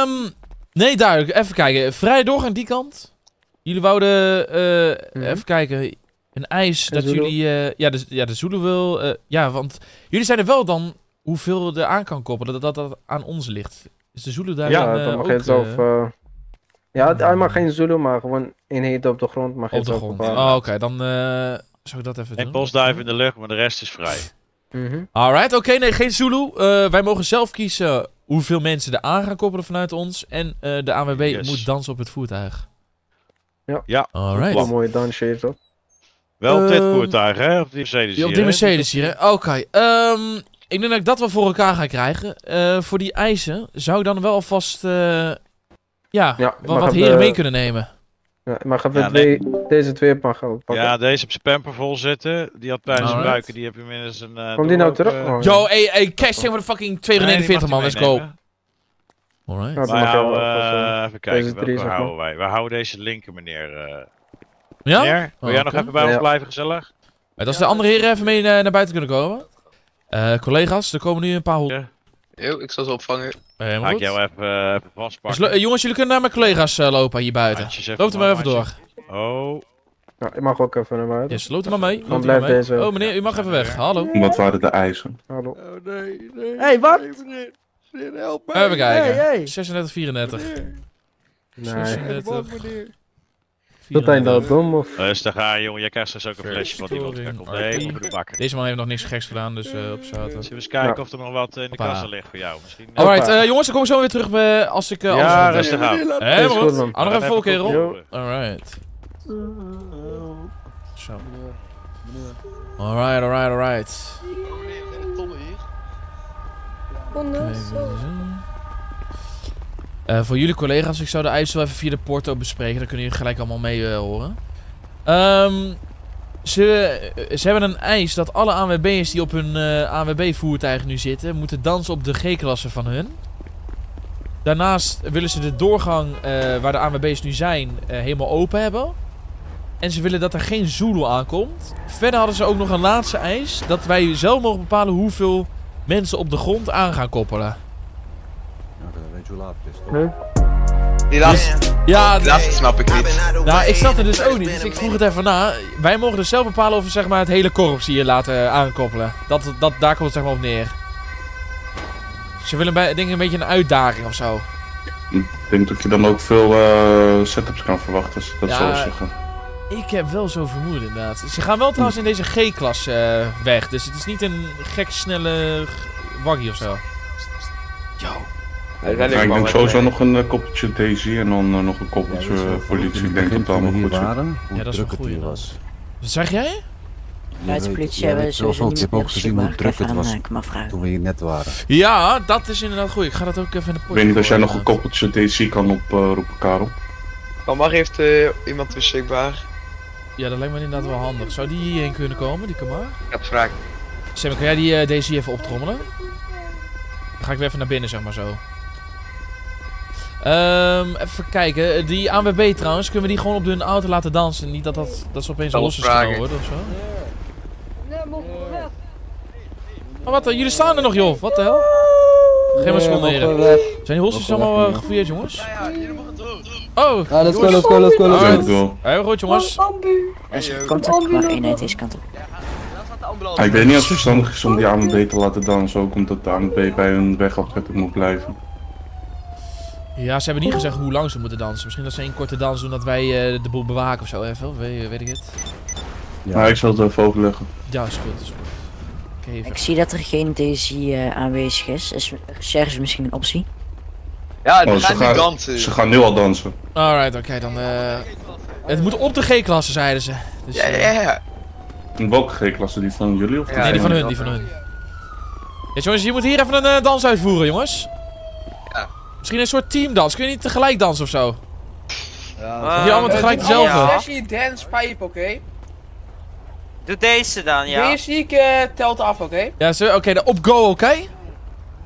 um, nee, duidelijk. Even kijken. Vrij door aan die kant. Jullie wouden, uh, mm-hmm. even kijken... Een eis dat jullie... Uh, ja, de, ja, de zoelen wil... Uh, ja, want jullie zijn er wel dan hoeveel er aan kan koppelen. Dat dat, dat aan ons ligt. Is de zoelen daar ja, dan, uh, dan mag ook... Uh, of, uh, ja, hij mag geen zoelen, maar gewoon eenheden op de grond. Mag op de grond. Op, uh, oh, oké. Okay, dan uh, zou ik dat even en doen. En postduif in de lucht, maar de rest is vrij. Mm-hmm. Alright, oké. Okay, nee, geen zoelen. Uh, wij mogen zelf kiezen hoeveel mensen er aan gaan koppelen vanuit ons. En uh, de A N W B yes. moet dansen op het voertuig. Ja. Ja. Alright. Wat een mooie dansje heeft dat. Wel op um, dit voertuig, hè? Op die Mercedes hier. Op die Mercedes hier, hè? Oké. Okay. Um, ik denk dat ik dat wel voor elkaar ga krijgen. Uh, voor die eisen zou ik dan wel alvast... Uh, ja, ja wat, wat heren de... mee kunnen nemen. Ja, maar gaan we ja, nee. de, deze twee pakken? Ja, deze op zijn pamper vol zitten. Die had tijdens zijn buiken, die heb je minstens een... Uh, Komt die nou terug? Uh, Yo, hey, hey, cash tegen de fucking tweehonderdnegenenveertig, nee, man. Let's go. Alright. Nou, wij houden, uh, even kijken, welke we houden wij? We houden deze linker, meneer... Uh, Ja? Meneer, wil jij oh, nog okay. even bij ons ja. blijven, gezellig? Ja, als de andere heren even mee naar, naar buiten kunnen komen. Uh, collega's, er komen nu een paar honderd. Yo, ik zal ze opvangen. Helemaal Ga goed. Ik jou even, uh, even vastpakken. Dus, uh, jongens, jullie kunnen naar mijn collega's uh, lopen hier buiten. Loopt er maar even door. Oh. Ja, ik mag ook even naar buiten. Yes, loopt er maar mee. Dan blijft deze. Oh meneer, u mag even weg. Hallo. Wat waren de eisen? Hallo. Oh nee, nee. Hey, wat? Nee, meneer. Meneer, help mij. Even kijken. Hey, hey. zesendertig, vierendertig. Nee. zesendertig. Dat hij nou dom of... Rustig aan, jongen, jij krijgt straks ook een flesje van die wodka. Komt helemaal de bakken. Deze man heeft nog niks geks gedaan, dus uh, op zaterdag. Zullen we eens kijken ja. of er nog wat in de kassa ligt voor jou? Misschien. Alright, uh, jongens, dan kom ik zo weer terug bij, als ik... Uh, ja, alles rustig aan. Hé, maar goed. Hou nog even vol, kerel. Alright. Zo. Alright, alright, alright. Uh, voor jullie collega's, ik zou de eisen wel even via de porto bespreken. Dan kunnen jullie gelijk allemaal mee uh, horen. Um, ze, ze hebben een eis dat alle A N W B'ers die op hun uh, A N W B-voertuig nu zitten... moeten dansen op de G-klasse van hun. Daarnaast willen ze de doorgang uh, waar de A N W B'ers nu zijn uh, helemaal open hebben. En ze willen dat er geen Zulu aankomt. Verder hadden ze ook nog een laatste eis. Dat wij zelf mogen bepalen hoeveel mensen op de grond aan gaan koppelen. Hoe laat het is, toch? Nee. Die laatste, dus, ja, die laatste snap ik niet. Nou, ik snap er dus ook niet, dus ik vroeg het even na. Wij mogen dus zelf bepalen of we zeg maar, het hele korps hier laten aankoppelen. Dat, dat, daar komt het zeg maar op neer. Ze willen bij, denk ik een beetje een uitdaging of zo. Ik denk dat je dan ook veel uh, setups kan verwachten, dat ja, zou ik zeggen. Ik heb wel zo vermoeden inderdaad. Ze gaan wel trouwens in deze G-klas uh, weg, dus het is niet een gek snelle waggie of zo. Yo. Ja, ik denk man, sowieso nee. nog een uh, koppeltje D C en dan uh, nog een koppeltje ja, politie. Ik denk dat het allemaal goed zit. Ja, dat is een goeie. Wat zeg jij? Duitse politie hebben sowieso niet meer gezien hoe druk het was toen we hier net waren. Ja, dat is inderdaad goed. Ik ga dat ook even in de post. Ik weet niet of jij nog een koppeltje D C kan oproepen, Karel. Dan mag heeft iemand beschikbaar. Ja, dat lijkt me inderdaad wel handig. Zou die hierheen kunnen komen, die Kamar? Ja, dat vraag ik. Sam, kan jij die D C even optrommelen? Dan ga ik weer even naar binnen, zeg maar zo. Um, even kijken, die A N W B trouwens, kunnen we die gewoon op hun auto laten dansen? Niet dat, dat, dat ze opeens los is gehouden worden ofzo. Oh, wat, jullie staan er nog joh, wat de hel? Geen maar sponderen. Zijn die holsters allemaal uh, gefouilleerd jongens? Ja, ja, jullie mogen droog. Oh, ja, let's go, let's go, let's go, let's go. Heel goed jongens. Komt er maar eenheid deze kant op. Ah, ik weet niet of het verstandig is om die A N W B te laten dansen, ook omdat de A N W B bij hun wegafzetting moet blijven. Ja, ze hebben niet gezegd hoe lang ze moeten dansen. Misschien dat ze één korte dans doen dat wij uh, de boel bewaken of zo even, weet, weet ik het. Ja, nou, ik zal het even overleggen. Ja, is goed, is goed. Okay, ik zie dat er geen D S I uh, aanwezig is. Is recherche misschien een optie? Ja, oh, ze, gaan, dansen. ze gaan nu al dansen. Alright, oké, okay, dan... Uh, het moet op de G-klasse, zeiden ze. Dus, ja, ja, ja. Welke G-klasse? Die van jullie? Of ja, nee, die van hun, die van hun. Ja, jongens, je moet hier even een uh, dans uitvoeren, jongens. Misschien een soort teamdans. Kun je niet tegelijk dansen of zo? Ja, uh, jullie allemaal tegelijk dezelfde. Ja. Sessie dance pipe, oké? Okay? Doe deze dan, ja. Deze ik uh, telt af, oké? Okay? Ja, oké, okay, dan op go, oké? Okay?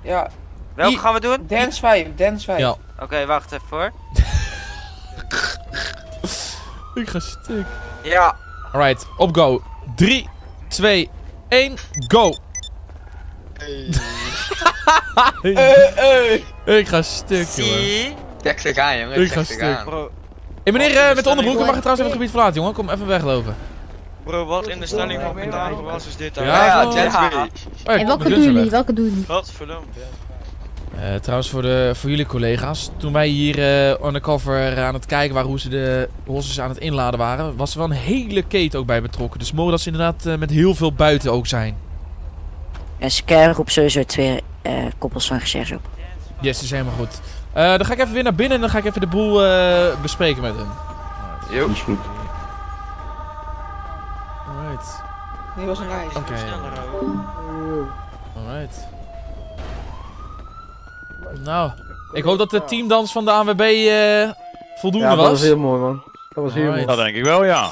Ja. Welke I gaan we doen? Dance vijf, dance vijf. Ja. Oké, okay, wacht even hoor. Ik ga stuk. Ja. Alright, op go. drie, twee, één, go. Hey. Hey. Hey, hey. Ik ga stuk, jongen. Kijk ze aan, jongen. Ik ga stuk. Hé, hey, meneer uh, met de onderbroeken mag je trouwens even het gebied verlaten, jongen. Kom even weglopen. Bro, wat in de stelling van vandaag was, is dit dan? Ja, ja, ja. ja. Oh, ja hey, welke doen jullie? Welke doen jullie? Wat verdomd, ja. Uh, trouwens, voor, de, voor jullie collega's. Toen wij hier uh, undercover aan het kijken waren hoe ze de horses aan het inladen waren, was er wel een hele keten ook bij betrokken. Dus mogen dat ze inderdaad uh, met heel veel buiten ook zijn. En Scar roept sowieso twee uh, koppels van recherche op. Yes, dat is helemaal goed. Uh, dan ga ik even weer naar binnen en dan ga ik even de boel uh, bespreken met hem. Yo. Is goed. Alright. Dit was een reis. Oké. Alright. Nou, ik hoop dat de teamdans van de A N W B uh, voldoende was. Ja, dat was heel mooi man. Dat was heel mooi. Dat denk ik wel, ja.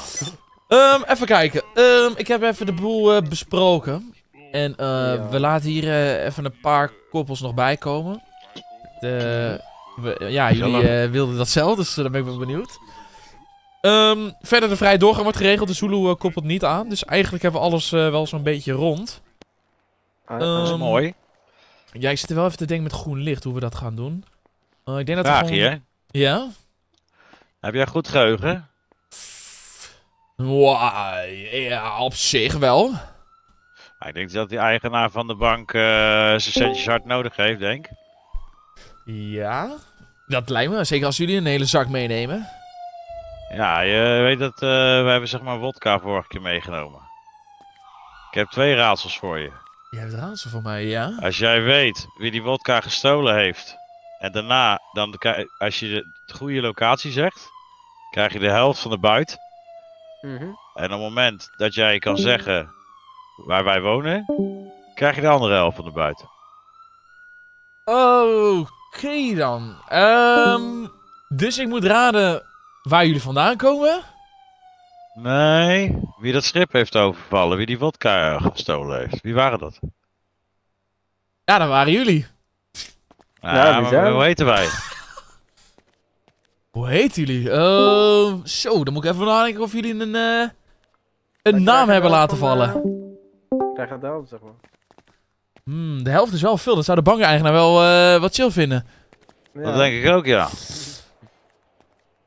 um, even kijken. Um, ik heb even de boel uh, besproken. En uh, ja. we laten hier uh, even een paar koppels nog bij komen. De, we, ja, jullie uh, wilden dat zelf, dus uh, daar ben ik wel benieuwd. Um, verder de vrije doorgang wordt geregeld, de Zulu uh, koppelt niet aan. Dus eigenlijk hebben we alles uh, wel zo'n beetje rond. Ah, dat is um, mooi. Ja, ik zit er wel even te denken met groen licht hoe we dat gaan doen. Uh, ik denk dat Vraag gewoon... je, hè? Ja? Heb jij goed geheugen? Wow, ja, op zich wel. Ik denk dat die eigenaar van de bank uh, zijn centjes hard nodig heeft, denk ik. Ja, dat lijkt me. Zeker als jullie een hele zak meenemen. Ja, je weet dat uh, we hebben zeg maar wodka vorige keer meegenomen. Ik heb twee raadsels voor je. Je hebt raadsel voor mij, ja? Als jij weet wie die wodka gestolen heeft. En daarna, dan, als je de goede locatie zegt, krijg je de helft van de buit. Mm-hmm. En op het moment dat jij kan zeggen waar wij wonen, krijg je de andere helft van de buiten. Oké okay dan. Um, dus ik moet raden waar jullie vandaan komen? Nee, wie dat schip heeft overvallen, wie die vodka gestolen heeft. Wie waren dat? Ja, dat waren jullie. Ah, ja, maar zijn. Hoe heten wij? Hoe heten jullie? Uh, zo, dan moet ik even nadenken of jullie een, uh, een naam hebben laten vallen. Krijg je dat helft, zeg maar. Hmm, de helft is wel veel. Dat zou de bank-eigenaar wel uh, wat chill vinden. Ja. Dat denk ik ook, ja.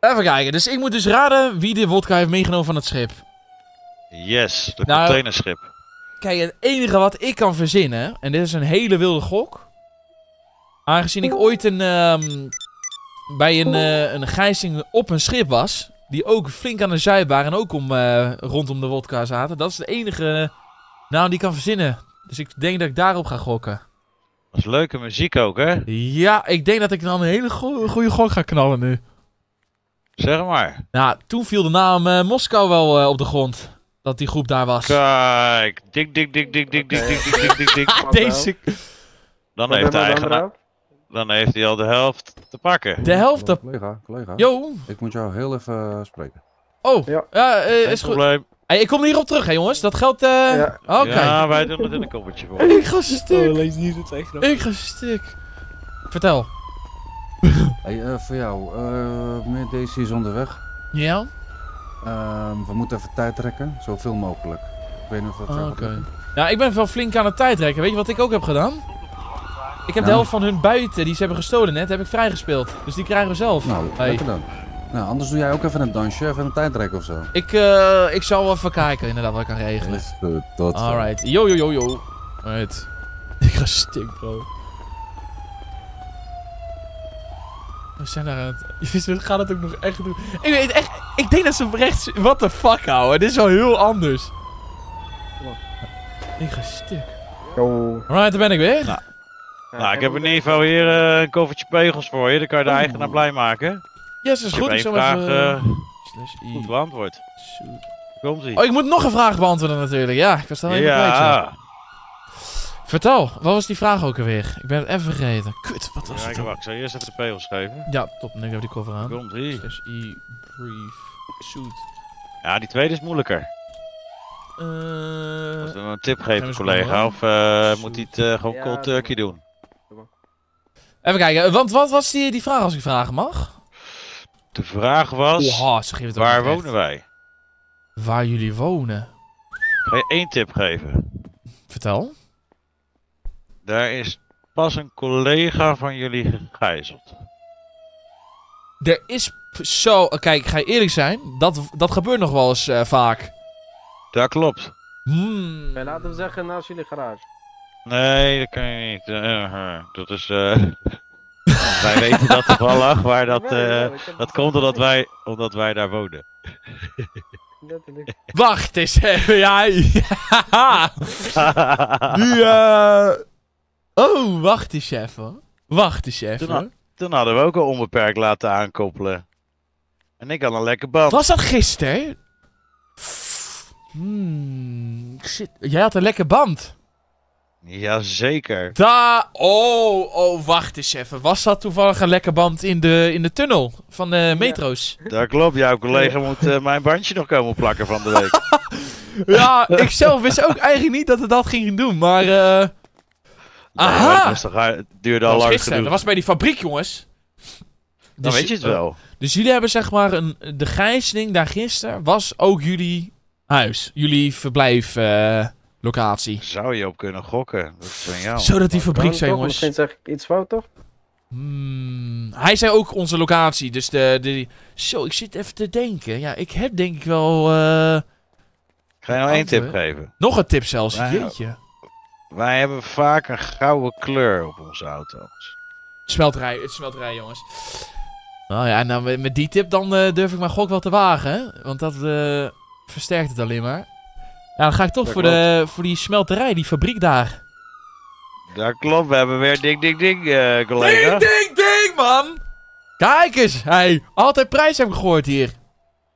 Even kijken. Dus ik moet dus raden wie de wodka heeft meegenomen van het schip. Yes, de nou, containerschip. Kijk, het enige wat ik kan verzinnen, en dit is een hele wilde gok, aangezien ik ooit een, um, bij een, uh, een gijzing op een schip was, die ook flink aan de zuip waren en ook om, uh, rondom de wodka zaten. Dat is de enige... Uh, Nou, die kan verzinnen. Dus ik denk dat ik daarop ga gokken. Dat is leuke muziek ook, hè? Ja, ik denk dat ik dan een hele go goede gok ga knallen nu. Zeg maar. Nou, toen viel de naam uh, Moskou wel uh, op de grond. Dat die groep daar was. Kijk, dik, dik, dik, dik, dik, dik, dik, dik, dik, dik. Deze. Dan heeft de eigenaar. Dan heeft hij al de helft te pakken. De helft te... Collega, collega. Yo. Ik moet jou heel even spreken. Oh, ja, ja uh, is goed. Hey, ik kom er hierop terug, hè jongens. Dat geldt... Uh... Ja. Okay. Ja, wij doen het in een koppertje voor. Ik ga stuk. Oh, lees niet het echt nog. Ik ga stuk. Vertel. Hey, uh, voor jou. Uh, meneer D C is onderweg. Ja? Uh, we moeten even tijd trekken. Zoveel mogelijk. Ik weet niet of dat oh, gaat okay. doen. Ja, ik ben wel flink aan het tijd trekken. Weet je wat ik ook heb gedaan? Ik heb ja. de helft van hun buiten die ze hebben gestolen net, heb ik vrijgespeeld. Dus die krijgen we zelf. Nou, hey. lekker dan. Nou, anders doe jij ook even een dansje, even een tijdrek of zo. Ik, uh, ik zal wel even kijken inderdaad wat ik kan regelen. Tot. Alright. Yo, yo, yo, yo. Alright. Ik ga stik, bro. We zijn daar aan het... We gaan het ook nog echt doen. Ik weet echt... Ik denk dat ze rechts... What the fuck, ouwe. Dit is wel heel anders. Ik ga stik. Yo. Alright, daar ben ik weer. Nou, nou ik heb in ieder geval hier uh, een koffertje pegels voor je. Dan kan je de oh. eigenaar blij maken. Yes, dat is goed. Ik heb een vraag uh, uh, goed beantwoord. Komt-ie. Oh, ik moet nog een vraag beantwoorden natuurlijk. Ja, ik was daar even ja. kwijt. Vertel, wat was die vraag ook alweer? Ik ben het even vergeten. Kut, wat was ja, het? Ik zal eerst even de pegels geven. Ja, top. Nu heb ik die koffer aan. Komt-ie. I brief. Shoot. Ja, die tweede is moeilijker. Uh, moet je een tip geven, collega? Of uh, moet hij het uh, gewoon ja, cold turkey doen? Even kijken, want wat was die, die vraag als ik vragen mag? De vraag was, oha, waar wonen echt. wij? Waar jullie wonen? Ik ga je één tip geven. Vertel. Daar is pas een collega van jullie gegijzeld. Er is zo... Kijk, ik ga je eerlijk zijn. Dat, dat gebeurt nog wel eens uh, vaak. Dat klopt. Hmm. Wij laten hem zeggen naast jullie garage. Nee, dat kan je niet. Uh, uh, dat is... Uh... Wij weten dat toevallig, maar dat, uh, dat komt omdat wij, omdat wij daar wonen. Wacht eens even, ja. ja. Die, uh... Oh, wacht eens even. Wacht eens even. Toen, ha toen hadden we ook al onbeperkt laten aankoppelen. En ik had een lekker band. Was dat gisteren? Hmm, shit. Jij had een lekker band. Jazeker. Da oh, oh, wacht eens even. Was dat toevallig een lekker band in de, in de tunnel van de metro's? Ja. Dat klopt, jouw collega moet uh, mijn bandje nog komen plakken van de week. Ja, ik zelf wist ook eigenlijk niet dat het dat ging doen, maar... Uh... Aha! Het ja, duurde al lang genoeg. Dat was bij die fabriek, jongens. Dan dus, weet je het wel. Uh, dus jullie hebben zeg maar een... De gijzeling daar gisteren was ook jullie huis. Jullie verblijf... Uh... locatie. Zou je op kunnen gokken? Dat is van jou. Zodat die fabriek zijn, jongens. Misschien zeg ik iets fout, toch? Hmm, hij zei ook onze locatie, dus de, de... Zo, ik zit even te denken. Ja, ik heb denk ik wel... Uh... Ga je nou één tip geven? Nog een tip zelfs, wij, jeetje. Wij hebben vaak een gouden kleur op onze auto's. Smeltrij, het smeltrij, jongens. Nou ja, nou, met die tip dan uh, durf ik mijn gok wel te wagen, hè? Want dat uh, versterkt het alleen maar. Ja, dan ga ik toch voor, de, voor die smelterij, die fabriek daar. Dat klopt, we hebben weer ding, ding, ding, uh, collega. Ding, ding, ding, man! Kijk eens, hey, altijd prijs heb ik gehoord hier.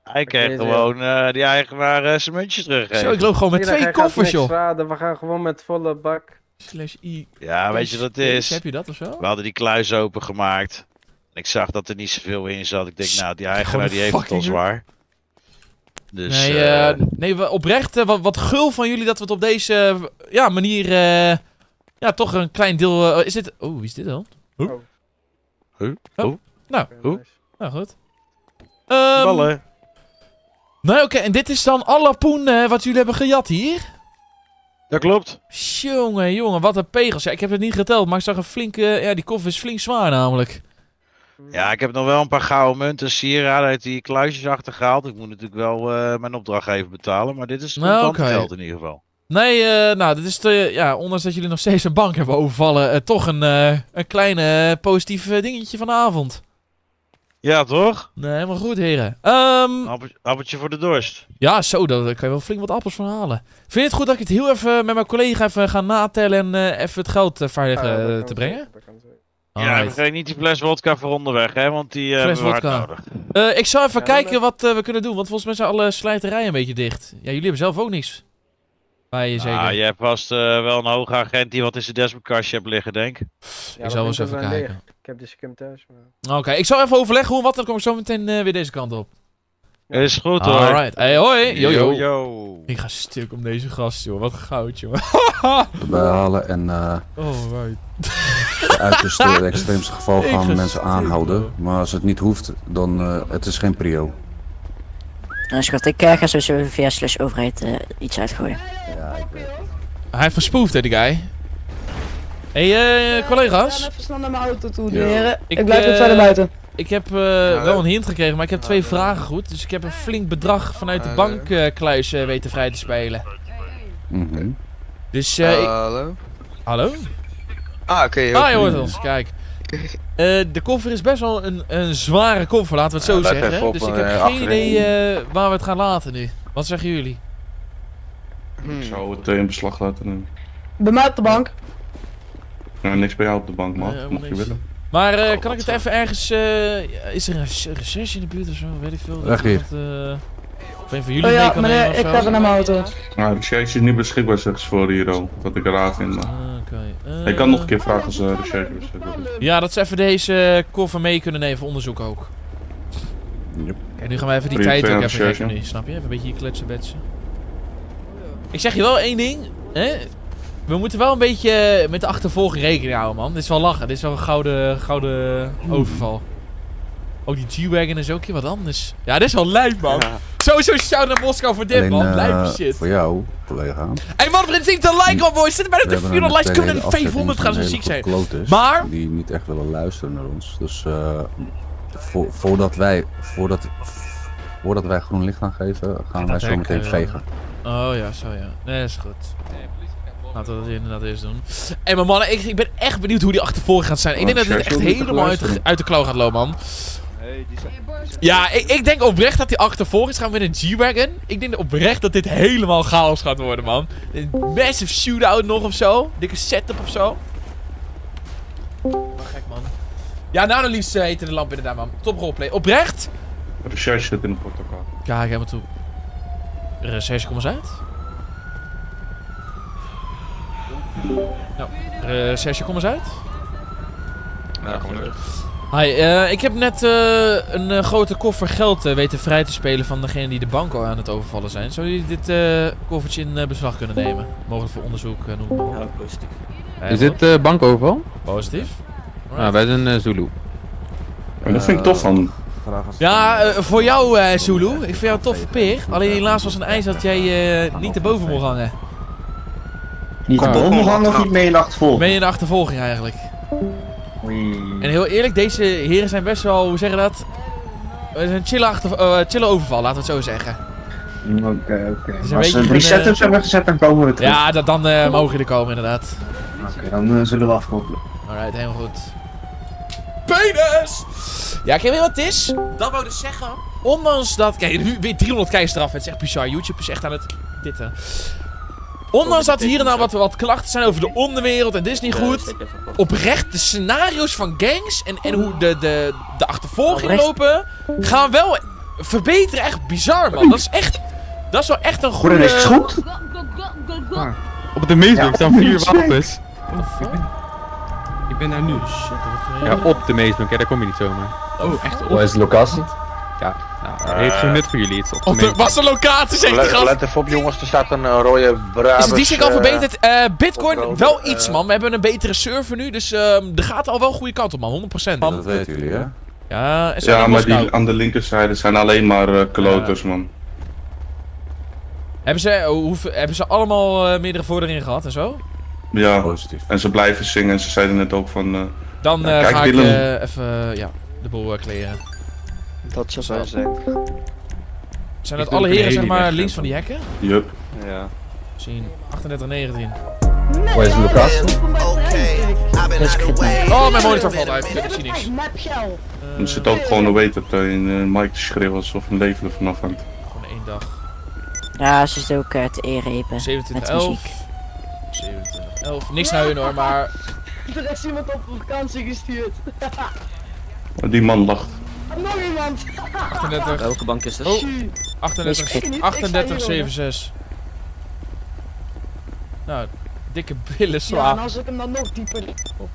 Hij kreeg gewoon uh, die eigenaar uh, zijn muntjes terug. Zo, ik loop gewoon met twee koffers, joh. Raden. We gaan gewoon met volle bak. Slash I. Ja, weet je wat het is? Heb je dat of zo? We hadden die kluis opengemaakt. En ik zag dat er niet zoveel in zat. Ik denk, nou, die eigenaar die heeft het al zwaar. Dus, nee, uh, uh, nee, oprecht, uh, wat, wat gul van jullie dat we het op deze uh, ja, manier, uh, ja, toch een klein deel, uh, is dit, oh, wie is dit dan? Hoe? Oh. Hoe? Oh. Oh. Nou, hoe? Nice. Nou, goed. Um, Ballen. Nee, oké, okay, en dit is dan alle poen uh, wat jullie hebben gejat hier? Dat klopt. Jongen, jongen, wat een pegels. Ja, ik heb het niet geteld, maar ik zag een flinke, uh, ja, die koffer is flink zwaar namelijk. Ja, ik heb nog wel een paar gouden munten, sieraden uit die kluisjes achtergehaald. Ik moet natuurlijk wel uh, mijn opdrachtgever betalen, maar dit is nou, okay. geld in ieder geval. Nee, uh, nou, dit is te, ja, ondanks dat jullie nog steeds een bank hebben overvallen, uh, toch een, uh, een klein uh, positief dingetje van de avond. Ja, toch? Nee, helemaal goed, heren. Um, Appeltje, appeltje voor de dorst. Ja, zo, daar kan je wel flink wat appels van halen. Vind je het goed dat ik het heel even met mijn collega even ga natellen en uh, even het geld uh, veilig uh, ja, te brengen? Ja, vergeet niet die fles wodka voor onderweg, hè, want die uh, hebben we hard nodig. Uh, ik zou even ja, kijken uh, wat uh, we kunnen doen, want volgens mij zijn alle slijterijen een beetje dicht. Ja, jullie hebben zelf ook niks. Maar je, zeker? Ah, je hebt vast uh, wel een hoge agent die wat in zijn dashboardkastje hebt liggen, denk ja, ik. Zal wel eens even kijken. Leeg. Ik heb de scum thuis. Maar... Oké, okay, ik zal even overleggen hoe wat, dan kom ik zo meteen uh, weer deze kant op. Ja. Is goed hoor. Alright, hey hoi, yo, yo. Yo, yo. Ik ga stuk om deze gast, joh. Wat goud, joh. Behalen en uh, alright. Uiterste, het extreemste geval gaan we mensen aanhouden. Hoor. Maar als het niet hoeft, dan uh, het is geen prio. Nou, schat, ik uh, ga sowieso via slash overheid uh, iets uitgooien. Ja, ik weet het. Hij heeft gespoofd, hè, die guy. Hé, hey, uh, collega's. Ik ga even snel naar mijn auto toe, heren. Ik, ik blijf uh, het verder buiten. Ik heb uh, ja, wel een hint gekregen, maar ik heb twee ja, vragen goed. Dus ik heb een flink bedrag vanuit de bankkluis uh, weten vrij te spelen. Mm-hmm. Dus eh... Uh, uh, hallo? Hallo? Ah, oké. Okay, ah, je hoort ons, kijk. Uh, de koffer is best wel een, een zware koffer, laten we het zo ja, zeggen. Op, dus ik heb uh, geen idee uh, waar we het gaan laten nu. Wat zeggen jullie? Hmm. Ik zou het uh, in beslag laten doen. Bij mij op de bank. Nou, niks bij jou op de bank, man. Uh, Mocht je willen. Maar uh, oh, kan ik het even ergens... Uh, is er een recessie in de buurt of zo? Weet ik veel. Echt hier. Uh, of een van jullie oh, ja, mee kan meneer, ik ga er naar mijn auto. Nou, de recherche is niet beschikbaar, zegt ze voor hier al. Dat ik raar vind. Maar... Ah, okay. uh, ik kan nog een keer vragen als uh, de recherche beschikbaar is. Ja, dat ze even deze koffer mee kunnen nemen voor onderzoek ook. Yep. Kijk, nu gaan we even die tijd ook even geven nu, snap je? Even een beetje hier kletsen, betsen. Ik zeg je wel één ding, hè? We moeten wel een beetje met de achtervolging rekening houden, man. Dit is wel lachen. Dit is wel een gouden, gouden overval. Ook die G-Wagon is ook hier wat anders. Ja, dit is wel lijp, man. Ja. Sowieso shout naar Moskou voor dit, alleen, man. Uh, lijp shit. Voor jou, collega. Hey, man, begint niet te liken, boys. Zitten bijna op de vierhonderd likes. Kunnen de vijfhonderd gaan zo ziek zijn. Maar... die niet echt willen luisteren naar ons. Dus uh, vo voordat wij... Voordat... Voordat wij groen licht gaan geven, gaan wij zo meteen vegen. Oh ja, zo ja. Nee, dat is goed. Laten we dat inderdaad eerst doen. En hey, maar mannen, ik, ik ben echt benieuwd hoe die achtervolging gaat zijn. Ik denk dat dit echt helemaal uit de, uit de klauw gaat lopen, man. Ja, ik, ik denk oprecht dat die achtervolging gaat met een G-Wagon. Ik denk oprecht dat dit helemaal chaos gaat worden, man. Een massive shootout nog of zo. Dikke setup of zo. Maar gek, man. Ja, nou dan liefst heette de lamp inderdaad, man. Top roleplay. Oprecht. Recherche zit in het protocol. Kijk helemaal toe. Recherche, kom eens uit. Nou, uh, Serge, kom eens uit. Ja, kom maar uit. Hi, uh, ik heb net uh, een uh, grote koffer geld uh, weten vrij te spelen van degene die de bank al aan het overvallen zijn. Zou jullie dit uh, koffertje in uh, beslag kunnen nemen? Mogelijk voor onderzoek uh, noemen. Ja, positief. Is dit uh, bankoverval? Positief. Alright. Ja, wij zijn uh, Zulu. Uh, dat vind ik tof van. Ja, uh, voor jou uh, Zulu. Ik vind jou een toffe peer. Alleen helaas was een eis dat jij uh, niet erboven mocht hangen. Niet op de omgang of niet mee in de achtervolging? Mee in de achtervolging eigenlijk. En heel eerlijk, deze heren zijn best wel, hoe zeggen dat? Het is een chille, achter, uh, chille overval, laten we het zo zeggen. Oké, okay, oké. Okay. Dus als we drie setups uh, hebben gezet, dan komen we terug. Ja, dat, dan uh, mogen jullie komen inderdaad. Oké, okay, dan uh, zullen we afkoppelen. Alright, helemaal goed. Penis! Ja, kijk, weet je wat het is? Dat wou ik dus zeggen. Ondanks dat... Kijk, nu weer driehonderd kijkers eraf. Het is echt bizar. YouTube is echt aan het... Dit, hè. Ondanks dat hier en daar wat, wat klachten zijn over de onderwereld en dit is niet goed. Oprecht, de scenario's van gangs en, en hoe de, de, de achtervolging lopen, gaan wel verbeteren. Echt bizar, man. Dat is echt, dat is wel echt een goede... Is het goed? Op de meesdruk staan vier wapens. Ik ben daar nu. Ja, op de meesdruk, daar kom je niet zomaar. Oh, echt op. Wat is de locatie? Ja. Nou, heeft geen nut voor jullie iets op. Wat was de locatie, zegt de gast. Let even op, jongens, er staat een rode brabus. Is die zich al verbeterd? Uh, Bitcoin, rode, wel iets, uh, man. We hebben een betere server nu, dus uh, er gaat al wel een goede kant op, man. honderd procent. Man. Dat weten jullie, hè? Ja, en zo ja maar die aan de linkerzijde zijn alleen maar uh, kloters, uh, man. Hebben ze, hoeveel, hebben ze allemaal uh, meerdere vorderingen gehad en zo? Ja, positief. En ze blijven zingen en ze zeiden net ook van... Uh, Dan uh, ja, kijk, ga ik uh, even uh, ja, de boel uh, kleren. Dat zou wel zijn. Zijn dat alle heren, zeg maar, links van die hekken? Yup. Ja. Zien. achtendertig negentien. Waar is Lucas? Oh, mijn monitor valt uit. Ik zie niks. Er zit ook gewoon een weet op in Mike te schreeuwen alsof een leven ervan afhangt. Gewoon één dag. Ja, ze is ook te eerrepen. zeventwintig elf. zeventwintig elf. Niks naar hun hoor, maar... Er is iemand op vakantie gestuurd. Die man lacht. Nog iemand! achtendertig. Welke bank is dat? Oh, achtendertig, achtendertig, zevenenzestig. Nou, dikke billen zwaar. Ja, als ik hem dan nog dieper. Op.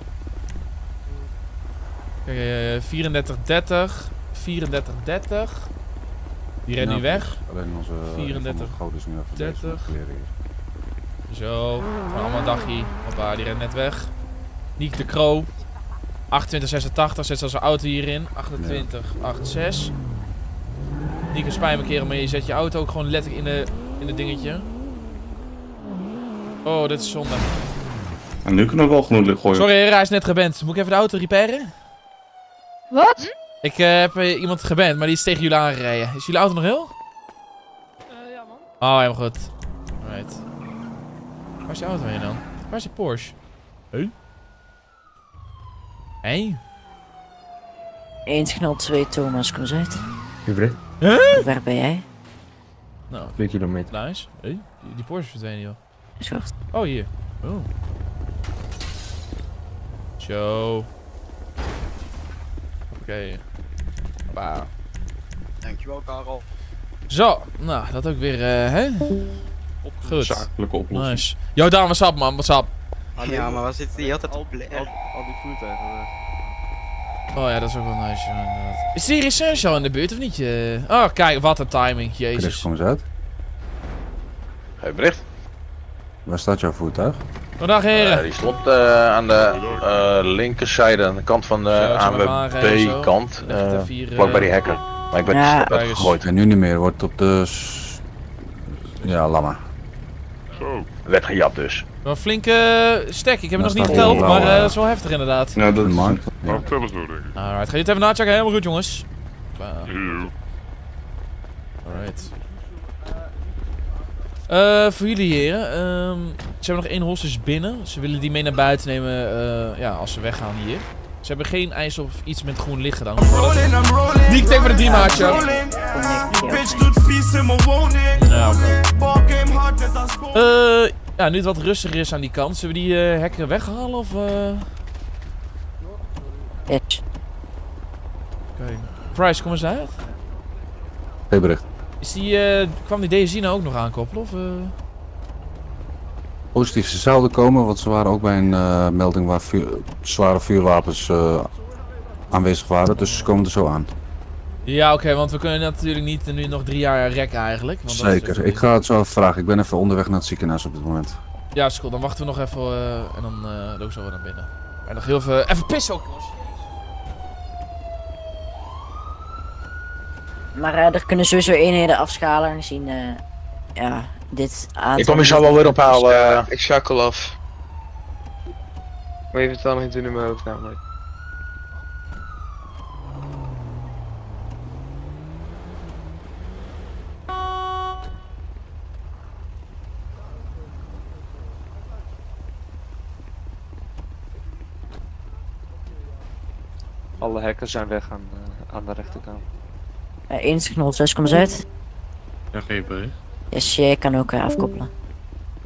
Kijk, uh, vierendertig dertig, vierendertig dertig. Die rent nu weg. Alleen onze vierendertig dertig. Zo, allemaal een dagje. Hoppa, die rent net weg. Nick de Kroo. achtentwintig zesentachtig, zet zijn auto hierin. achtentwintig zesentachtig. Nick, een spijt me keren, maar je zet je auto ook gewoon letterlijk in het in de dingetje. Oh, dit is zonde. En nu kunnen we wel genoeglijk gooien. Sorry heren, hij is net geband. Moet ik even de auto repairen? Wat? Ik uh, heb uh, iemand geband, maar die is tegen jullie aangereden. Is jullie auto nog heel? Uh, ja man. Oh, helemaal goed. Alright. Waar is je auto heen dan? Waar is je Porsche? Hé? Hey? Hé? Hey? Eens knal twee Thomas, kom eens uit. Hé? Huh? Waar ben jij? Nou, twee kilometer. Nice. Hé? Hey? Die, die Porsche verdwenen joh. Schort. Oh, hier. Oh. Zo. Oké. Hoppa. Dankjewel, Karel. Zo. Nou, dat ook weer, uh, hè? Goed. Zakelijke oplossing. Nice. Yo, Daan, wat sap, man? Wat sap? Ja, maar waar zit die altijd al die voertuigen? Oh ja, dat is ook wel nice, inderdaad. Is die research al in de buurt, of niet? Oh, kijk, wat een timing. Jezus. Chris, kom eens uit. Hey, bericht. Waar staat jouw voertuig? Goedendag heren! Uh, die slopt uh, aan de uh, linkerzijde, aan de kant van de A N W B kant. Uh, vlak bij die hacker. Maar ik ben ja. de stap uitgegooid. En nu niet meer, wordt op de... Ja, lama. Zo. Werd gejapt dus. Een flinke stek, ik heb het nog niet geteld, maar uh, dat is wel heftig inderdaad. Ja, dat is markt. Ja. Alright, ga je het even nachecken, helemaal goed jongens. Alright. Uh, voor jullie heren, uh, ze hebben nog één hostage binnen. Ze willen die mee naar buiten nemen uh, ja, als ze weggaan hier. Ze hebben geen ijs of iets met groen licht gedaan. Nick, take me de drie maatje. Ja, okay. uh, ja, nu het wat rustiger is aan die kant, zullen we die uh, hacker weghalen of... Uh... Okay. Price, kom eens uit. Geen bericht. Is die, uh, kwam die D S I nou ook nog aankoppelen? Of, uh... Positief, ze zouden komen, want ze waren ook bij een uh, melding waar vuur, zware vuurwapens uh, aanwezig waren. Dus ze komen er zo aan. Ja, oké, okay, want we kunnen natuurlijk niet nu nog drie jaar rekken eigenlijk. Want zeker, ik ga het zo vragen. Ik ben even onderweg naar het ziekenhuis op dit moment. Ja, is cool. Dan wachten we nog even uh, en dan uh, lopen we zo naar binnen. En nog heel even, even pissen ook. Maar uh, er kunnen sowieso eenheden afschalen en zien, uh, ja, dit aan. Ik kom je zo wel weer ophalen. Uh, ik schakel af. Maar even het dan niet in mijn hoofd namelijk. Alle hekken zijn weg aan, uh, aan de rechterkant. één nul zes, kom eens uit. Ja, G P. Yes, jij kan ook uh, afkoppelen.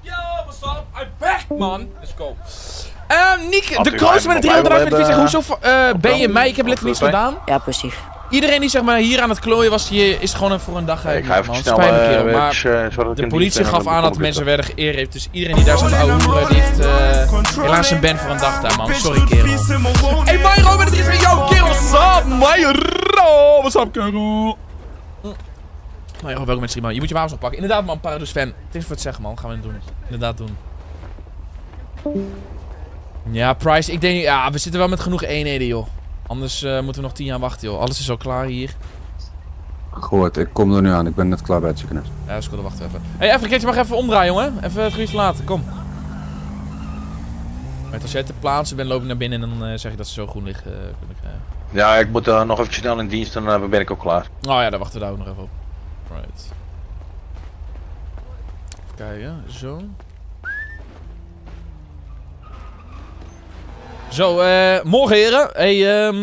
Yo, what's up? I'm back, man! Let's go. Uh, Nick, de Kroos met de driehonderdduizend die zegt, hoezo uh, ben je mij? Ik heb letterlijk niets gedaan. Ja, positief. Iedereen die zeg maar hier aan het klooien was, hier is gewoon voor een dag uit. Ja, ik ga even snel, uh, keer, uh, maar uh, de politie gaf aan dat mensen werden geëerd. Dus iedereen die daar zat ouwe die heeft uh, helaas een ban voor een dag daar, man. Sorry, kerel. Hey, Myro met het is van jou, kerel. Sap, Myro. Wat sap, kerel. Myro, welkom met streamen. Je moet je wapens oppakken. Inderdaad, man, Paradus fan. Het is voor het zeggen, man. Gaan we het doen. Inderdaad doen. Ja, Price, ik denk, ja, we zitten wel met genoeg eenheden, joh. Anders uh, moeten we nog tien jaar wachten, joh. Alles is al klaar hier. Goed, ik kom er nu aan. Ik ben net klaar bij het ziekenhuis. Ja, dus goed, wachten even. Hé, hey, Afrikaantje, mag even omdraaien, jongen. Even het gebied verlaten, kom. Maar als jij te plaatsen bent, loop ik naar binnen en dan uh, zeg ik dat ze zo groen licht uh, kunnen krijgen. Ja, ik moet uh, nog even snel in dienst en dan uh, ben ik ook klaar. Oh ja, daar wachten we daar ook nog even op. Right. Even kijken, zo. Zo, uh, morgen heren. Hey, um,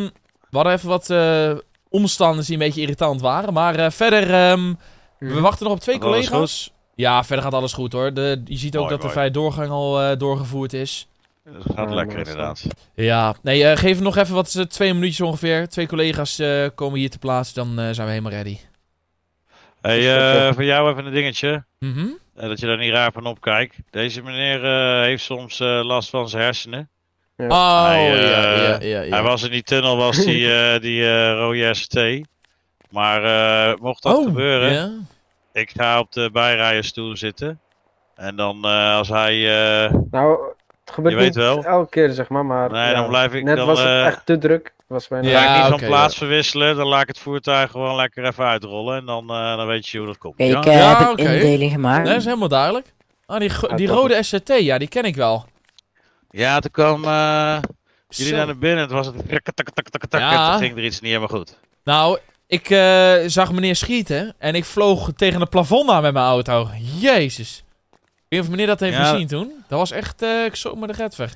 we hadden even wat uh, omstanders die een beetje irritant waren. Maar uh, verder, um, we wachten nog op twee gaat collega's. Ja, verder gaat alles goed hoor. De, je ziet ook mooi, dat mooi. de vrije doorgang al uh, doorgevoerd is. Dat gaat lekker inderdaad. Ja, nee, uh, geef hem nog even wat, uh, twee minuutjes ongeveer. Twee collega's uh, komen hier te plaatsen, dan uh, zijn we helemaal ready. Hey, uh, voor jou even een dingetje. Mm-hmm. uh, dat je daar niet raar van opkijkt. Deze meneer uh, heeft soms uh, last van zijn hersenen. Ja. Oh, hij, uh, ja, ja, ja, ja. Hij was in die tunnel, was die, uh, die uh, rode S R T. Maar uh, mocht dat oh, gebeuren, yeah. ik ga op de bijrijdersstoel zitten. En dan uh, als hij... Uh, nou, het gebeurt niet wel. elke keer, zeg maar, maar nee, ja, dan blijf ik, net dan, was het uh, echt te druk. Was mijn ja, ga ik niet okay, van plaats ja. verwisselen, dan laat ik het voertuig gewoon lekker even uitrollen. En dan, uh, dan weet je hoe dat komt. Ik ja, heb ja, een okay. indeling gemaakt. Nee, dat is helemaal duidelijk. Ah, die ja, die rode S R T, ja, die ken ik wel. Ja, toen kwam uh, jullie naar de binnen, toen was het... Ja. Toen ging er iets niet helemaal goed. Nou... Ik uh, zag meneer schieten en ik vloog tegen het plafond aan met mijn auto. Jezus. Ik weet niet of meneer dat heeft ja, gezien toen. Dat was echt, uh, ik zoek me de red weg.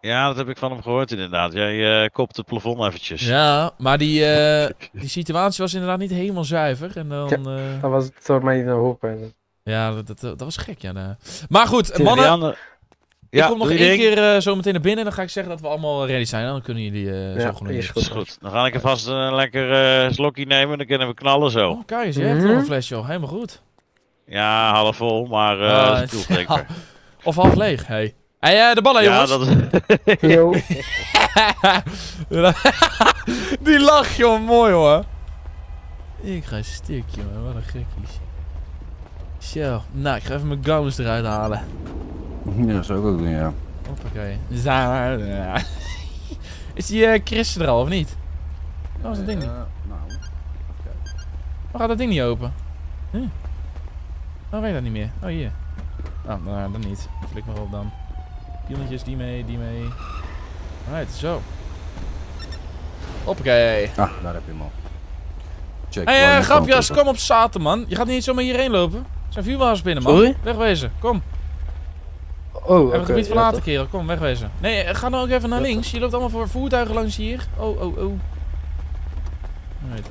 Ja, dat heb ik van hem gehoord inderdaad. Jij uh, kopt het plafond eventjes. Ja, maar die, uh, die situatie was inderdaad niet helemaal zuiver. En dan, uh... ja, dat was het soort mij niet naar hopen. Ja, dat, dat, dat was gek. Ja, nou. Maar goed, mannen. Andere... Ja, ik kom nog één ding. keer uh, zo meteen naar binnen en dan ga ik zeggen dat we allemaal ready zijn. Dan kunnen jullie uh, ja, zo genoeg. Is goed, goed. Dan ga ik alvast een lekker uh, slokje nemen en dan kunnen we knallen zo. Oh, kijk eens, je hebt nog een fles, joh. Helemaal goed. Ja, half vol, maar uh, uh, dat is het ja. Of half leeg, hé. Hey. Hey, uh, de ballen, ja, jongens. Dat is... Die lach, joh. Mooi, hoor. Ik ga stuk, joh. Wat een gekkies. Zo. Nou, ik ga even mijn goals eruit halen. Ja, dat zou ik ook doen, ja. Hoppakee. Is die uh, Christen er al, of niet? Waarom oh, is dat ding niet? Uh, nou, Waarom gaat dat ding niet open? Huh? Oh, weet ik dat niet meer. Oh, hier. Oh, nou, dan niet. Flik maar op dan. Pionnetjes, die mee, die mee. Right, zo. Hoppakee. Ah, daar heb je hem al. Check. Hé, hey, uh, grapjas, kom op zaten, man. Je gaat niet zomaar hierheen lopen. Er zijn vuurwapens binnen, man. Sorry? Wegwezen, kom. Oh, oké. Okay, het gebied verlaten, ja, kerel. Kom, wegwezen. Nee, ga nou ook even naar ja, links. Je loopt allemaal voor voertuigen langs hier. Oh, oh, oh. Right.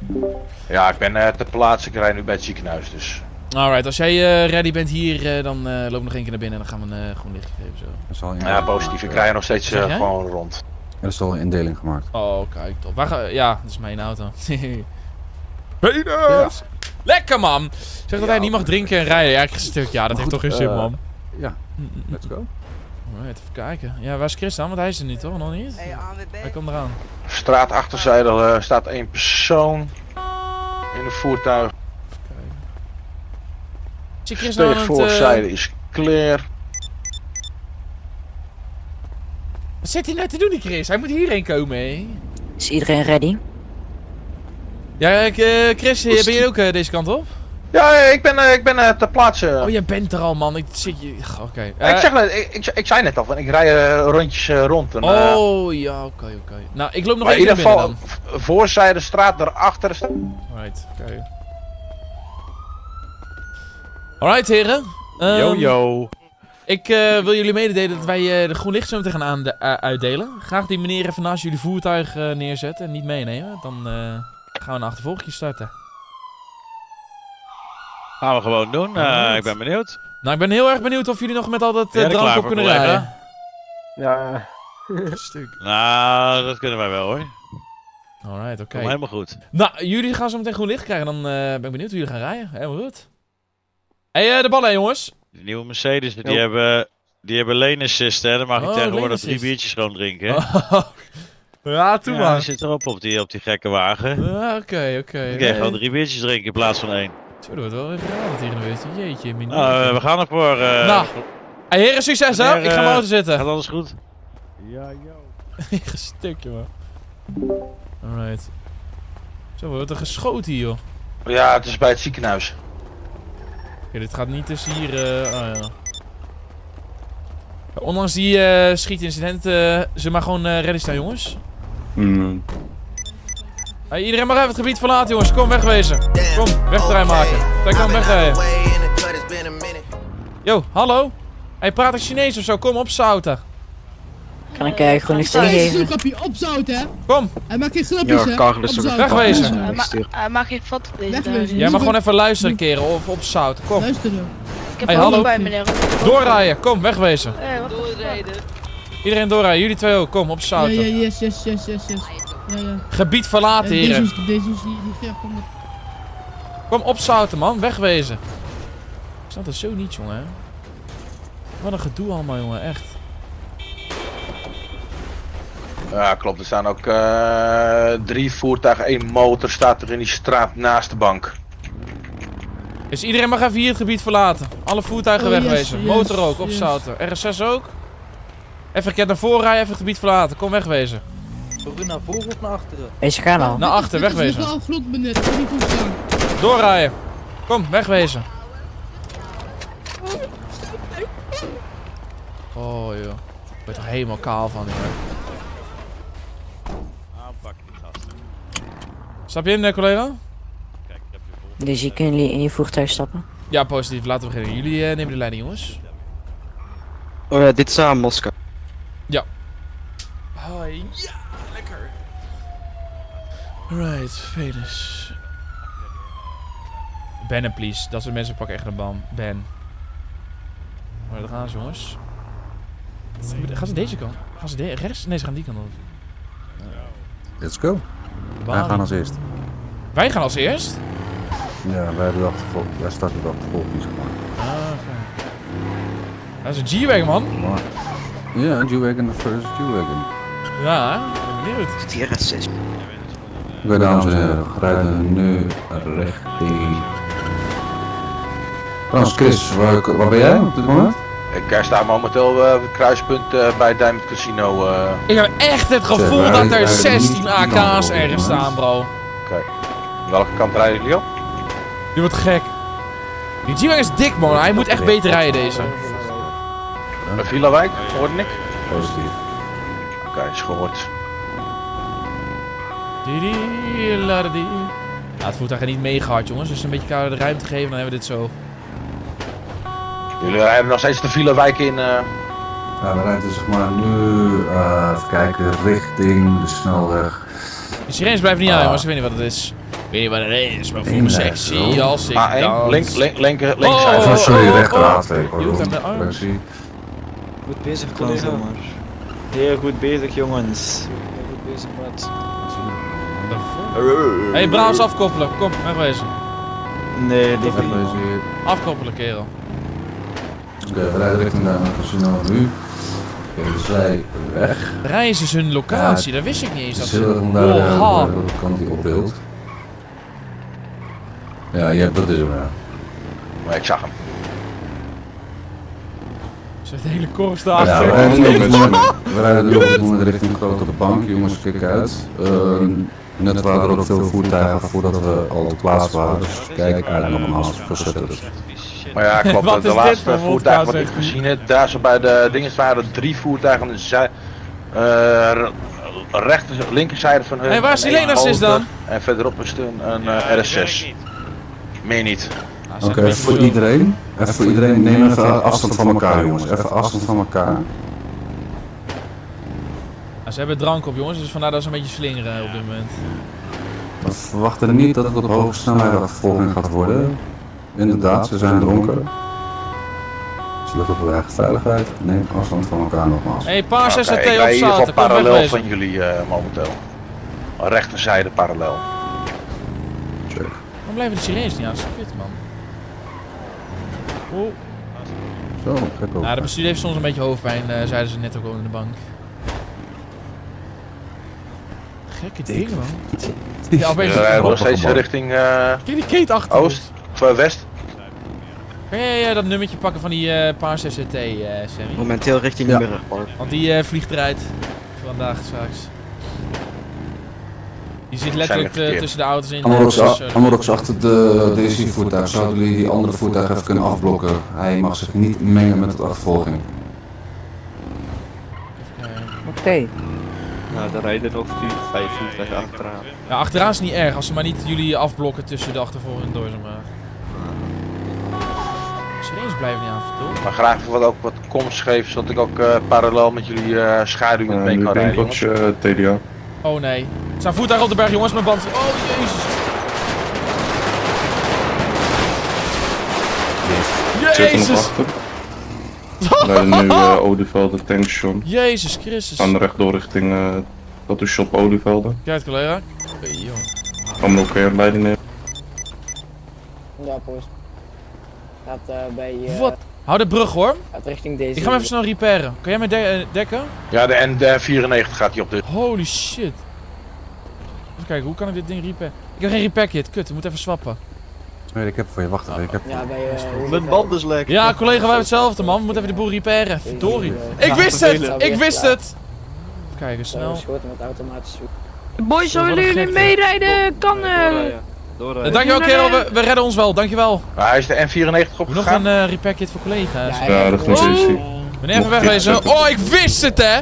Ja, ik ben uh, ter plaatse. Ik rij nu bij het ziekenhuis, dus. Alright, als jij uh, ready bent hier, uh, dan uh, loop nog één keer naar binnen en dan gaan we een uh, groen lichtje geven. Zo. Dat is al een... Ja, positief. Ik rij er nog steeds uh, gewoon rond. Er is al een indeling gemaakt. Oh, kijk, top. Waar ga... Ja, dat is mijn auto. Penis! Lekker, man! Zeg dat ja, hij niet mag drinken en rijden. Ja, ik stuk. Ja, dat heeft toch geen zin, uh, man. Ja, let's go. Alright, even kijken. Ja, waar is Chris dan? Want hij is er niet, toch? Nog niet? Hey, hij komt eraan. Straat achterzijde uh, staat één persoon in het voertuig. Even kijken. Zie Chris nou het, voorzijde uh... is clear. Wat zit hij nou te doen, die Chris? Hij moet hierheen komen, hé. Is iedereen ready? Ja, uh, Chris, Oest... ben je ook uh, deze kant op? Ja, ik ben, uh, ik ben uh, ter plaatse. Uh. Oh, jij bent er al, man. Ik zit je... Oké. Okay. Uh, ik, zeg net, ik, ik, ik zei net al, ik rij uh, rondjes uh, rond. En, uh... Oh, ja, oké, okay, oké. Okay. Nou, ik loop nog even naar binnen dan. In ieder geval, voorzijde straat, daarachter. Alright, oké. Okay. Alright, heren. Um, yo, yo. Ik uh, wil jullie mededelen dat wij uh, de groen licht zo meteen gaan aan de, uh, uitdelen. Graag die meneer even naast jullie voertuig uh, neerzetten en niet meenemen. Dan uh, gaan we een achtervolgje starten. Gaan we gewoon doen, uh, ik ben benieuwd. Nou, ik ben heel erg benieuwd of jullie nog met al dat uh, ja, drank op kunnen rijden. rijden. Ja, stuk. Nou, dat kunnen wij wel, hoor. Alright, oké. Okay. Helemaal goed. Nou, jullie gaan zo meteen groen licht krijgen, dan uh, ben ik benieuwd hoe jullie gaan rijden. Helemaal goed. Hé, hey, uh, de ballen, jongens. De nieuwe Mercedes, die, hebben, die hebben lane assist, hè. Dan mag oh, ik tegenwoordig drie biertjes gewoon drinken. Oh. Ja, toe maar. Ja, die zit erop op die, op die gekke wagen. Ja, oké, oké. Oké, gewoon drie biertjes drinken in plaats van één. Zo, dat wordt wel even raar hier geweest. Jeetje, minuut. Nou, uh, we gaan ervoor. Uh, nou, hey, heren, succes hè. Ik ga mijn auto zitten. Gaat alles goed? Ja, joh. Gestuk, jongen. Alright. Zo, we worden geschoten hier, joh. Ja, het is bij het ziekenhuis. Oké, okay, dit gaat niet tussen hier. Uh... Oh, ja. Ondanks die uh, schietincidenten, uh, ze maar gewoon uh, ready staan, jongens. Mm. Hey, iedereen mag even het gebied verlaten, jongens. Kom, wegwezen. Kom, wegdraai maken. Daar kan wegrijden. Yo, hallo. Hij praat het Chinees of zo. Kom, opzouten. Kan ik uh, gewoon niks tegen geven? Opzouten, hè? Kom. Hij maakt geen grapjes, hè? Ja, wegwezen. Hij ma uh, maakt geen vat op deze. Jij ja, mag gewoon even luisteren, keren. Of opzouten. Kom. Luisteren. Ik heb hey, hallo. Bij, meneer. Doorrijden. Kom, wegwezen. Hey, doorrijden. Iedereen doorrijden, jullie twee ook. Kom, op zouten. Ja, ja, yes, yes, yes, yes, yes. Ja, ja. Gebied verlaten, ja, heren. Deze is niet, kom. Kom, opzouten, man. Wegwezen. Ik snap dat zo niet, jongen. Wat een gedoe allemaal, jongen. Echt. Ja, klopt. Er staan ook uh, drie voertuigen, één motor staat er in die straat naast de bank. Dus iedereen mag even hier het gebied verlaten. Alle voertuigen oh, wegwezen. Yes, yes, motor ook, opzouten. Yes. R S zes ook. Even ket naar voren rijden, even het gebied verlaten. Kom, wegwezen. Zullen we naar voren of naar achteren? Eens gaan al. Naar achter, wegwezen. Doorrijden. Kom, wegwezen. Oh joh. Ik ben er helemaal kaal van hier. Stap je in, collega? Dus je kunt jullie in je voertuig stappen? Ja, positief. Laten we beginnen. Jullie uh, nemen de leiding, jongens. Oh ja, dit is aan Moskou. Ja. Hoi. Ja, lekker. Alright, Venus. Bannen, please. Dat soort mensen pakken echt een ban. Ban. Maar daar gaan ze, jongens. Gaan ze deze kant? Gaan ze de rechts? Nee, ze gaan die kant op. Let's go. Wij gaan als eerst. Wij gaan als eerst? Ja, wij hebben de achtervolg. Wij starten de achtervolgpies gemaakt. Ah, oké. Dat is een G-Wagon, man. Ja, een G-Wagon, de first G-Wagon. Ja, ik ben benieuwd. Het hier is zes. Oké, dames en heren, we rijden nu richting. Frans, Chris, waar, waar ben jij op dit moment? Ik sta momenteel op uh, het kruispunt uh, bij Diamond Casino. Uh... Ik heb echt het gevoel ja, dat er zestien A K's ergens staan, bro. Oké. Okay. Welke kant rijden jullie op? Je wordt gek. Die G-Wagon is dik, man. Hij moet echt beter rijden, deze. Een Villawijk, hoorde ik? Positief. Oké, okay, is gehoord. Nou, het voertuig gaat niet meegehard, jongens. Dus een beetje kouder de ruimte geven, dan hebben we dit zo. Jullie rijden nog steeds de Villawijk in. Uh... Ja, we rijden zeg maar nu, uh, even kijken, richting de snelweg. De sirenes blijven niet aan, uh, jongens, ik weet niet wat het is. Ik weet niet wat het is, maar voel me sexy als ik ah, dans. Link, link, link, link, oh, oh, oh, sorry, rechteraad. Goed bezig, collega. Heel goed bezig, jongens. Heel goed bezig, wat. Hé, hey, Braams, afkoppelen. Kom, wegwezen. Nee, die gaat niet. Afkoppelen, kerel. Oké, okay, we rijden richting naar een casino nu. Oké, dus wij weg. Rij is dus hun locatie, ja, dat wist ik niet eens. Dat is heel erg naar de kant die op beeld. Ja, ja, dat is hem, ja. Maar ik zag hem. Ze heeft de hele korst achter. Ja, we rijden nu op het moment richting de grote bank. Jongens, kijk uit. Uh, net waren er ook veel voertuigen voordat we al op plaats waren. Dus kijk uit nog een half procent. Maar ja, klopt. De laatste voertuig wat ik gezien heb, daar zo bij de dingen waren drie voertuigen aan de uh, rechter, linkerzijde van hun. En hey, waar is die Lenassis dan? En verderop is een uh, R S zes. Meer niet. Oké, okay, even voor iedereen. Even voor iedereen, neem even afstand van elkaar, jongens. Even afstand van elkaar. Ja, ze hebben drank op, jongens, dus vandaar dat ze een beetje slingeren op dit moment. We verwachten niet dat het op hoge snelheid een vervolging gaat worden. Inderdaad, ze zijn dronken. Ze lukken op de weg veiligheid. Neem afstand van elkaar nogmaals. Hé, hey, paars S R T op zaten. Ik ben hier parallel van jullie uh, momenteel. Rechterzijde parallel. Check. Dan blijven de sirenes niet aan, dat is kut, man. Oeh. Zo, kijk ook. Nou, de bestuurder heeft soms een beetje hoofdpijn, uh, zeiden ze net ook al in de bank. Gekke dingen, man. Ja, we rijden nog steeds richting... Uh, Kijk die keet achter. Oost. Voor West. Kun jij dat nummertje pakken van die uh, paars S R T, uh, Sammy? Momenteel richting ja. Nummer. Want die uh, vliegt eruit. Vandaag straks. Die zit letterlijk uh, tussen de auto's in. Amorox achter de D C voertuig. Zouden jullie die andere voertuig even kunnen afblokken? Hij mag zich niet mengen met de achtervolging. Oké. Okay. Nou, daar rijden nog vijf voertuigen achteraan. Ja, achteraan is niet erg. Als ze maar niet jullie afblokken tussen de achtervolging door, zeg maar. Sirenes blijven niet aan, verdoen. Maar graag wat ook wat komst geeft, zodat ik ook uh, parallel met jullie uh, schaduw uh, mee kan rijden, jongens. Uh, T D A. Oh nee. Er staan voertuigen op de berg, jongens, mijn band. Oh jezus. Jezus. Jezus. We rijden nu uh, Olivelden tankstation. Jezus Christus. We gaan rechtdoor richting uh, dat de shop Olivelden. Kijk collega. Hey, joh. Kom ook weer leiding neer. Ja, poes. Gaat uh, bij... Uh... Wat? Hou de brug hoor. Gaat richting deze. Ik ga hem even snel repairen. Kan jij mij de dekken? Ja, de N vierennegentig gaat hij op dit. Holy shit. Even kijken, hoe kan ik dit ding repairen? Ik heb geen repair kit, kut, ik moet even swappen. Nee, ik heb voor je, wacht even. Ik heb... Ja, bij, uh, mijn band is lekker. Ja, collega, wij hebben hetzelfde man. We moeten even de boel repairen. Verdorie. Ik wist het! Ik wist het! Even kijken, snel. Boys, zullen jullie meerijden? Kan... Uh... Dankjewel kerel, we, we redden ons wel, dankjewel. Ja, hij is de N vierennegentig opgegaan. Nog een uh, repair kit voor collega's. Ja, dat is niet. Meneer, even wegwezen. Oh, ik wist het hè!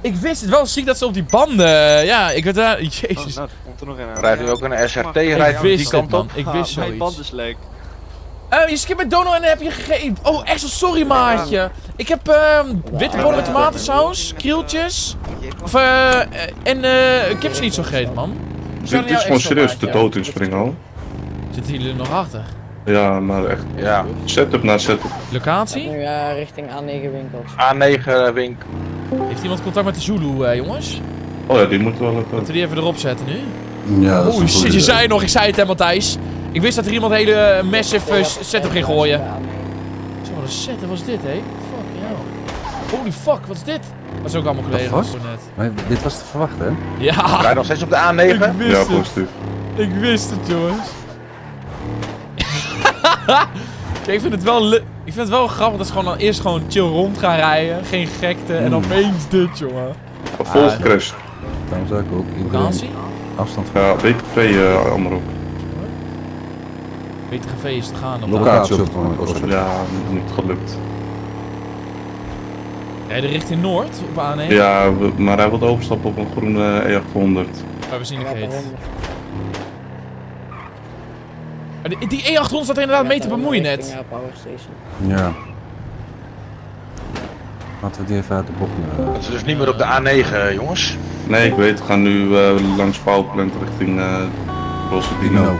Ik wist het wel ziek dat ze op die banden. Ja, ik werd daar. Jezus. Oh, nou, rijdt u ook een S R T? Rijdt u die kant op? Ik wist het. Mijn band is lek. Uh, je skipt met Dono en dan heb je gegeven. Oh, echt zo sorry, maatje. Ik heb uh, witte bonen met tomatensaus, krieltjes. Of eh. Uh, en uh, kip is niet zo gegeten, man. Dit is gewoon serieus de dood inspringen al. Zitten jullie er nog achter? Ja, maar echt. Ja. Setup na setup. Locatie? Nu uh, richting A negen winkel. A negen winkel. Heeft iemand contact met de Zulu, eh, jongens? Oh ja, die moeten wel even... Moeten we die even erop zetten nu? Ja, dat is oei, shit, je zei het nog, ik zei het hè, Matthijs. Ik wist dat er iemand een hele uh, massive uh, setup ging gooien. Zo, wat een setup was dit, hé. Fuck, hell. Holy fuck, wat is dit? Dat is ook allemaal collega's. Maar dit was te verwachten, hè? Ja. Ga je nog steeds op de A negen? Ik wist ja, positief. Het. Ik wist het, jongens. Kijk, ik vind het wel... Ik vind het wel grappig dat ze gewoon dan eerst gewoon chill rond gaan rijden, geen gekte en opeens dit, jongen. Volgens ah, crash. Daarom zou ik ook iedereen afstand van. Ja, B T V uh, Amroep. B T G V is te gaan op locatie de locatie. Ja, niet gelukt. Rijden richting Noord op A negen? Ja, we, maar hij wilde overstappen op een groene E achthonderd. Maar we zien het heet. Die, die E achthonderd staat er inderdaad mee te bemoeien net. Ja. Laten we die even uit de bocht nemen. Het is dus niet meer op de A negen, jongens. Nee, ik weet. We gaan nu uh, langs Powerplant richting uh, Rosse Dino. Dino.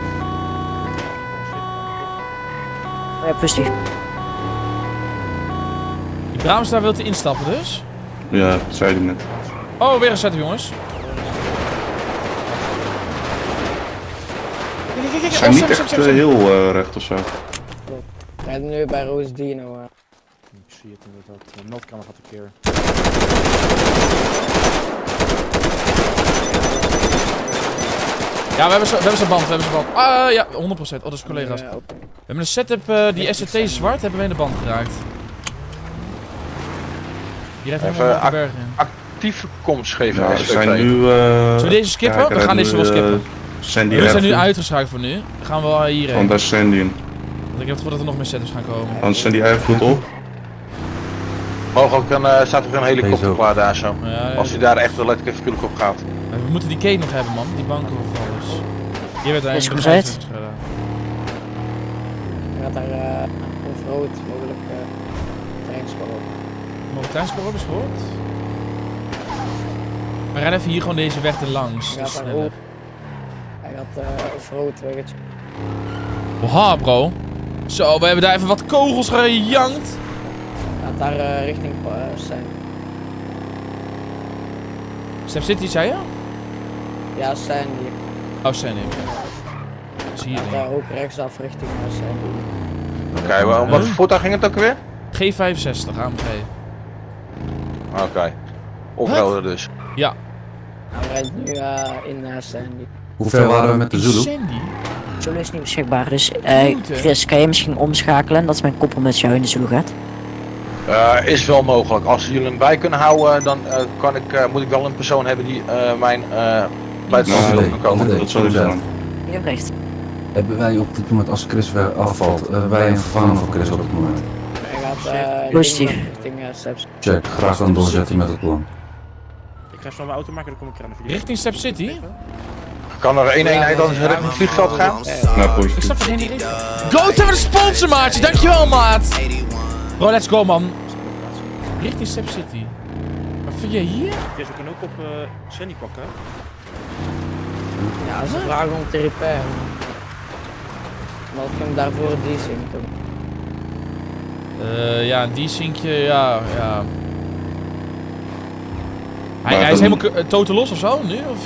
Ja, precies. Die Braamstra wil te instappen dus? Ja, dat zei hij net. Oh, weer een setup, jongens. Ze zijn niet echt heel recht of zo. We rijden nu bij Roos Dino. Ik zie het inderdaad. De meldkamer gaat een keer. Ja, we hebben zijn band. We hebben zijn band. Ah ja, honderd procent. Oh, dat is collega's. We hebben een setup, uh, die S R T zwart hebben we in de band geraakt. Die rijdt helemaal op de berg in. Actieve komst geven. Nou, we zijn nu... Uh... Zullen we deze skippen? Ja, we gaan deze wel skippen. Sandy we zijn nu uitgeschakeld voor nu. Dan gaan we hierheen. Want daar is Sandy in. Want ik heb het gevoel dat er nog meer setups gaan komen. Anders Sandy eigenlijk goed op. Mogen ook een, uh, staat ook een helikopter klaar daar zo. Ja, ja, als hij daar echt wel lekker natuurlijk op gaat. Maar we moeten die keten nog hebben man, die banken of alles. Hier werd eigenlijk een setup gedaan. Gaat daar uh, of rood mogelijk uh, treinspoor op. Mogelijk treinspoor op is gehoord. We gaan even hier gewoon deze weg erlangs. Dus hij had uh, off-road weggetje. Oha bro. Zo, we hebben daar even wat kogels gejankt. Gaat daar uh, richting uh, Sam. Sam City zei je? Ja, Sandy. Oh, Sandy. Dat is hier gaat daar ook rechtsaf richting uh, Sandy. Oké, okay, well, om wat voor voertuig ging het ook weer? G vijfenzestig, A M G. Oké. Okay. Ophelder dus. Ja. Nou, we rijden nu uh, in uh, Sandy. Hoeveel waren we met de Zulu? Zulu is niet beschikbaar, dus uh, Chris, kan je misschien omschakelen? Dat is mijn koppel met jou in de Zulu gaat. Uh, is wel mogelijk. Als jullie hem bij kunnen houden, dan uh, kan ik, uh, moet ik wel een persoon hebben die uh, mijn uh, bij het Zulu kan komen. Dat zal ik doen. Hier rechts. Hebben wij op dit moment, als Chris weer afvalt, uh, wij een vervanger voor Chris op dit moment? Positief. Uh, Check, graag dan doorzetten met het plan. Ik ga zo mijn auto maken, dan kom ik aan de video. Richting Step City? Kan er één eenheid dan richting het vliegveld gaan? Nou, goed. Ik snap er geen idee. Go to the sponsor, maatje. Dankjewel, maat. Bro, let's go, man. Richting Step City. Wat vind je hier? Ja, ze kunnen ook op Sandy pakken. Ja, ze vragen om te repair. Maar ik kan daarvoor een D C moeten. Uh, ja, een D-sinkje, ja, ja. Hij, hij is helemaal uh, totaal los of zo nu? Of?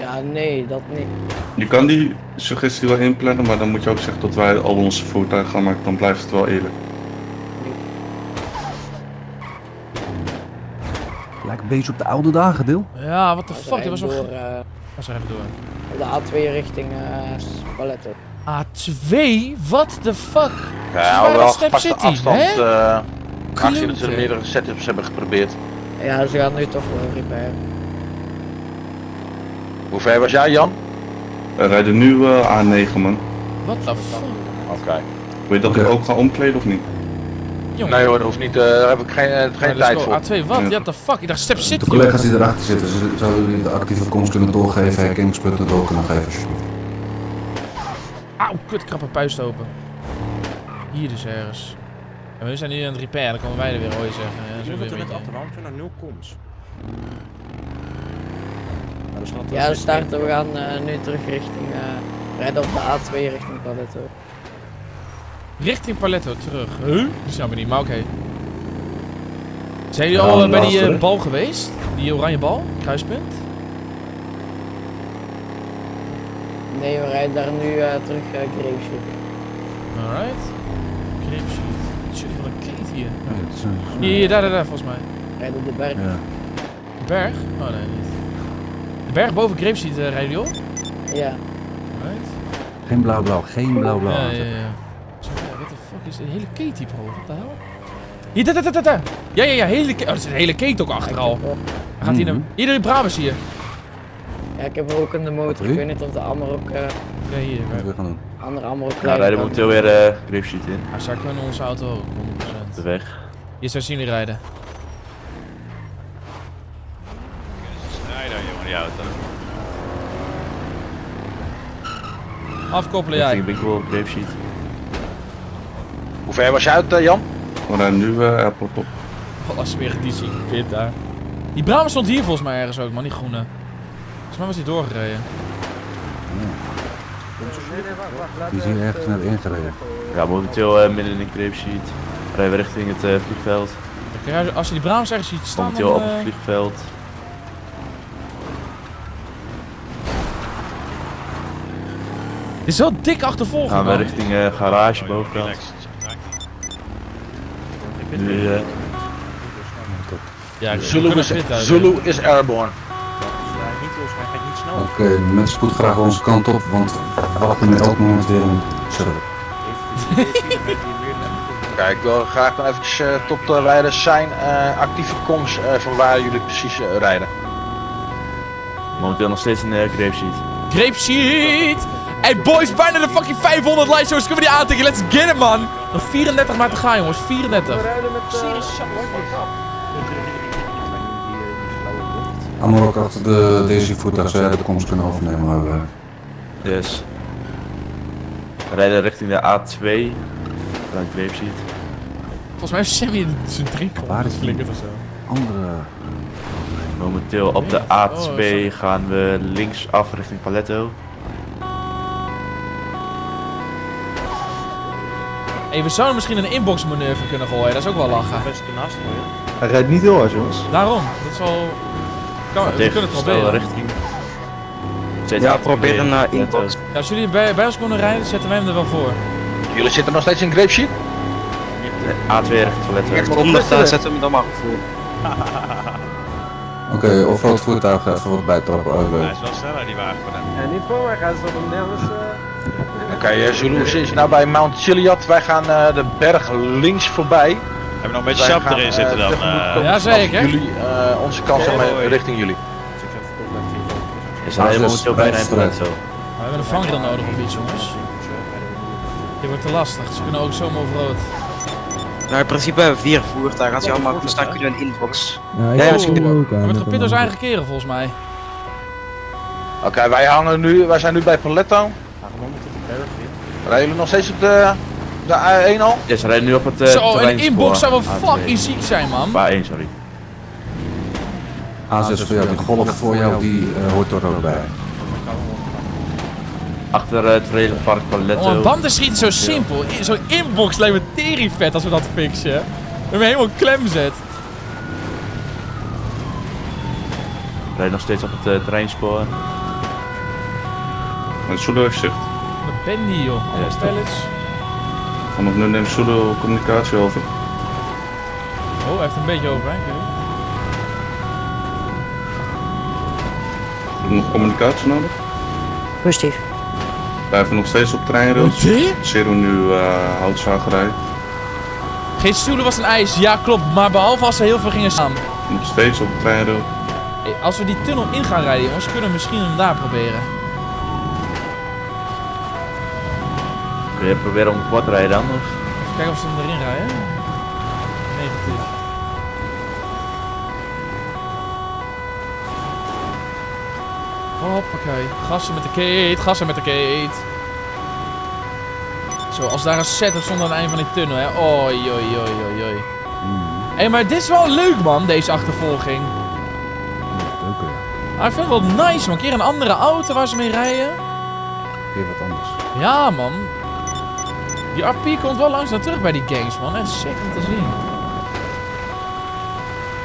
Ja, nee, dat niet. Je kan die suggestie wel inplannen, maar dan moet je ook zeggen dat wij al onze voertuigen gaan maken, dan blijft het wel eerlijk. Lijkt bezig op de oude dagen, deel. Ja, wat de fuck, dat was nog... Door, uh, was er even door. De A twee richting uh, Paletten. A twee? Wat de fuck? Ja, we hebben gepaste afstand uh, actie, dat ze meerdere setups hebben geprobeerd. Ja, ze gaan nu toch wel repair. Hoe ver was jij, Jan? We rijden nu uh, A negen, man. Wat de fuck? Oké. Okay. Wil je dat okay. ik ook gaan omkleden of niet? Jongen. Nee hoor, dat hoeft niet, uh, daar heb ik geen, uh, geen ja, tijd voor. A twee, wat? Ja, yeah, the fuck? Ik dacht Step City. De collega's die erachter zitten, zouden jullie de actieve komst kunnen doorgeven, herkenningspunten door kunnen geven, alsjeblieft. Auw, kut, krappe puist open. Hier dus ergens. En we zijn nu aan het repair, dan komen wij er weer ooit zeggen. Ja, we moeten met achterhand naar nul komst. Ja, we starten, we gaan uh, nu terug richting, uh, rijden op de A twee richting Paletto. Richting Paletto terug, huh? Dat snap ik niet, maar oké. Okay. Zijn jullie al uh, bij die uh, bal geweest? Die oranje bal, kruispunt? Nee, we rijden daar nu uh, terug uh, Grapeshoot. Alright. Grapeshoot. Wat zit van een kind hier? Oh. Hier, hier, daar, daar, daar, volgens mij. Rijden op de berg. Ja. De berg? Oh nee, niet. De berg boven Grapeshoot uh, rijden jullie op? Ja. Alright. Geen blauw-blauw, geen blauw-blauw. Ja, ja, ja. What the fuck is dit? Een hele Katie, bro. Wat de hel? Hier, daar, daar, daar, daar. Ja, ja, ja, hele Katie. Oh, er zit een hele Katie ook achter al. Gaat mm-hmm. hier naar... Iedereen Brabus hier. Ja, ik heb er ook in de motor, ik weet niet of de Amarok... Uh, ja, hier. We gaan doen. Andere Amarok... Ja, nou, rijden momenteel weer uh, Grapeshoot in. Hij zakken in onze auto ook, honderd procent. De weg. Hier zou zien jullie rijden. Snijder, jongen, die auto. Afkoppelen, jij. Ja, ik ben cool op Grapeshoot. Hoe ver was je uit, uh, Jan? We rijden nu uh, airport op. Oh, als weer die zieke pit daar. Die Brabant stond hier volgens mij ergens ook, man, die groene. Volgens mij was hij doorgereden. Ja. Die zien ergens naar in gereden. Ja, momenteel uh, midden in een Grapeshoot. Rijden we richting het uh, vliegveld. Ja, als je die Brabants ergens ziet staan. Momenteel op het uh... vliegveld. Dit is wel dik achtervolging. Gaan we richting uh, garage bovenkant. Nu, uh... ja, Zulu is, Zulu is airborne. Oké, okay, mensen spoed graag onze kant op, want we hadden elk moment weer een zullen. Kijk, ik wil graag nog eventjes uh, tot de rijders zijn uh, actieve komst uh, van waar jullie precies uh, rijden. Momenteel nog steeds een uh, Grapeshoot. Grapeshoot! Hey boys, bijna de fucking vijfhonderd likes, jongens, kunnen we die aantikken? Let's get it, man! Nog vierendertig maar te gaan, jongens, vierendertig. We rijden met de... Uh... Amarok achter de D C voertuig, zou jij de komst kunnen overnemen? Maar we... Yes. We rijden richting de A twee. Dan Grapeshoot. Volgens mij heeft Sammy zijn drinken opgeflikkerd ofzo. Andere... Momenteel op de A twee oh, gaan we links af richting Paletto. Hey, we zouden misschien een inboxmanoeuvre kunnen gooien, dat is ook wel lachen. Hij rijdt niet heel hard, jongens. Daarom, dat is al... Kan, we kunnen het proberen. Richting. Ja, probeer een uh, inbox. Ja, als jullie bij, bij ons konden rijden, zetten wij hem er wel voor. Jullie zitten nog steeds in Grapeshoot? Nee, A twee richting toilet. Omdat daar zetten we hem dan maar voor. Oké, okay, of rood voertuig even wat bijtrappen. Oh, hij is wel sneller, die wagen. En niet voor mij gaan ze op hem nergens. Uh... Oké, okay, Zulu is nou bij Mount Chiliad. Wij gaan uh, de berg links voorbij. Hebben we nog een beetje sap erin zitten dan? Uh, ja, zeker. Jullie, uh, onze kans okay, oh, oh, richting jullie. Is hij helemaal zo bijna in het zo? We hebben een vangrail nodig of iets, jongens. Dit wordt te lastig, ze kunnen ook zomaar over rood. Nou, in principe hebben we vier voertuigen. Als je allemaal kunt staan, kun je een inbox. Ja, misschien ook. We hebben het gepit als eigen keren volgens mij. Oké, okay, wij hangen nu, wij zijn nu bij Paletto. Rijden jullie nog steeds op de. De A één al? Ja, ze rijden nu op het uh, zo, terrein. Zo, een inbox zou wel fucking ziek zijn, man. A één, sorry. A zes voor jou, die golf voor jou, die uh, hoort er ook bij. Achteruit, trailerpark, paletto. Oh, banden schieten zo simpel. Zo'n inbox lijkt me teri-vet als we dat fixen. Dat me helemaal klem zet. Ik rijd nog steeds op het uh, treinspoor. Een Zulu-zucht. Wat ben die, joh? Alle ja, pallets. Vanaf nu neemt Zulu communicatie over. Oh, hij heeft een beetje overeind, hè? Heb je nog communicatie nodig? Positief. Wij hebben nog steeds op treinrails. Zero nu uh, houtzagerij. Geen stoelen was een ijs, ja klopt, maar behalve als ze heel veel gingen staan. Nog steeds op treinrails. Hey, als we die tunnel in gaan rijden jongens, kunnen we misschien hem daar proberen. Kun je proberen om het pad te rijden anders? Even kijken of ze hem erin rijden. Negatief. Hoppakee, gassen met de keet, gassen met de keet. Zo, als daar een set op stond aan het einde van die tunnel, hè. Oi, oi, oi, oi. Hé, maar dit is wel leuk, man, deze achtervolging. Oké. Okay. Ah, ik vind het wel nice, man. Een keer een andere auto waar ze mee rijden. Weer wat anders. Ja, man. Die R P komt wel langs naar terug bij die gangs, man. Echt sick om te zien.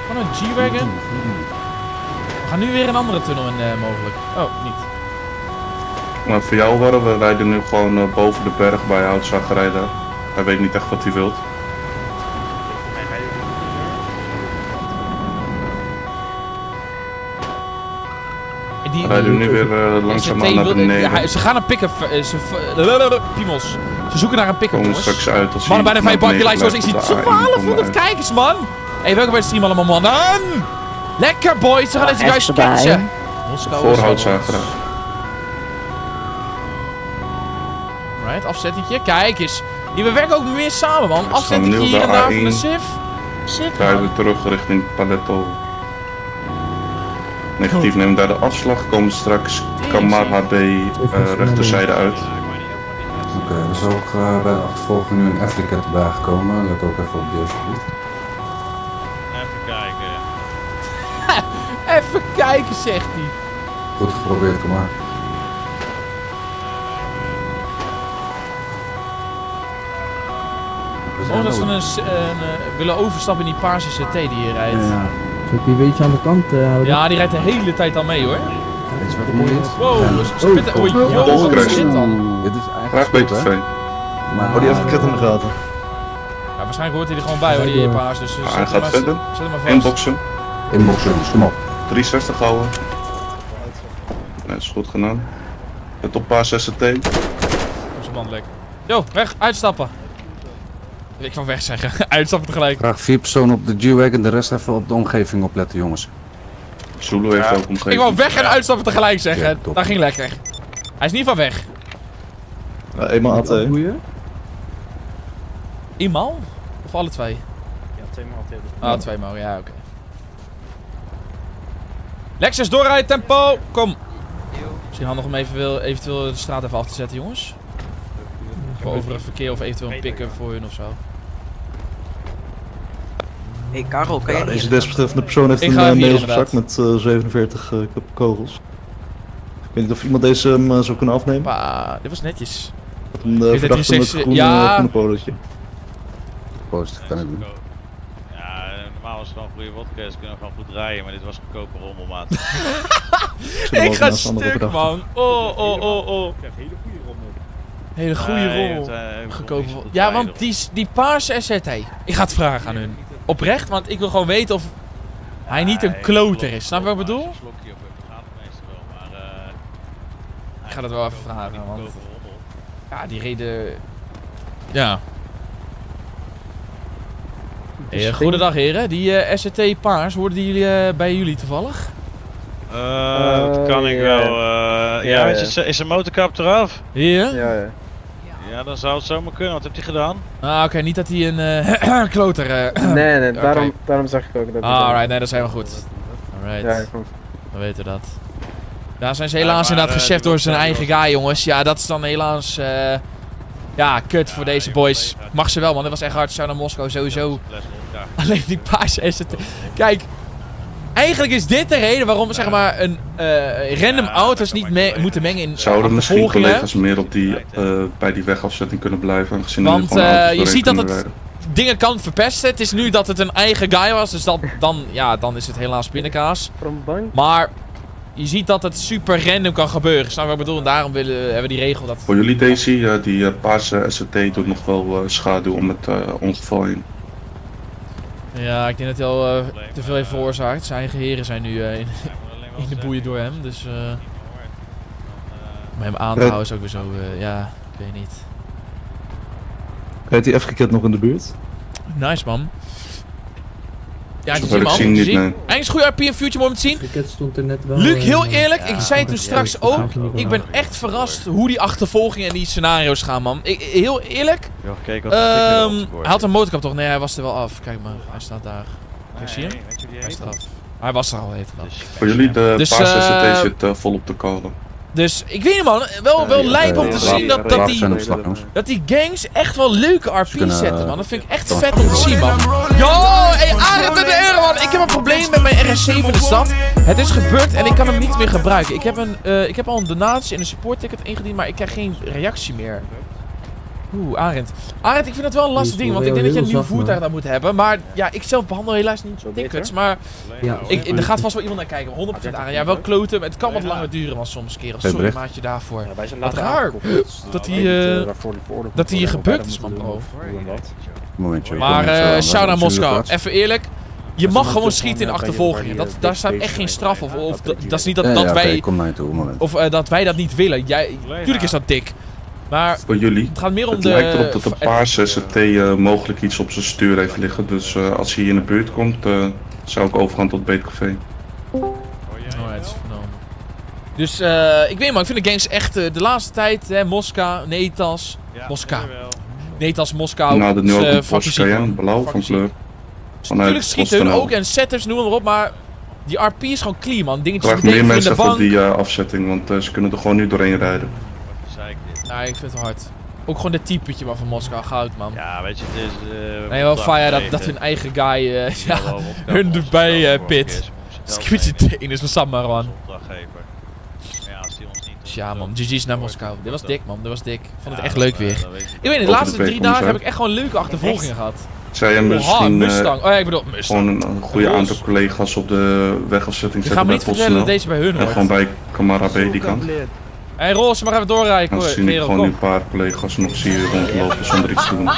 Van een G-Wagon. We gaan nu weer een andere tunnel in, uh, mogelijk. Oh, niet. Nou, voor jou waren we rijden nu gewoon uh, boven de berg bij houtzagerij daar. Hij weet niet echt wat hij wilt. Die, rijden nu weer uh, langzaam aan naar beneden. Ja, ze gaan een pick-up. Uh, ze, uh, piemels. Ze zoeken naar een pick-up, jongens. Straks uit als mannen, bijna vijf bakje lijst. Ik zie twaalfhonderd kijkers, man. Hé, hey, welkom bij de stream allemaal, mannen. Lekker boys, ze gaan deze guys catchen. Voorhoutzagerij. Right, afzettingje. Kijk eens. Die we werken ook meer samen, man. Afzettingje hier en daar van de S I F. Sick, man. We terug richting Paletto. Negatief, nemen daar de afslag. Komen straks Kamar H B uh, rechterzijde uit. Oké, okay, we zijn ook uh, bij de achtervolging nu in Afrika te baar gekomen. Let ook even op de eerste voet. Even kijken, zegt hij. Goed geprobeerd, kom maar. Oh, dat ze een, een, uh, willen overstappen in die paarse C T die hier rijdt. Ja. Zal ik die beetje aan de kant houden? Uh, ja, die rijdt de hele tijd al mee, hoor. Ja, is wat mooi is. Wow, spitten. Oh, joh, wat is dit dan? Dit is eigenlijk goed, hè? Oh, die heeft het in de gaten. Ja, waarschijnlijk hoort hij er gewoon bij, hoor, die paars. Dus, ah, hij gaat verder. Inboxen. Inboxen, kom op. driehonderdzestig houden. Dat is goed gedaan. Het op paar S R T. Op zijn band lek. Yo, weg, uitstappen. Ik kan weg zeggen, uitstappen tegelijk. Graag vier personen op de G-Wagon, de rest even op de omgeving opletten, jongens. Zulu heeft ja. ook omgeving. Ik wou weg en uitstappen tegelijk zeggen. Ja, dat ging lekker. Hij is niet van weg. Uh, eenmaal A T. Eenmaal? Of alle twee? Ja, tweemaal A T. Ah, oh, tweemaal, ja, oké. Okay. Lexus, doorrijden, tempo! Kom! Misschien handig om eventueel, eventueel de straat even af te zetten, jongens. Voor overig verkeer of eventueel een pick-up voor hun ofzo. Hé, hey, Karel, kan ja, je deze desbetreffende persoon heeft ik een Nederlands zak met uh, zevenenveertig uh, kogels. Ik weet niet of iemand deze um, zou kunnen afnemen. Pa, dit was netjes. Met een uh, verdachte met groen, ja. uh, groene polootje. Postig kan ik doen. Normaal was het gewoon goede podcast, kunnen we gewoon goed rijden, maar dit was goedkope rommelmaat. Ik ga stuk, man. Oh, oh, oh, oh. Ik krijg hele goede rommel. Hele goede rommel. Goedkope. Ja, want die, die paarse S R T. Ik ga het vragen aan hun. Oprecht, want ik wil gewoon weten of hij niet een kloter is. Snap je wat ik bedoel? Ik ga dat wel even vragen, want... Ja, die reden... Ja. Hey, goedendag heren, die uh, S R T paars, hoorden die uh, bij jullie toevallig? Uh, uh, dat kan ik yeah. wel. Uh, ja, ja, ja. Is, is een motorkap eraf? Hier? Ja, ja. Ja, dan zou het zomaar kunnen, wat heb hij gedaan? Ah, oké, okay, niet dat hij een uh, kloter... Uh, nee, nee, daarom, okay. daarom zag ik ook dat. Ah, alright, nee, dat is helemaal goed. Alright, ja, goed. We weten dat. Daar zijn ze helaas ja, inderdaad uh, gecheft door zijn eigen guy, jongens. Ja, dat is dan helaas... Uh, ja, kut ja, voor deze boys. Mag ze wel, man. Dat was echt hard. Ze zijn naar Moskou sowieso. Ja, Alleen die paarse S R T. Kijk. Eigenlijk is dit de reden waarom zeg maar, een, uh, random ja, auto's niet me moeten mengen in. Zouden misschien collega's meer op die, uh, bij die wegafzetting kunnen blijven? Gezien Want uh, je ziet dat het rijden. dingen kan verpesten. Het is nu dat het een eigen guy was, dus dat, dan, ja, dan is het helaas binnenkaas. Maar je ziet dat het super random kan gebeuren. Snap je wat ik bedoel? En daarom willen, hebben we die regel dat... Voor jullie D C, uh, die uh, paarse S R T doet nog wel uh, schaduw om het uh, ongeval heen. Ja, ik denk dat hij al uh, te veel heeft veroorzaakt. Zijn eigen heren zijn nu uh, in, in de boeien door hem, dus... Uh, om hem aan te houden is ook weer zo... Uh, ja, ik weet niet. Rijdt die F-Cat nog in de buurt? Nice, man. Ja, ik zie hem al. Eindelijk is goed R P en Future moment zien. Stond er net wel Luc, heel eerlijk, ja, ik zei toen straks ook, ik ben echt verrast hoe die achtervolgingen en die scenario's gaan, man. Ik, heel eerlijk. Yo, kijk, um, hij had een motorkap toch? Nee, hij was er wel af. Kijk maar, hij staat daar. Kijk, zie je hem? Hij staat af. Hij was er al, heet dat. Voor jullie, de dus, paas uh, S C T zit uh, vol op de kolen. Dus ik weet niet, man, wel, wel ja, lijp om ja, te ja, zien ja, dat, dat, die, dat die gangs echt wel leuke R P's kunnen, zetten, man. Dat vind ik echt vet om te zien, man. Yo, hey, Arend en de Euro, man. Ik heb een probleem met mijn R S zeven in de stad. Het is gebeurd en ik kan hem niet meer gebruiken. Ik heb, een, uh, ik heb al een donatie en een supportticket ingediend, maar ik krijg geen reactie meer. Oeh, Arend. Arend, ik vind dat wel een lastig ding, want ik denk dat je een nieuw voertuig daar moet hebben. Maar ja, ik zelf behandel helaas niet zo tickets, maar ja, ik, er gaat vast wel iemand naar kijken. honderd procent Arend. Ja, wel kloten. Het kan wat langer duren, want soms kerels. Sorry, maatje daarvoor. Wat raar dat hij uh, dat hier gebeurd is, man, bro. Maar uh, shout naar Moskou. Even eerlijk. Je mag gewoon schieten in achtervolgingen. Dat, daar staat echt geen straf op. Of, of dat, dat is niet dat, dat wij... Of uh, dat wij dat niet willen. Jij, tuurlijk is dat dik. Maar voor jullie. Het gaat meer om het de... lijkt erop dat de paarse S R T uh, mogelijk iets op zijn stuur heeft liggen. Dus uh, als hij hier in de buurt komt, uh, zou ik overgaan tot Beetcafé. Alright, vernomen. Dus uh, ik weet maar, ik vind de gangs echt uh, de laatste tijd, hè, Moskou, Netas, ja, Moskou. Netas, Moskou. Nou, dat nu ook een Porsche Cayenne, blauw van kleur. Natuurlijk schieten hun ook en setups, noem maar op, maar... Die R P is gewoon clean, man. Dingetjes in de bank. Ik krijg meer mensen van die uh, afzetting, want uh, ze kunnen er gewoon nu doorheen rijden. Ja, ik vind het hard. Ook gewoon dit typetje man van Moskou, goud man. Ja, weet je, het is... Uh, nee, wel fire dat, dat hun eigen guy, uh, ja, ja wel, hun erbij uh, pit. Squidje teen is Sam maar man. Ja man, G G's naar Moskou. Dit was dik man, dit was dik. Ik vond het echt leuk weer. Ik weet niet, de laatste drie dagen heb ik echt gewoon leuke achtervolgingen gehad. Zou je misschien uh, oh, ja, ik bedoel, gewoon een, een goede Mustang. Aantal collega's op de wegafzetting zetten bij Potsdam. Ik ga me niet vertellen dat deze bij hun hoort. En gewoon bij Kamara B die kant. Hé hey, Roos, maar even doorrijden hoor. Dan zie ik gewoon een paar collega's nog zien rondlopen zonder iets te doen.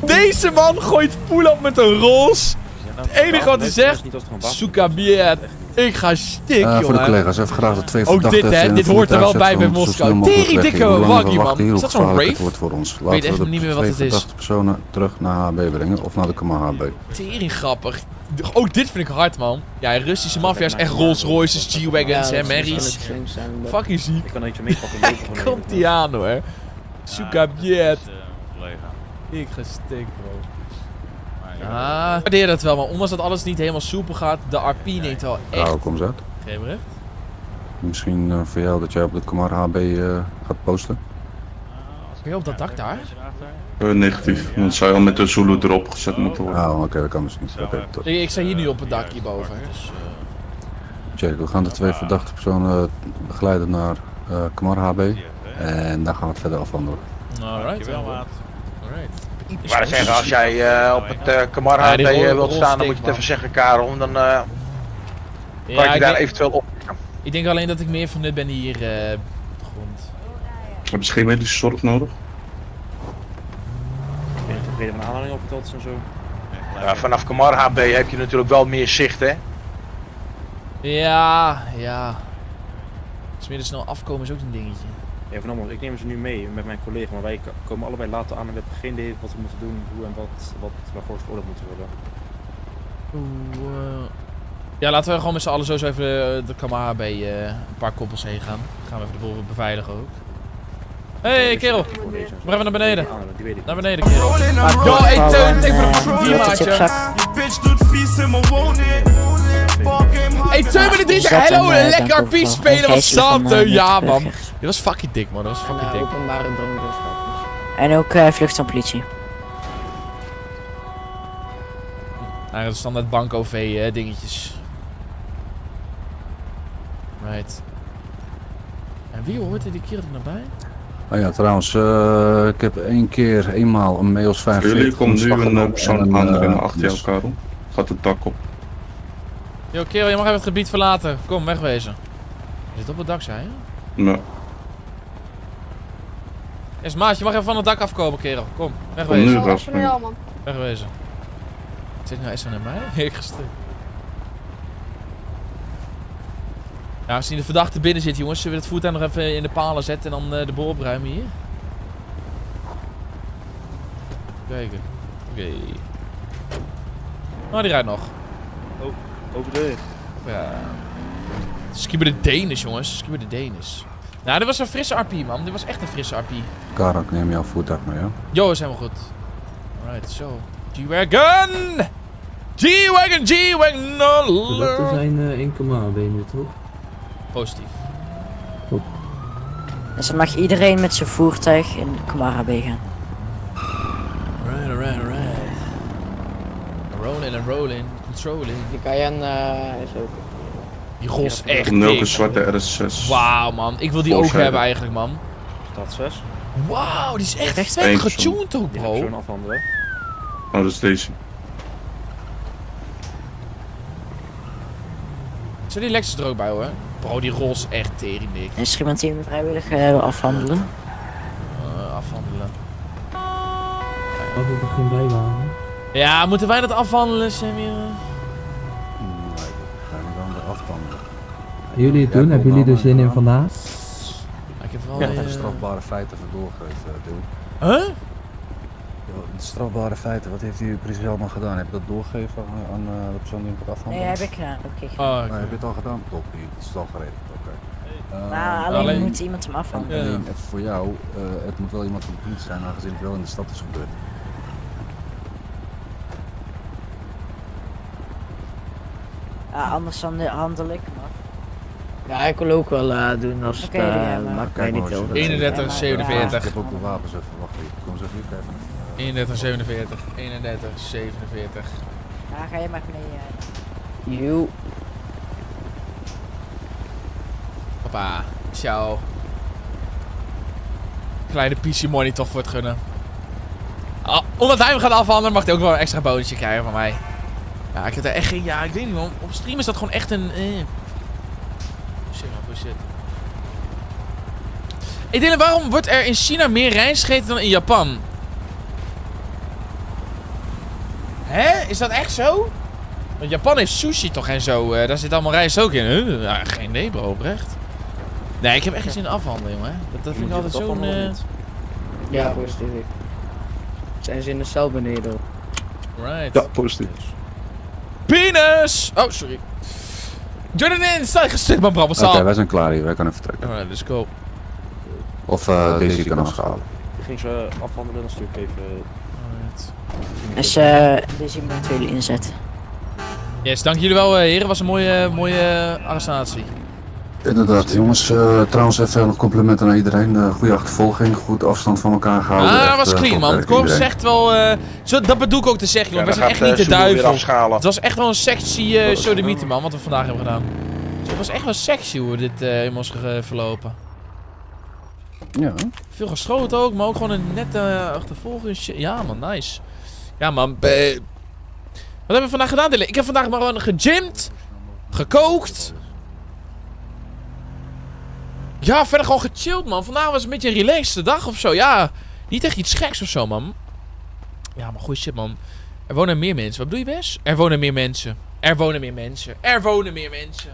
Deze man gooit poel op met een Roos. Het enige wat hij zegt, Sukabiet, ik ga stik joh. Uh, voor de collega's, even graag de twee verdachten. Ook dit hè, dit hoort er wel bij bij Moskou. Tering dikke waggie man. Is dat zo'n rave? Ik weet echt niet meer wat het is. Laten we de personen terug naar H B brengen of naar de Kamar H B. Tering grappig. Ook dit vind ik hard, man. Ja, Russische maffia is echt Rolls Royces, G-Wagons, hè, Merries. Fucking ziek. Ik kan er iets mee pakken. Komt die aan, hoor. Sukabiet. Ik ga stik, bro. Ah, ik waardeer dat wel, maar ondanks dat alles niet helemaal soepel gaat, de R P neemt wel echt... Nou, kom zo. Geen bericht. Misschien uh, voor jou dat jij op de Kamar H B uh, gaat posten. Ben je op dat dak daar? Uh, negatief, want zij al met de Zulu erop gezet moeten worden. Ah, oké, okay, dat kan dus niet. Okay, ik, ik sta hier nu op het dak hierboven. Dus, uh... Check, we gaan de twee verdachte personen begeleiden naar uh, Kamar H B. En daar gaan we het verder afhandelen. Alright, wel maat. Maar zeggen, als jij uh, op het uh, Kamar H B ja, uh, wilt staan, dan moet je het even zeggen, Karel. Dan uh, ja, kan je, je daar denk... eventueel op. Ik denk alleen dat ik meer van dit ben hier uh, op de grond. Heb je geen medische zorg nodig? Weer een aanhaling op het en zo. Ja, vanaf Kamar H B heb je natuurlijk wel meer zicht, hè? Ja, ja. Smiddags snel afkomen is ook een dingetje. Ja, van allemaal, ik neem ze nu mee met mijn collega, maar wij komen allebei later aan en we hebben geen idee wat we moeten doen, hoe en wat, wat waarvoor veroordeeld moeten worden. Oeh, uh... ja, laten we gewoon met z'n allen sowieso even de, de Kamar H B uh, een paar koppels heen gaan. Dan gaan we even de boel beveiligen ook. Hé, hey, kerel, maar even naar beneden. Naar beneden, kerel. Yo, hey, Teun, ik ben die maatje. Hey, Teun met de drie zeggen hello, een lekker R P spelen, wat samen, Teun. Ja, man. Dit was fucking dik, man. Dat was fucking dik. En ook uh, vlucht van politie. Nou, standaard bank O V dingetjes. Right. En wie hoort er die keer nog bij? Oh ja, trouwens, uh, ik heb één keer, eenmaal een Meos vijfenveertig. Jullie komt nu een persoon aandringen uh, achter jou, Karel. Gaat het dak op. Yo, kerel, je mag even het gebied verlaten. Kom, wegwezen. Je zit op het dak, zei je? Nee. Yes, maat, je mag even van het dak afkomen, kerel. Kom, wegwezen. Kom nu, gast. Wegwezen. Zit nou S N M mij? Ik gestuurd. Nou, als die de verdachte binnen zit, jongens, zullen we het voertuig nog even in de palen zetten en dan uh, de boel opruimen hier? Kijken. Oké. Okay. Oh, die rijdt nog. Oh, over de weg. Ja. Skibber de Denis, jongens. Skibber de Denis. Nou, dit was een frisse R P, man. Dit was echt een frisse R P. Karel, ik neem jouw voertuig mee, ja? Jo, is helemaal goed. Alright, zo. G-Wagon! G-Wagon, G-Wagon! De datten zijn uh, één komma één nu, toch? Positief. Top. Dus dan mag iedereen met zijn voertuig in de Camara B gaan. Alright, alright, alright. Rolling and rolling, controlling. Die Cayenne uh, is ook... Die gos is echt dik. Nulke zwarte R S zes. Wauw, man. Ik wil die Volk ook hebben, hebben eigenlijk, man. Dat zes. Wauw, die is echt echt vet getuned ook, bro. Ik heb zo'n afhandelen. Oh, dat is deze. Zet die Lexus er ook bij, hoor. Bro, die rol is echt tering dik. Is er iemand die hem vrijwillig uh, afhandelen? Uh, afhandelen. Oh, we beginnen bij wagen. Ja, moeten wij dat afhandelen, Samir? Nee, dat gaan we dan weer afhandelen. Jullie het doen? Ja, hebben jullie er zin in vandaag? Ik heb wel ja. uh... strafbare feiten voor doorgegeven, uh, Dylan. Huh? De strafbare feiten, wat heeft u precies allemaal gedaan? Heb je dat doorgegeven aan, aan uh, de persoon die hem gaat afhandelen? Nee, heb ik gedaan. Oké. Okay. Oh, okay. Nee, heb je het al gedaan? Top, het is al geregeld. Oké. Okay. Uh, nou, alleen, alleen moet iemand hem afhandelen. Alleen, ja. Voor jou, uh, het moet wel iemand van de politie zijn, aangezien het wel in de stad is gebeurd. Ja, anders dan handel ik hem af. Ja, ik wil ook wel uh, doen als okay, het uh, ja, maar... maakt mij niet over. eenendertig zevenenveertig. Ja, ik heb ook de wapens even, wacht even. Kom eens even hier even. eenendertig zevenenveertig. Ja, ga je maar mee. Joe. Papa, ciao. Kleine P C monitor voor het gunnen. Oh, omdat hij hem gaat afhandelen, mag hij ook wel een extra bonusje krijgen van mij. Ja, ik heb daar echt geen. Ja, ik weet niet, man. Op stream is dat gewoon echt een. Eh. Shit, man, shit. Hey Dylan, waarom wordt er in China meer rijst gegeten dan in Japan? Hè? Is dat echt zo? Want Japan heeft sushi toch en zo. Uh, daar zit allemaal rijst ook in. Huh? Ja, geen idee, bro, oprecht. Nee, ik heb echt geen zin in afhandelen, jongen. Dat, dat vind ik altijd zo'n... Uh... Ja, positief. Zijn ze in de cel beneden? Right. Ja, positief. Penis! Oh, sorry. Jordan in, sta je gestuurd, man, bro. Oké, okay, wij zijn klaar hier. Wij kunnen vertrekken. Alright, let's go. Of uh, deze kan afschalen. Ik ging ze afhandelen, dan stuur ik even... Dus uh, deze moet jullie inzetten. Yes, dank jullie wel, uh, heren. Was een mooie, mooie uh, arrestatie. Inderdaad, jongens. Uh, trouwens, even nog complimenten aan iedereen. Uh, goede achtervolging, goed afstand van elkaar gehouden. Ah, echt, dat was clean, uh, man. Het korps is echt wel. Uh, zo, dat bedoel ik ook te zeggen, jongen. Ja, we zijn echt uh, niet de duivel. Het was echt wel een sexy uh, sodemieten, man, wat we vandaag hebben gedaan. Dus het was echt wel sexy hoe dit uh, in Moskou uh, verlopen. Ja. Veel geschoten ook, maar ook gewoon een nette uh, achtervolging. Ja, man, nice. Ja, man. Wat hebben we vandaag gedaan, Dylan? Ik heb vandaag maar gewoon gegymd. Gekookt. Ja, verder gewoon gechilled, man. Vandaag was het een beetje een relaxed dag of zo. Ja, niet echt iets geks of zo, man. Ja, maar goeie shit, man. Er wonen meer mensen. Wat bedoel je, best? Er wonen meer mensen. Er wonen meer mensen. Er wonen meer mensen.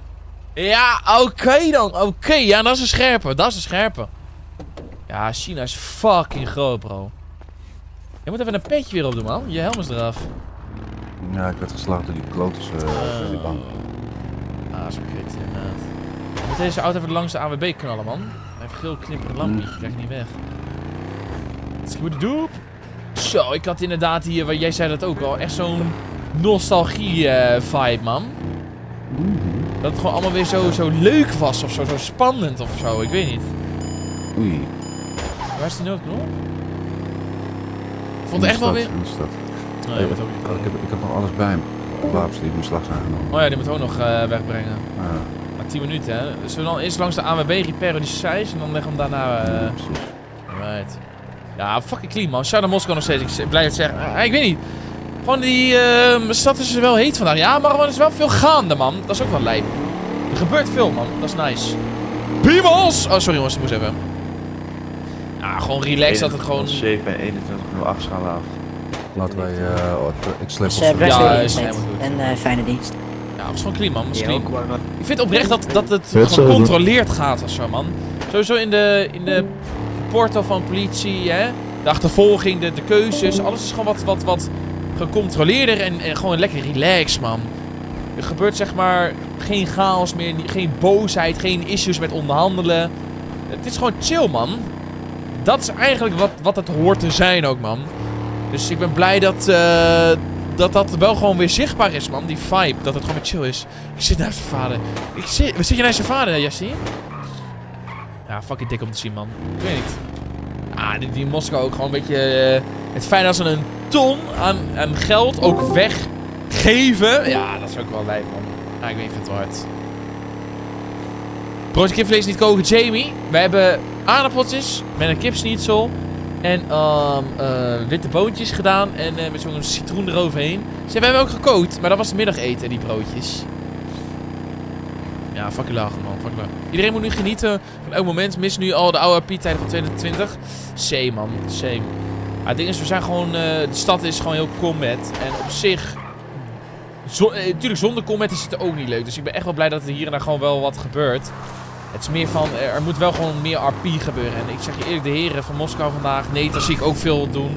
Ja, oké okay dan. Oké, okay. Ja, dat is een scherpe. Dat is een scherpe. Ja, China is fucking groot, bro. Je moet even een petje weer opdoen, man. Je helm is eraf. Ja, ik werd geslagen door die klotes uh, oh. die bank. Ah, zo kut, inderdaad. Je moet deze auto even langs de A N W B knallen, man. Hij heeft geel knipperend lampje, mm. krijg je niet weg. Scoot de doep. Zo, ik had inderdaad hier, waar jij zei dat ook al, echt zo'n nostalgie-vibe, uh, man. Mm. Dat het gewoon allemaal weer zo, zo leuk was of zo, zo spannend of zo, ik weet niet. Oei. Waar is die noodknop? Ik vond het echt wel weer. Oh, ja, ik, ik heb nog alles bij me. De wapens die ik me slag zijn genomen. Oh ja, die moet ook nog uh, wegbrengen. Ah. Maar tien minuten, hè? Zullen we dan eerst langs de A N W B repairen die size en dan leggen we hem daarna... Uh... Right. Ja, fucking clean, man. Shout out Moskou nog steeds. Ik blijf het zeggen. Uh, ik weet niet. Gewoon die uh, stad is wel heet vandaag. Ja, maar er is wel veel gaande, man. Dat is ook wel lijp. Er gebeurt veel, man. Dat is nice. Piemels! Oh, sorry jongens. Ik moest even. Ja, gewoon relax dat het gewoon... zeven en eenentwintig nul acht schalen af. Laten wij... Uh, ik slip dus, uh, ja, is ja, en uh, fijne dienst. Ja, het is gewoon clean, man. Het is clean. Ik vind oprecht dat, dat het gecontroleerd gaat of zo, man. Sowieso in de, in de porto van politie, hè. De achtervolging, de, de keuzes. Alles is gewoon wat, wat, wat gecontroleerder en, en gewoon lekker relaxed, man. Er gebeurt zeg maar geen chaos meer, geen boosheid, geen issues met onderhandelen. Het is gewoon chill, man. Dat is eigenlijk wat, wat het hoort te zijn ook, man. Dus ik ben blij dat, uh, dat dat wel gewoon weer zichtbaar is, man. Die vibe, dat het gewoon weer chill is. Ik zit naast zijn vader. Ik zit, zit je naast zijn vader, Jesse? Ja, fucking dik om te zien, man. Ik weet niet. Ah, die, die Moskou ook gewoon een beetje... Uh, het fijn als ze een ton aan, aan geld ook weggeven. Ja, dat is ook wel lijp, man. Ah, ik weet niet, ik vind het wel hard. Broodje kipvlees niet koken, Jamie. We hebben aardappeltjes met een kipsnitzel. En um, uh, witte boontjes gedaan. En uh, met zo'n citroen eroverheen. Ze hebben ook gekookt, maar dat was het middageten, die broodjes. Ja, fucking lachen, man. Fucking lachen. Iedereen moet nu genieten van elk moment. Mis nu al de oude R P-tijden van tweeduizend twintig. Same, man. Same. Ah, het ding is, we zijn gewoon... Uh, de stad is gewoon heel combat. En op zich... Zo, eh, tuurlijk, zonder combat is het ook niet leuk. Dus ik ben echt wel blij dat er hier en daar gewoon wel wat gebeurt. Het is meer van... Er moet wel gewoon meer R P gebeuren. En ik zeg je eerlijk, de heren van Moskou vandaag... Nee, dat zie ik ook veel doen.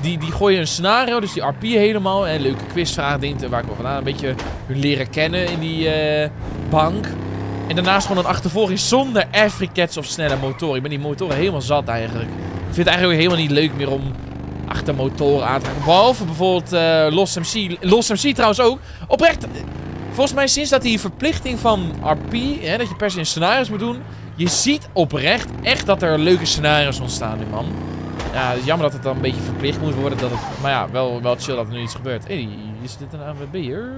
Die, die gooien een scenario, dus die R P helemaal. En leuke quizvragen, dingen waar ik wel vandaan. Een beetje hun leren kennen in die uh, bank. En daarnaast gewoon een achtervolging zonder airfricats of snelle motoren. Ik ben die motoren helemaal zat eigenlijk. Ik vind het eigenlijk helemaal niet leuk meer om... achter motoren aan te raken. Behalve bijvoorbeeld uh, Lost M C. Lost M C trouwens ook. Oprecht. Volgens mij sinds dat die verplichting van R P. Hè, dat je per se in scenario's moet doen. Je ziet oprecht echt dat er leuke scenario's ontstaan nu, man. Ja, het is jammer dat het dan een beetje verplicht moet worden. Dat het, maar ja, wel, wel chill dat er nu iets gebeurt. Hé, hey, is dit een A W B hier?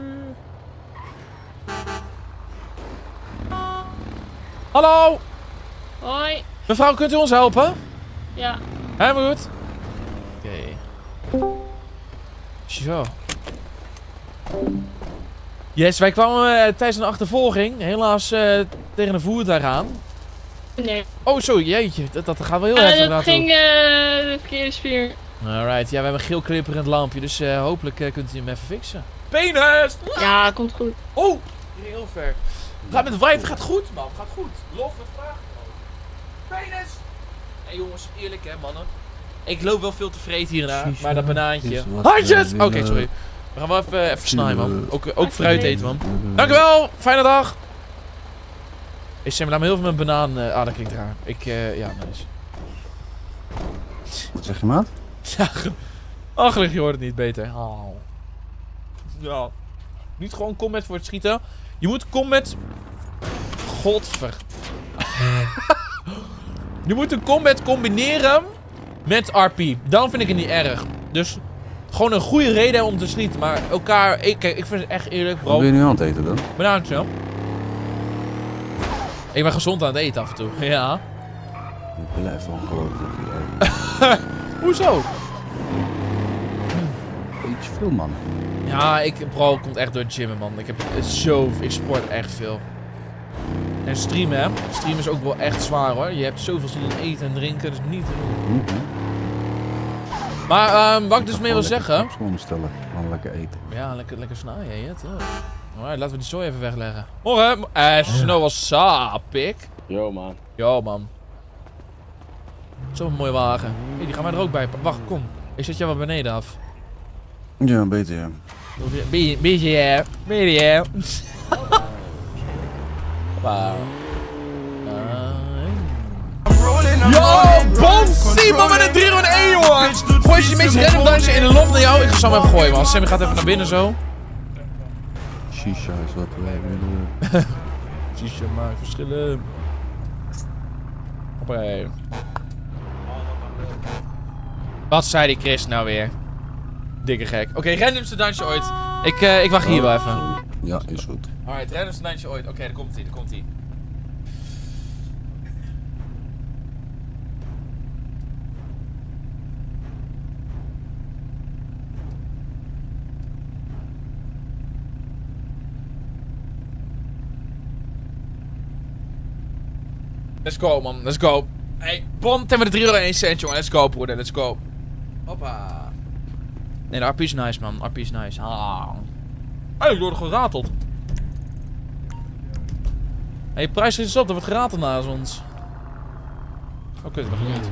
Hallo. Hoi. Mevrouw, kunt u ons helpen? Ja. Helemaal goed. Zo. Yes, wij kwamen uh, tijdens een achtervolging helaas uh, tegen een voertuig aan. Nee. Oh, sorry, jeetje. Dat, dat gaat wel heel uh, heftig naartoe. Dat ging uh, de verkeerde spier. Alright, ja, we hebben een geel glipperend lampje, dus uh, hopelijk uh, kunt u hem even fixen. Penis! Ja, komt goed. Oh, heel ver. Gaat met wijf, gaat goed, man. Gaat goed. Lof, dat vraag. Penis! Hé, hey, jongens, eerlijk hè, mannen. Ik loop wel veel te vreed hierna, maar dat banaantje. Handjes! Oké, okay, sorry. We gaan wel even, uh, even snijden, man. Ook, ook fruit eten, man. Dankjewel! Fijne dag! Hey Sam, laat me heel veel mijn banaan... Uh, ah, dat klinkt raar. Ik, uh, ja, nice. Wat zeg je, maat? Ja, ach, je hoort het niet beter. Oh. Ja. Niet gewoon combat voor het schieten. Je moet combat... Godver... Je moet een combat combineren... met R P. Dan vind ik het niet erg. Dus gewoon een goede reden om te schieten. Maar elkaar... Ik, kijk, ik vind het echt eerlijk, bro. Wat wil je nu aan het eten dan? Bedankt, ik ben gezond aan het eten af en toe. Ja. Ik blijf ongelooflijk. Hoezo? Iets veel, man. Ja, ik... Bro, komt echt door het gymmen, man. Ik heb zo... Ik sport echt veel. En streamen, hè. Streamen is ook wel echt zwaar, hoor. Je hebt zoveel zin in eten en drinken, dus niet te doen. Mm-hmm. Maar um, wat ik, ik dus mee wil zeggen... Gewoon bestellen, gewoon lekker eten. Ja, lekker, lekker snaaien, je het. Alright, laten we die zooi even wegleggen. Morgen! Eh, uh, snow was saap, pik. Yo, man. Yo, man. Zo'n mooie wagen. Hey, die gaan wij er ook bij. Wacht, kom. Ik zet jou wat beneden af. Ja, beter, ja. Beetje, beetje, ja. Beetje, ja. Wow. Uh... Yo, bom! Simon met een drie nul één, jongen! Gooi je meest random dansje in de loft naar jou. Ik ga Sam even gooien, man. Sammy gaat even naar binnen zo. Shisha is wat wij willen. Shisha maakt verschillen. Hoppakee. Wat zei die Chris nou weer? Dikke gek. Oké, okay, randomste dansje ooit. Ik, uh, ik wacht hier wel even. Ja, is goed. Alright, Ranus Nijntje ooit. Oké, okay, daar komt hij, daar komt hij. Let's go, man, let's go. Hey, bom, ten we de drie euro en één cent, jongen. Let's go, broeder, let's go. Hoppa. Nee, de R P is nice, man. R P is nice. Ah. Hey, ik word gerateld. Hé, hey, prijs is op, er wordt gerateld naast ons. Oh, kut, dat ging niet.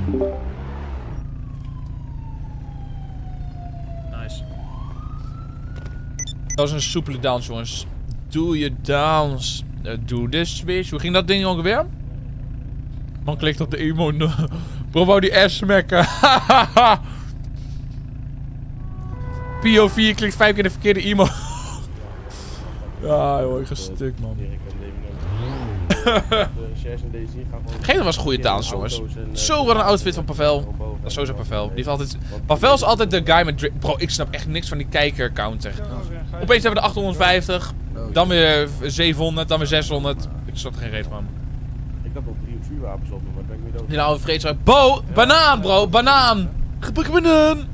Nice. Dat was een soepele downs, jongens. Doe je downs. Doe de switch. Hoe ging dat ding ongeveer? Man klikt op de emo. Bro, wou die ass smacken. P O V klikt vijf keer de verkeerde emo. Ja, joh, ik ga stuk, man. Geen, was een goede taal, jongens. Zo, wat een outfit van Pavel. Dat is sowieso Pavel. Die altijd... Pavel is altijd de guy met... Bro, ik snap echt niks van die kijkercounter. Opeens hebben we de achthonderdvijftig. Dan weer zevenhonderd. Dan weer zeshonderd. Ik snap er geen reet van. Ik had al drie vuurwapens op, maar ik weet ook... Die oude vreedzak. Bo! Banaan, bro! Banaan! Gebruik banaan!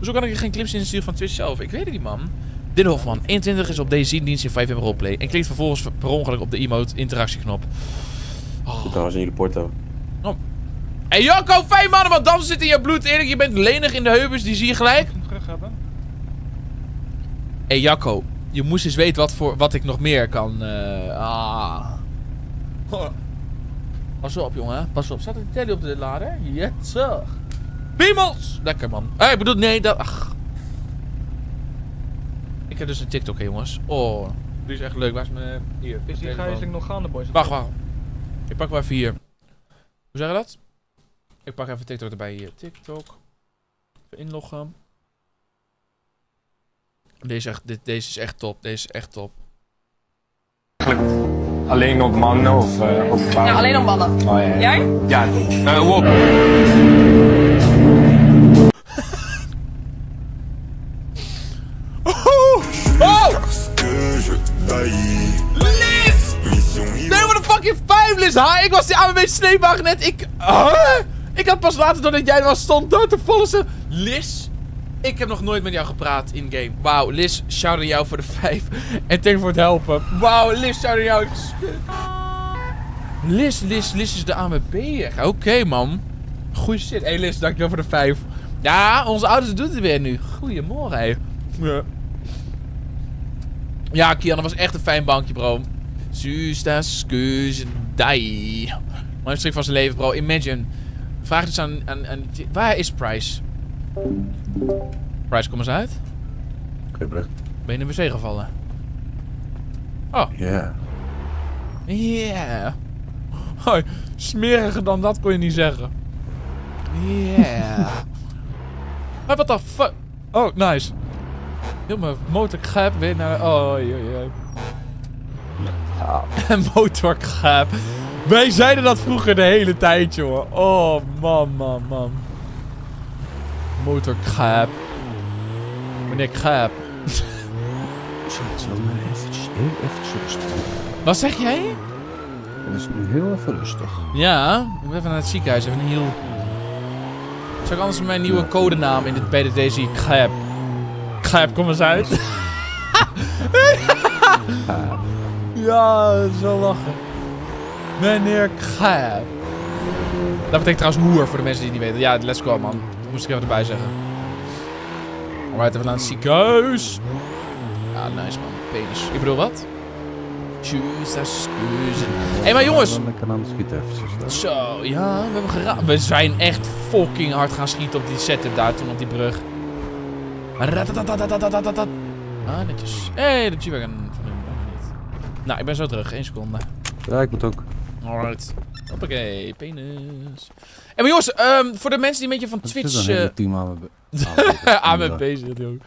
Zo kan ik er geen clips insturen van Twitch zelf. Ik weet het niet, man. Dylan Hofman, eenentwintig, is op D C dienst in vijf M roleplay en klikt vervolgens per ongeluk op de emote interactieknop. Oh. Zit trouwens in jullie porto. Oh. Hey Jacco, fijn mannen, want dan zit in je bloed. Eerlijk, je bent lenig in de heubers, die zie je gelijk. Hey Jacco, je moest eens weten wat, voor, wat ik nog meer kan. Uh, ah. Oh. Pas op, jongen, pas op. Staat de telly op de lader? Yes, sir. Piemels! Lekker, man. Hé, hey, bedoel, nee, dat... Ach. Ik heb dus een TikTok, hè, jongens. Oh, die is echt leuk. Waar is mijn... Hier, is die gijzeling nog gaande, boys? Wacht, wacht. Ik pak maar even hier. Hoe zeg je dat? Ik pak even TikTok erbij hier. TikTok. Even inloggen. Deze, echt, dit, deze is echt top. Deze is echt top. Alleen op mannen of... Uh, op ja, alleen op mannen. Oh, ja. Jij? Ja, uh, wop. Liz! Nee, maar de fucking vijf, Liz! Ha, ik was die A W B sneeuwwagen net. Ik... Huh? Ik had pas later doordat jij er was stond daar te volgen ze. Liz, ik heb nog nooit met jou gepraat in-game. Wauw, Liz, shout aan jou voor de vijf. En thanks voor het helpen. Wauw, Liz, shout aan jou. Liz, Liz, Liz is de A W B'er. Oké, okay, man. Goeie shit. Hé, hey, Liz, dankjewel voor de vijf. Ja, onze ouders doen het weer nu. Goedemorgen, hé. Ja. Ja, Kian, dat was echt een fijn bankje, bro. Sustas, kus, die. Maar een strik van zijn leven, bro. Imagine. Vraag dus aan, aan, aan... Waar is Price? Price, kom eens uit. Oké, brug. Ben je in de W C gevallen? Oh. Ja. Yeah. Yeah. Hoi, smeriger dan dat kon je niet zeggen. Yeah. Maar wat de fuck? Oh, nice. Heel mijn motorgap weer naar... Oh, jee, jee. En motorgap. Wij zeiden dat vroeger de hele tijd, jongen. Oh, man, man, man. Motorgap. Meneer Gap. Wat zeg jij? Het is nu heel even rustig. Ja, ik moet even naar het ziekenhuis. Even een heel... Zou ik anders mijn nieuwe codenaam in dit, bij de D S I Gap... Grijp, kom eens uit. Ja, zo lachen. Meneer Grijp. Dat betekent trouwens hoer voor de mensen die het niet weten. Ja, let's go, man. Dat moest ik even erbij zeggen. Alright, even naar het ziekenhuis. Ja, nice, man. Penis. Ik bedoel, wat? Tjus, hé, maar jongens. Zo, ja. We hebben geraakt. We zijn echt fucking hard gaan schieten op die setup daar toen op die brug. Ah, netjes. Hé, hey, de G-Wagon van hem. Nou, ik ben zo terug. Eén seconde. Ja, ik moet ook. Alright. Hoppakee, penis. En maar jongens, um, voor de mensen die een beetje van Twitch... Uh... team A M B. A M B zit hij ook.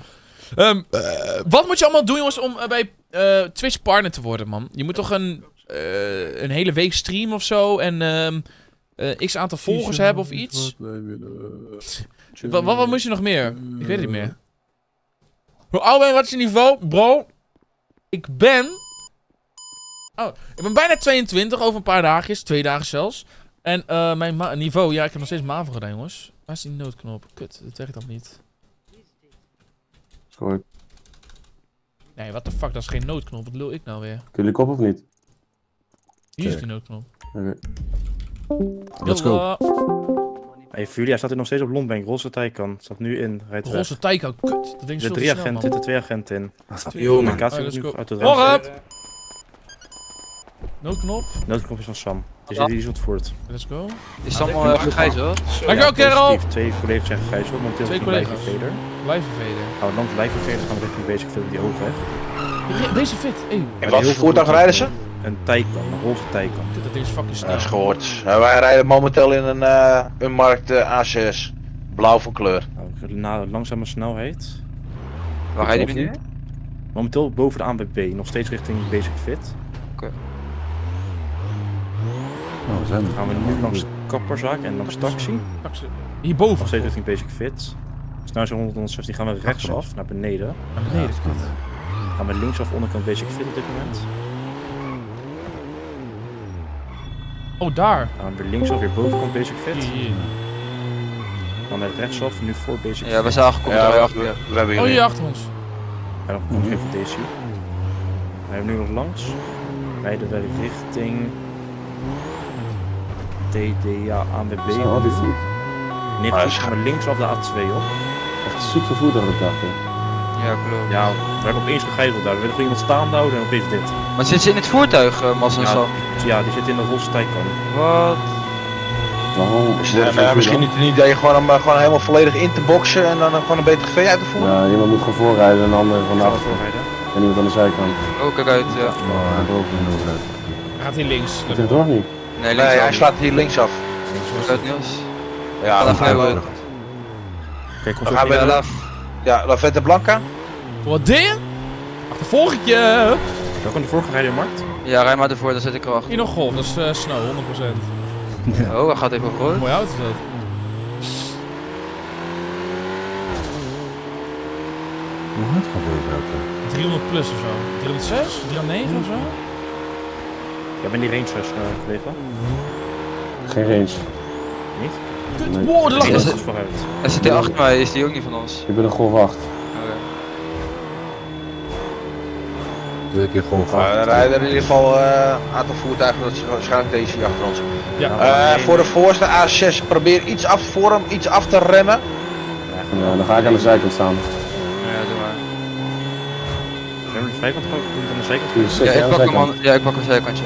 Um, uh, wat moet je allemaal doen, jongens, om uh, bij uh, Twitch partner te worden, man? Je moet toch een, uh, een hele week streamen of zo en... Um, Uh, x aantal volgers hebben of iets. Wat, wat, wat moest je nog meer? Ik weet het niet meer. Hoe oud ben je? Wat is je niveau? Bro. Ik ben... Oh, ik ben bijna tweeëntwintig, over een paar dagjes. Twee dagen zelfs. En uh, mijn niveau... Ja, ik heb nog steeds MAVO gedaan, jongens. Waar is die noodknop? Kut, dat werkt dan niet. Sorry. Nee, what the fuck, dat is geen noodknop. Wat lul ik nou weer? Kun je kop of niet? Hier is die noodknop. Oké. Okay. Let's go. Hey, Fulia staat hier nog steeds op Longbank. Roze Taycan. Staat nu in. Rijdt Roze Taycan, kut. Dat ding is zo snel, man. Er drie agenten, er twee agenten in. Wat staat hier? Morgen! Noodknop? Noodknop is van Sam. Dus die is wat voort. Let's go. Is Sam al gegijzeld? Dankjewel, kerel! Twee collega's zijn gegijzeld. Twee collega's. Blijven veder. Nou, dan blijven veder. Gaan we richting basic fit op die hoge weg. Deze fit, hé. En wat voor voertuig rijden ze? Een Taycan, een roze Taycan. Dat is fucking snel. Dat is gehoord. Uh, wij rijden momenteel in een, uh, een markt uh, A zes. Blauw van kleur. Nou, na langzame snelheid. Waar rijden jullie nu? Momenteel boven de A N W B, nog steeds richting Basic Fit. Oké. Okay. Nou, we zijn dan gaan we nu langs de kapperzaak en langs taxi. Taxi. Hierboven. Nog steeds richting Basic Fit. Dus nu zijn honderdzestien gaan we rechtsaf naar beneden. Naar beneden, ja, kut. Gaan we linksaf onderkant Basic Fit op dit moment. Oh, daar! Dan weer linksaf, weer bovenkant Basic Fit. Yeah. Dan naar rechtsaf, nu voor Basic Fit. Ja, we zijn aangekomen, ja, we, achter, we, we hebben hier. Oh, hier achter ons. Ja, dan komt even D C. We hebben nu nog langs. Rijden we richting... D D A aan de B. Wat is dit? Nee, we gaan linksaf de A twee op. Echt zoek vervoer dat ik dacht, hè. Ja, klopt. Ja, we hebben opeens gegijzeld daar. We willen gewoon iemand staande houden en opeens dit. Maar zit ze in het voertuig, uh, Mas en ja, Sam? Ja, die zit in de roze Taycan. Wat? Waarom? Is het, ja, uh, misschien niet een idee gewoon om uh, gewoon helemaal volledig in te boksen en dan uh, gewoon een B T G uit te voeren? Ja, iemand moet gewoon voorrijden en de ander van de achter. En iemand aan de zijkant. Oh, kijk uit, ja. Oh, hij gaat ook niet over. Gaat hij links? Dat is toch niet? Nee, links nee hij slaat hier links af. Links uit, Niels. Ja, dan gaan we. Kijk, dan gaan we naar af. Ja, La Vette Blanca. Wat deed je? Achtervolg je! Welke van de vorige rijden in de markt? Ja, rij maar ervoor, dan zet ik erachter. Hier nog golf, dat is uh, snow, honderd procent. Ja. Oh, hij gaat even op rood. Mooie auto is dat. Hoe hard gaat deze auto? driehonderd plus of zo. driehonderdzes? driehonderdnegen of zo? Ja, ben die range zes gelegen. Geen range. Niet? Kut, boah, er lag er zit vooruit. Er zit achter mij, is die ook niet van ons. Ik ben een golf acht. Oké. Keer golf acht. We rijden in ieder geval een uh, aantal voertuigen, dat is waarschijnlijk deze hier achter ons. Ja. Uh, voor de voorste A zes, probeer iets af te vormen, iets af te remmen. Ja, dan ga ik aan de zijkant staan. Ja, doe maar. Zijn we aan de zijkant gewoon? Aan de zijkant? Ja, ik pak hem aan, ja, ik pak een zijkantje.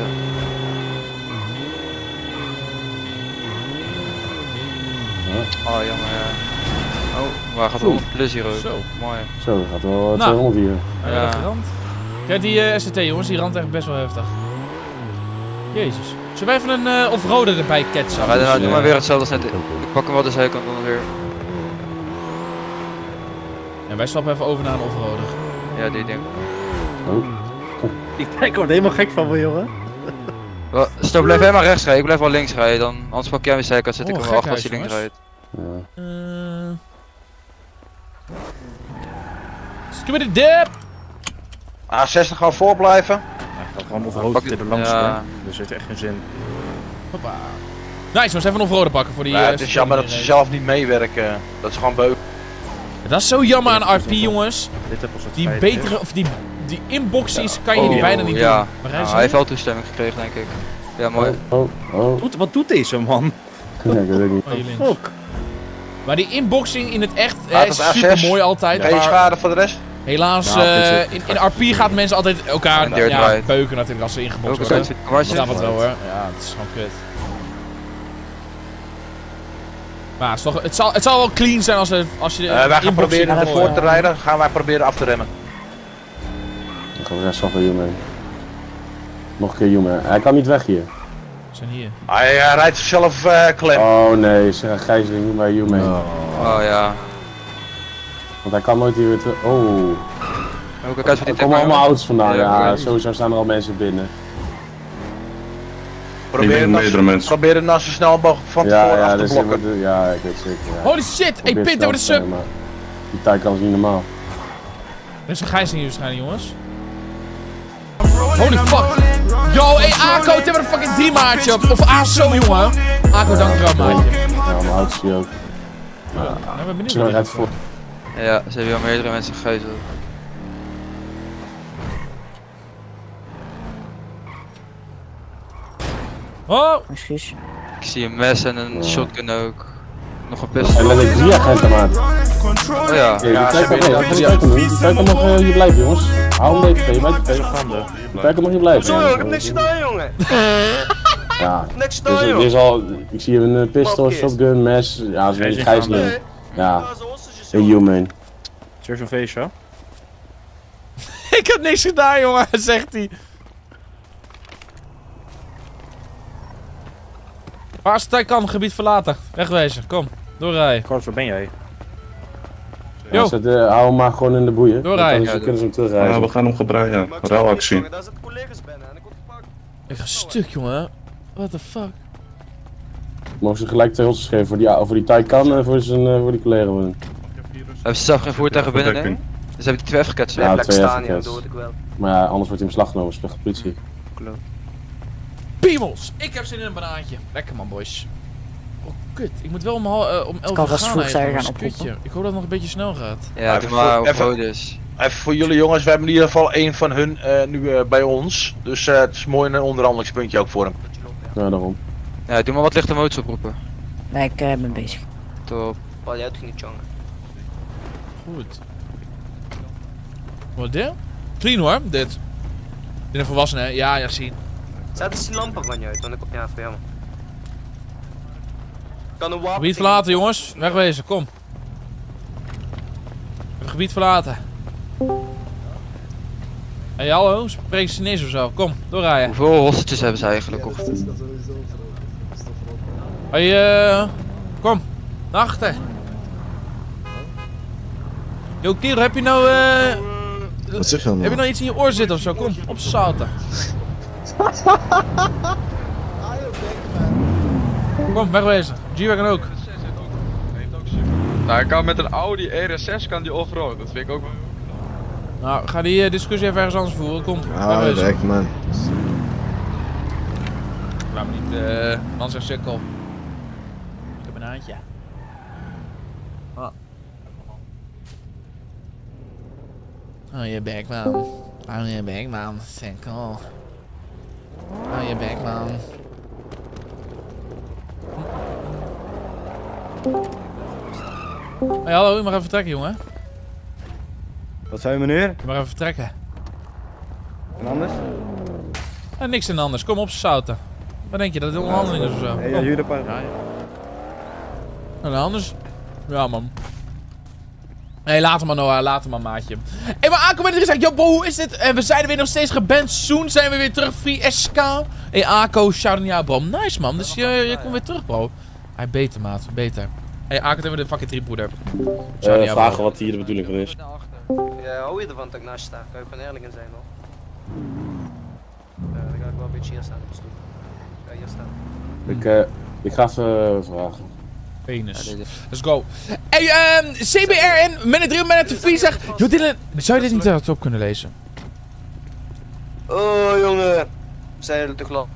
Oh, jammer, ja. Oh, waar gaat honderd plus hier ook? Zo, mooi. Zo, dat gaat wel tweehonderd hier. Ja, ja. Kijk die uh, S R T, jongens, die rand echt best wel heftig. Jezus. Zullen wij even een uh, off-roader erbij ketsen? Ja, nou, doe maar weer hetzelfde als net. Ik pak hem wel de zijkant dan weer. En wij stappen even over naar een off-roader. Ja, die ding. Oh. Ik kijk, word helemaal gek van me, jongen. Stop, blijf helemaal rechts rijden, ik blijf wel links rijden, dan anders pak jij mijn zijkant, zet ik hem wel achter als hij links rijdt. Ja. Uh... Scooby de dip! A zestig gewoon voor blijven. Hij gaat gewoon off-roaden tegen de langste. Ja. Dus heeft echt geen zin. Hoppa. Nice, we zijn even off-roaden pakken voor die... Ja, uh, het is jammer dat ze zelf niet meewerken. Dat is gewoon beu. Ja, dat is zo jammer aan R P, jongens. Die betere, of die... Die inboxies kan je oh, die bijna niet ja. doen. Maar hij, ja, hij heeft wel toestemming gekregen, denk ik. Ja, mooi. Oh, oh, oh. Doet, wat doet deze man? Ja, ik weet niet. Oh, fuck. Maar die inboxing in het echt eh, is super mooi altijd. Geen ja. schade voor de rest? Helaas, nou, uh, het, in, in R P gaat mensen altijd elkaar ja, ja, peuken natuurlijk als ze ingeboxt worden. Dat snap het wel hoor. Ja, het is gewoon kut. Maar het, is toch, het, zal, het zal wel clean zijn als, het, als je de uh, Wij gaan proberen naar voren te rijden, gaan wij proberen af te remmen. We gaan zacht hier mee. Nog een keer hier mee. Hij kan niet weg hier. We zijn hier. Hij uh, rijdt zichzelf uh, klem. Oh nee, ze gijzeling hier bij hier mee. Oh. oh ja. Want hij kan nooit hier weer terug. Oh. Ook oh, er komen allemaal auto's vandaan. Ja, ja, sowieso staan er al mensen binnen. Probeer het naast zo snel mogelijk van tevoren ja, af te blokken. De, ja, ik weet het zeker. Ja. Holy shit! Probeer hey, pit over de sub! Die tijd kan is niet normaal. Er is een gijzeling hier waarschijnlijk, jongens. Holy fuck. Yo, hey Ako, dit hebben we fucking drie maatje. Of Aso, jongen. Ako, dankjewel, maatje. Ja, mijn oudste ook. Ja, ze hebben wel meerdere mensen gegezeld. Oh! Excuus. Ik zie een mes en een shotgun ook. Nog een pistool. En met een drie agenten, maat. Oh ja. Die tijd kan nog hier blijven, jongens. Hou hem even, je bent te veel. Die tijd kan nog hier blijven. Sorry, ik heb niks gedaan, jongen. Ja, dus, dus al, ik zie een uh, pistool, shotgun, mes, ja, zo'n gijzeling. Ja, een human. Cheers een feestje, hè? Ik heb niks gedaan, jongen, zegt hij. Maar als hij kan, gebied verlaten. Wegwezen, kom. Doorrijden. Kort, waar ben jij? Ja, zet, uh, hou hem maar gewoon in de boeien. Doorrijden. Ja, kunnen ze hem terugrijden. Ja, we gaan hem gebruiken. Ruilactie. Ik ga stuk, jongen. What the fuck? Mogen ze gelijk twee hotsjes geven voor die, voor die Taycan en voor, zijn, uh, voor die collega. Hebben ze zelf geen voertuigen binnen, denk ik? Dus hebben die twee F-gecats. Ja, ja, twee F-gecats. Maar ja, anders wordt hij in beslag genomen, slecht de politie. Klopt. Piemels! Ik heb zin in een banaantje. Lekker man, boys. Oh, kut. Ik moet wel om, uh, om elf uur gaan, gaan, gaan opkomen. Ik hoop dat het nog een beetje snel gaat. Ja, ja doe maar even, dus. Even voor jullie jongens, we hebben in ieder geval één van hun uh, nu uh, bij ons. Dus uh, het is mooi een onderhandelingspuntje ook voor hem. Ja, daarom. Ja, doe maar wat lichte motor oproepen. Nee, ik uh, ben bezig. Top. Wat jij ging niet jongen. Goed. Wat dit? Clean hoor, dit. In een volwassene, ja, ja, zien. Zet eens die lampen van je uit, want ik op je af, jammer. Kan een wapen. Gebied verlaten, jongens. Wegwezen, kom. Het gebied verlaten. Hé, hey, hallo, spreek ze niet eens of zo. Kom, doorrijden. Hoeveel hostetjes hebben ze eigenlijk? Hé, hey, uh, kom, naar achter. Yo, kerel, heb je nou. Uh, Wat zeg je nou? Heb je nou iets in je oor zitten of zo? Kom, op zouten. Kom, wegwezen. G-Wagon ook. Nou, ik kan met een Audi E R zes kan die off-road, dat vind ik ook wel. Nou, ga die uh, discussie even ergens anders voeren. Kom, ah, oh, weg man. Laat me niet, eh, uh, man zegt cirkel. Ik heb een haantje. Ah. Oh, je bek man. Oh, je bek man. Cirkel. Oh, je bek man. Hey, hallo, je mag even vertrekken, jongen. Wat zei je meneer? Je mag even vertrekken. En anders? Ja, niks en anders, kom op zouten. Wat denk je, dat het onderhandeling is of zo? Ja, jullie paar. En anders? Ja man. Hé, hey, later maar Noah, later maar maatje. Hé, hey, maar Ako heeft gezegd, yo bro, hoe is dit? En we zijn er weer nog steeds geband, soon zijn we weer terug, Free S K. Hé, hey, Ako, shout out jou bro. Nice man, dus je, je komt weer terug bro. Hij hey, beter maat, beter. Hé, hey, Ako hebben we de fucking drie broeder. Uh, vragen bro. Wat hier de bedoeling van is. Ja, hou je ervan dat ik naast sta? Kan je van eerlijk in zijn nog? Uh, dan ga ik wel een beetje hier staan op de stoel. Ga hier staan. Ik, uh, ik ga even vragen. Penis. Let's go. Hey, um, C B R N, Mannet drie, Mannet vier zegt... Yo Dylan, zou je dit niet hardop kunnen lezen? Oh jongen. Zijn jullie te glad?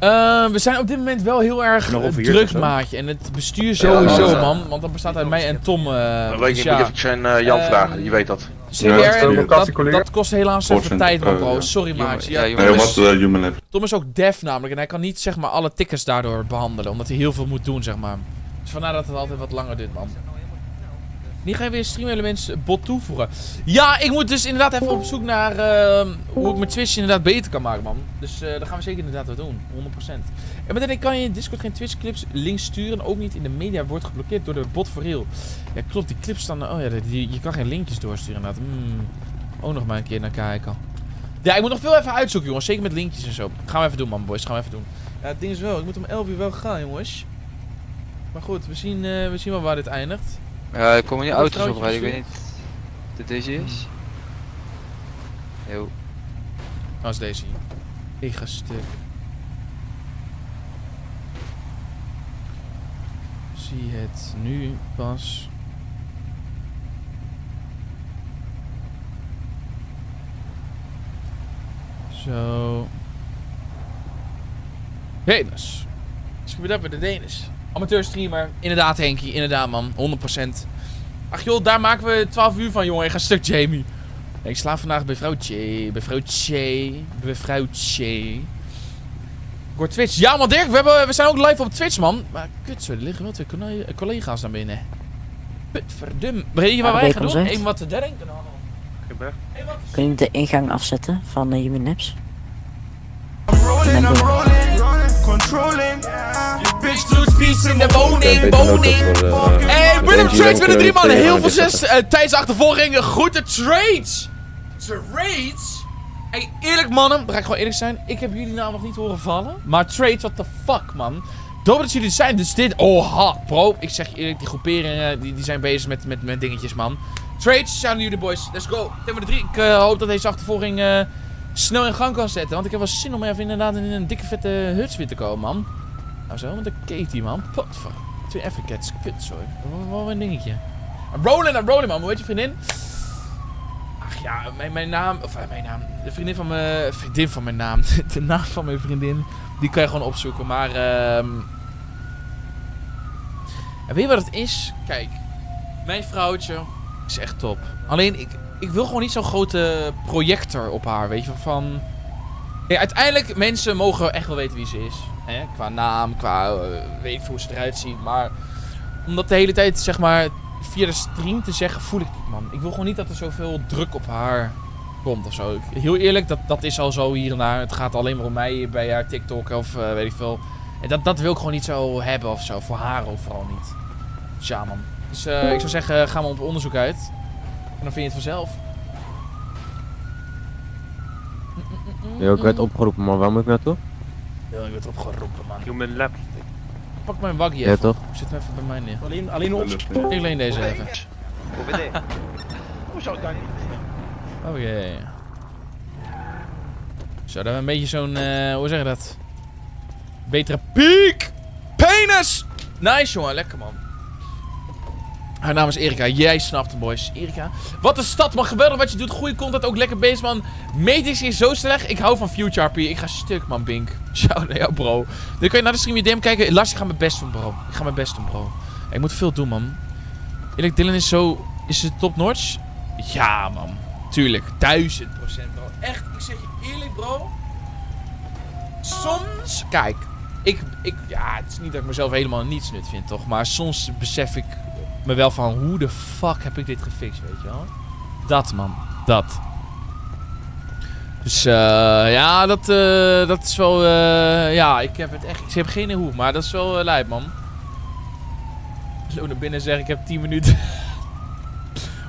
Uh, we zijn op dit moment wel heel erg druk, maatje. En het bestuur sowieso, ja, man. Want dat bestaat uit mij en Tom. Uh, dan weet dus ik ja. Niet of ik zijn uh, Jan uh, vragen, je weet dat. Ja, en dat, dat, dat kost helaas even tijd, man, bro. Sorry, maatje. Ja, nee, Tom, uh, Tom is ook deaf namelijk. En hij kan niet, zeg maar, alle tickets daardoor behandelen. Omdat hij heel veel moet doen, zeg maar. Dus vandaar dat het altijd wat langer duurt, man. Die ga je weer streamelements bot toevoegen. Ja, ik moet dus inderdaad even op zoek naar uh, hoe ik mijn Twitch inderdaad beter kan maken, man. Dus uh, dat gaan we zeker inderdaad wat doen, honderd procent. En meteen kan je in Discord geen Twitch clips links sturen, ook niet in de media wordt geblokkeerd door de bot voor heel. Ja klopt, die clips staan, oh ja, die, je kan geen linkjes doorsturen inderdaad. Mm, ook nog maar een keer naar kijken. Ja, ik moet nog veel even uitzoeken, jongens, zeker met linkjes en zo. Gaan we even doen, man, boys, gaan we even doen. Ja, het ding is wel, ik moet om elf uur wel gaan, jongens. Maar goed, we zien, uh, we zien wel waar dit eindigt. Ja, ik kom in die auto's op rijden, ik weet niet of dit deze is. Yo. Dat is deze hier. Ik ga stuk. Zie het nu pas. Zo. Denus. Scooby dat met de Denus. Amateur streamer. Inderdaad, Henkie. Inderdaad, man. honderd procent. Ach joh, daar maken we twaalf uur van, jongen. Ik ga stuk, Jamie. Ik slaap vandaag bij vrouwtje. Bij vrouwtje. Bij vrouwtje. Door Twitch. Ja, man, Dirk, we, hebben, we zijn ook live op Twitch, man. Maar kut, zo, er liggen wel twee collega's naar binnen. Putverdum. Weet je waar wij gaan doen? Even wat te denken. Kun je de ingang afzetten van uh, Human Naps? I'm rolling, I'm rolling, controlling. You bitch doet vies in de woning, woning. Hey, Willem Trades met de drie mannen. Heel veel zes uh, tijdens achtervolging. Groeten Trades. Trades? Hey, eerlijk mannen, dan ga ik gewoon eerlijk zijn. Ik heb jullie naam nog niet horen vallen. Maar Trades, what the fuck, man. Doop dat jullie zijn, dus dit... Oh, ha, bro. Ik zeg je eerlijk, die groeperingen die, die zijn bezig met, met, met dingetjes, man. Trades, shout out jullie boys. Let's go. Nummer drie. Ik uh, hoop dat deze achtervolging uh, snel in gang kan zetten. Want ik heb wel zin om even inderdaad in een dikke vette huts weer te komen, man. Nou zo, met de Katie, man. Potver. Twee efficats. Kut, sorry. Wat een dingetje. I'm rolling, I'm rolling, man. Hoe heet je vriendin? Ach ja, mijn, mijn naam... Of mijn naam. De vriendin van mijn... Vriendin van mijn naam. De naam van mijn vriendin. Die kan je gewoon opzoeken, maar... Um... En weet je wat het is? Kijk. Mijn vrouwtje... is echt top. Alleen, ik, ik wil gewoon niet zo'n grote projector op haar, weet je, van... Ja, uiteindelijk, mensen mogen echt wel weten wie ze is. Hè? Qua naam, qua uh, weet hoe ze eruit ziet, maar... Om dat de hele tijd, zeg maar, via de stream te zeggen, voel ik niet, man. Ik wil gewoon niet dat er zoveel druk op haar komt of zo. Heel eerlijk, dat, dat is al zo hier en daar. Het gaat alleen maar om mij bij haar TikTok of uh, weet ik veel. En dat, dat wil ik gewoon niet zo hebben of zo. Voor haar ook vooral niet. Dus ja, man. Dus uh, ik zou zeggen, gaan we op onderzoek uit. En dan vind je het vanzelf. Ja, ik werd opgeroepen, man. Waar moet ik naartoe? Ja, ik werd opgeroepen, man. Ik doe mijn lap. Pak mijn waggie even. Ja, toch? Ik zit hem even bij mij neer. Alleen, alleen ons. Ik leen deze even. Hoe zou ik daar niet? Oh jee. Zo, daar hebben we een beetje zo'n, uh, hoe zeg je dat? Betere piek! Penis! Nice, jongen. Lekker, man. Haar naam is Erika. Jij snapt hem, boys. Erika. Wat een stad, man. Geweldig wat je doet. Goede content. Ook lekker bezig, man. Metings is zo slecht. Ik hou van Future R P. Ik ga stuk, man, Bink. Shout out, bro. Dan kan je naar de stream je D M kijken. Lars, ik ga mijn best doen, bro. Ik ga mijn best doen, bro. Ik moet veel doen, man. Eerlijk, Dylan is zo... Is het top-notch? Ja, man. Tuurlijk. Duizend procent, bro. Echt, ik zeg je eerlijk, bro. Soms... Kijk. Ik... ik ja, het is niet dat ik mezelf helemaal niets nut vind, toch? Maar soms besef ik... Maar wel van, hoe de fuck heb ik dit gefixt, weet je wel? Dat, man. Dat. Dus, eh... Uh, ja, dat, uh, dat is wel... Uh, ja, ik heb het echt... Ik heb geen hoe, maar dat is wel uh, lijp, man. Zo naar binnen zeg ik heb tien minuten.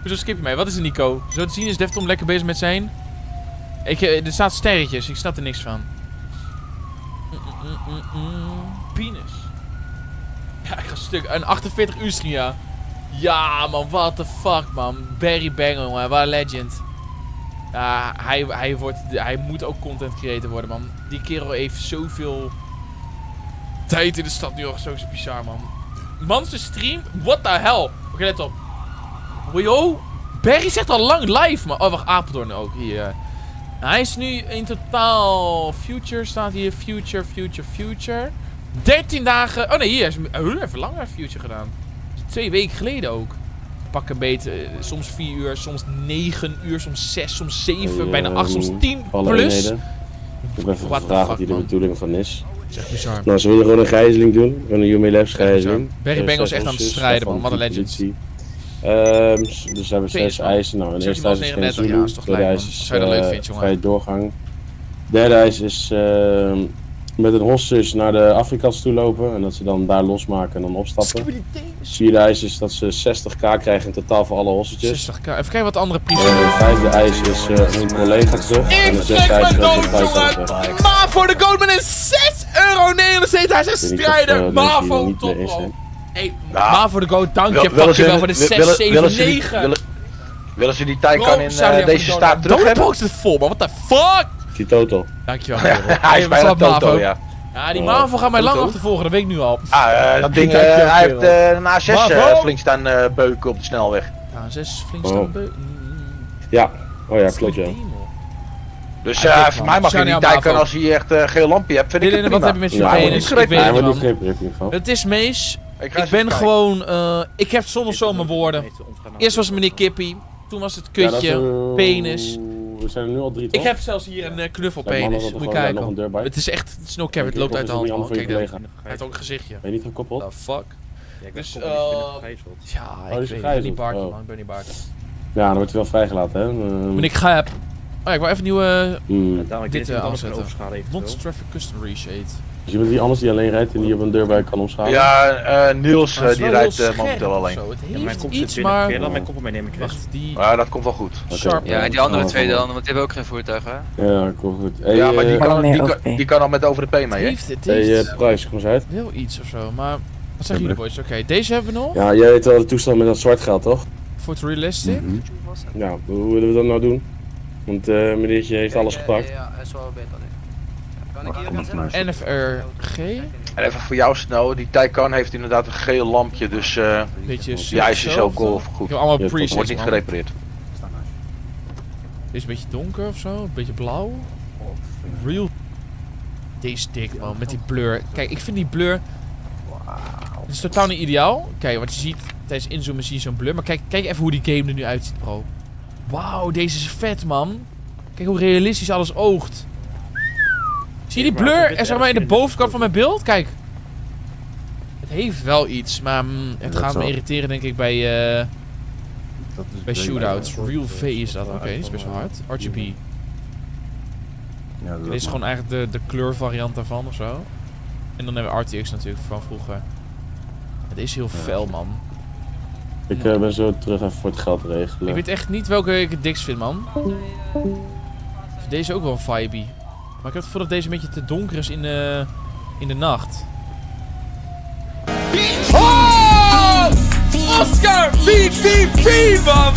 Hoezo skip je mij? Wat is er, Nico? Zo te zien is Deftom lekker bezig met zijn... Ik, er staat sterretjes. Ik snap er niks van. Mm -mm -mm -mm. Penis. Ja, ik ga stuk. Een achtenveertig uur stream, ja. Ja, man, what the fuck, man. Barry Bangle, man. Wat een legend. Ja, hij, hij, wordt, hij moet ook content creator worden, man. Die kerel heeft zoveel tijd in de stad nu al. Zo is bizar, man. Manse stream? What the hell? Oké, okay, let op. Yo, Barry zegt al lang live, man. Oh, wacht, Apeldoorn ook hier. Hij is nu in totaal... Future staat hier. Future, Future, Future. dertien dagen... Oh nee, hier is hij even langer Future gedaan. Twee weken geleden ook. Pak een beetje, uh, soms vier uur, soms negen uur, soms zes, soms zeven, hey, uh, bijna acht, soms tien plus. Ik ben gevraagd wat hier de bedoeling van is. Dat is echt bizar. Nou, ze willen gewoon een gijzeling doen. Gewoon een Human-Labs gijzeling. Barry Bangle is echt aan het strijden, man. Wat een legend. Um, dus ze hebben zes eisen. Nou, een eerste eis is geen Zulu. Tweede eis is vrije doorgang. Derde eis is... Uh, met een hosses naar de Afrikaans toe lopen en dat ze dan daar losmaken en dan opstappen. Vierde eis is dat ze zestig k krijgen in totaal voor alle hossetjes. zestig k, even kijken wat andere prijzen. De uh, vijfde eis is uh, een collega terug. En de zesde eis is een prijs. Maar voor de Goldman is zes euro negenenzeventig. Hij is een strijder. Mavo, top bro. Hey, maar voor de Gold, dank je. Pak je wel voor de zes zeven negen. Willen ze die Taycan in deze staat terug hebben? Donderbox is vol, man. What the fuck? Die Toto. Dankjewel. Ja, hij is bijna Toto, ja. Ja, die Mavo gaat mij lang achtervolgen, dat weet ik nu al. Ah, uh, dat ding, uh, hij heeft uh, een A zes uh, flink staan uh, beuken op de snelweg. A zes flink staan beuken? Ja, oh ja, klopt ja. Dus ja, uh, voor mij mag je niet kijken als je echt uh, geel lampje hebt, vind ik het prima. Wat heb je met z'n tweeën? Het is Mees. Ik ben gewoon... Ik heb zonder zo mijn woorden. Eerst was het meneer Kippie. Toen was het kutje. Penis. We zijn er nu al drie, toch? Ik heb zelfs hier een uh, knuffelpenis, moet je kijken. Ja, het is echt, het is no cap, het loopt uit de hand. Kijk, hij heeft ook een gezichtje. Ben je niet gekoppeld? The fuck. Ja, ik ben dus, uh, gegijzeld. Ja, oh, ik, ik ben niet barken, oh. man, ik ben niet barken. Ja, dan wordt hij wel vrijgelaten, hè? Ben ik gaap. Oh ja, ik wil even nieuwe... Mm. Ja, dit uh, afzetten. Monster Traffic Custom Shade. Dus je bent die anders die alleen rijdt en die op een deurbui kan omschalen? Ja, uh, Niels uh, die rijdt uh, momenteel alleen. Zo. Het heeft ja, mijn kop iets, zit maar... Mijn oh. kop neem ik wacht, die... Ja, dat komt wel goed. Okay. Ja, en die andere oh, twee dan, want die hebben ook geen voertuig, hè? Ja, komt goed. Hey, ja, maar die, uh, kan, die, kan, die kan al met over de P mee, hè? Hé, uh, prijs, kom eens uit. Heel iets of zo, maar... Wat zeggen jullie, boys? Oké, okay, deze hebben we nog. Ja, jij weet wel de toestand met dat zwart geld, toch? Voor het realistic? Mm-hmm. Ja, hoe willen we dat nou doen? Want uh, meneertje heeft alles gepakt. Ja, zo beter. N F R G. En even voor jou, Snow, die Taycan heeft inderdaad een geel lampje, dus uh, ja, is je zo golf goed. Wordt niet gerepareerd. Dit is een beetje donker ofzo, een beetje blauw. Real. Deze dik man, met die blur. Kijk, ik vind die blur. Het is totaal niet ideaal. Kijk, wat je ziet tijdens inzoomen zie je zo'n blur. Maar kijk, kijk even hoe die game er nu uitziet, bro. Wauw, deze is vet, man. Kijk hoe realistisch alles oogt. Zie je die blur en zeg maar in de bovenkant van mijn beeld? Kijk. Het heeft wel iets, maar mm, het gaat me irriteren denk ik bij, uh, dat is bij shootouts. Real V is dat. Oké, okay, dat is best wel hard. R G B. Ja, dit is gewoon eigenlijk de, de kleurvariant daarvan ofzo. En dan hebben we R T X natuurlijk van vroeger. Het is heel fel, man. Ik uh, ben zo terug even voor het geld regelen. Ik weet echt niet welke ik het dikst vind, man. Deze ook wel een vibe. Maar ik heb het gevoel dat deze een beetje te donker is in de, in de nacht. Oh! Oscar! V V V, man!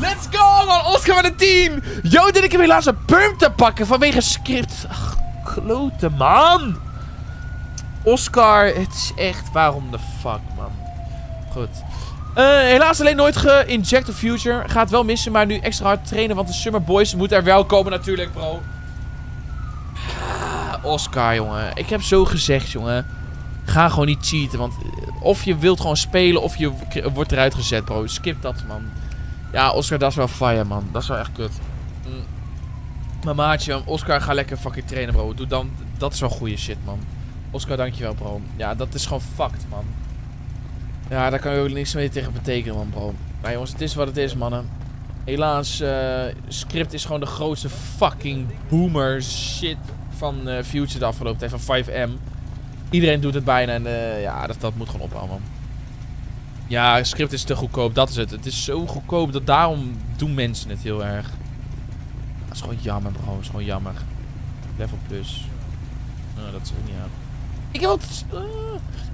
Let's go, man! Oscar met een tien! Yo, dit ik heb helaas een perm te pakken vanwege script. Ach, klote, man! Oscar, het is echt... Waarom de fuck, man? Goed. Uh, helaas alleen nooit ge-inject of Future. Gaat wel missen, maar nu extra hard trainen, want de Summer Boys moeten er wel komen natuurlijk, bro. Oscar, jongen. Ik heb zo gezegd, jongen. Ga gewoon niet cheaten, want of je wilt gewoon spelen of je wordt eruit gezet, bro. Skip dat, man. Ja, Oscar, dat is wel fire, man. Dat is wel echt kut. Mm. Maar maatje, Oscar, ga lekker fucking trainen, bro. Doe dan... Dat is wel goede shit, man. Oscar, dankjewel, bro. Ja, dat is gewoon fucked, man. Ja, daar kan je ook niks mee tegen betekenen, man, bro. Maar jongens, het is wat het is, mannen. Helaas, uh, script is gewoon de grootste fucking boomer shit van uh, Future de afgelopen tijd, van vijf M. Iedereen doet het bijna en uh, ja, dat, dat moet gewoon ophouden, man. Ja, script is te goedkoop, dat is het. Het is zo goedkoop, dat daarom doen mensen het heel erg. Dat is gewoon jammer, bro. Dat is gewoon jammer. Level plus. Nou, dat is ook niet aan. Ik wil, het, uh,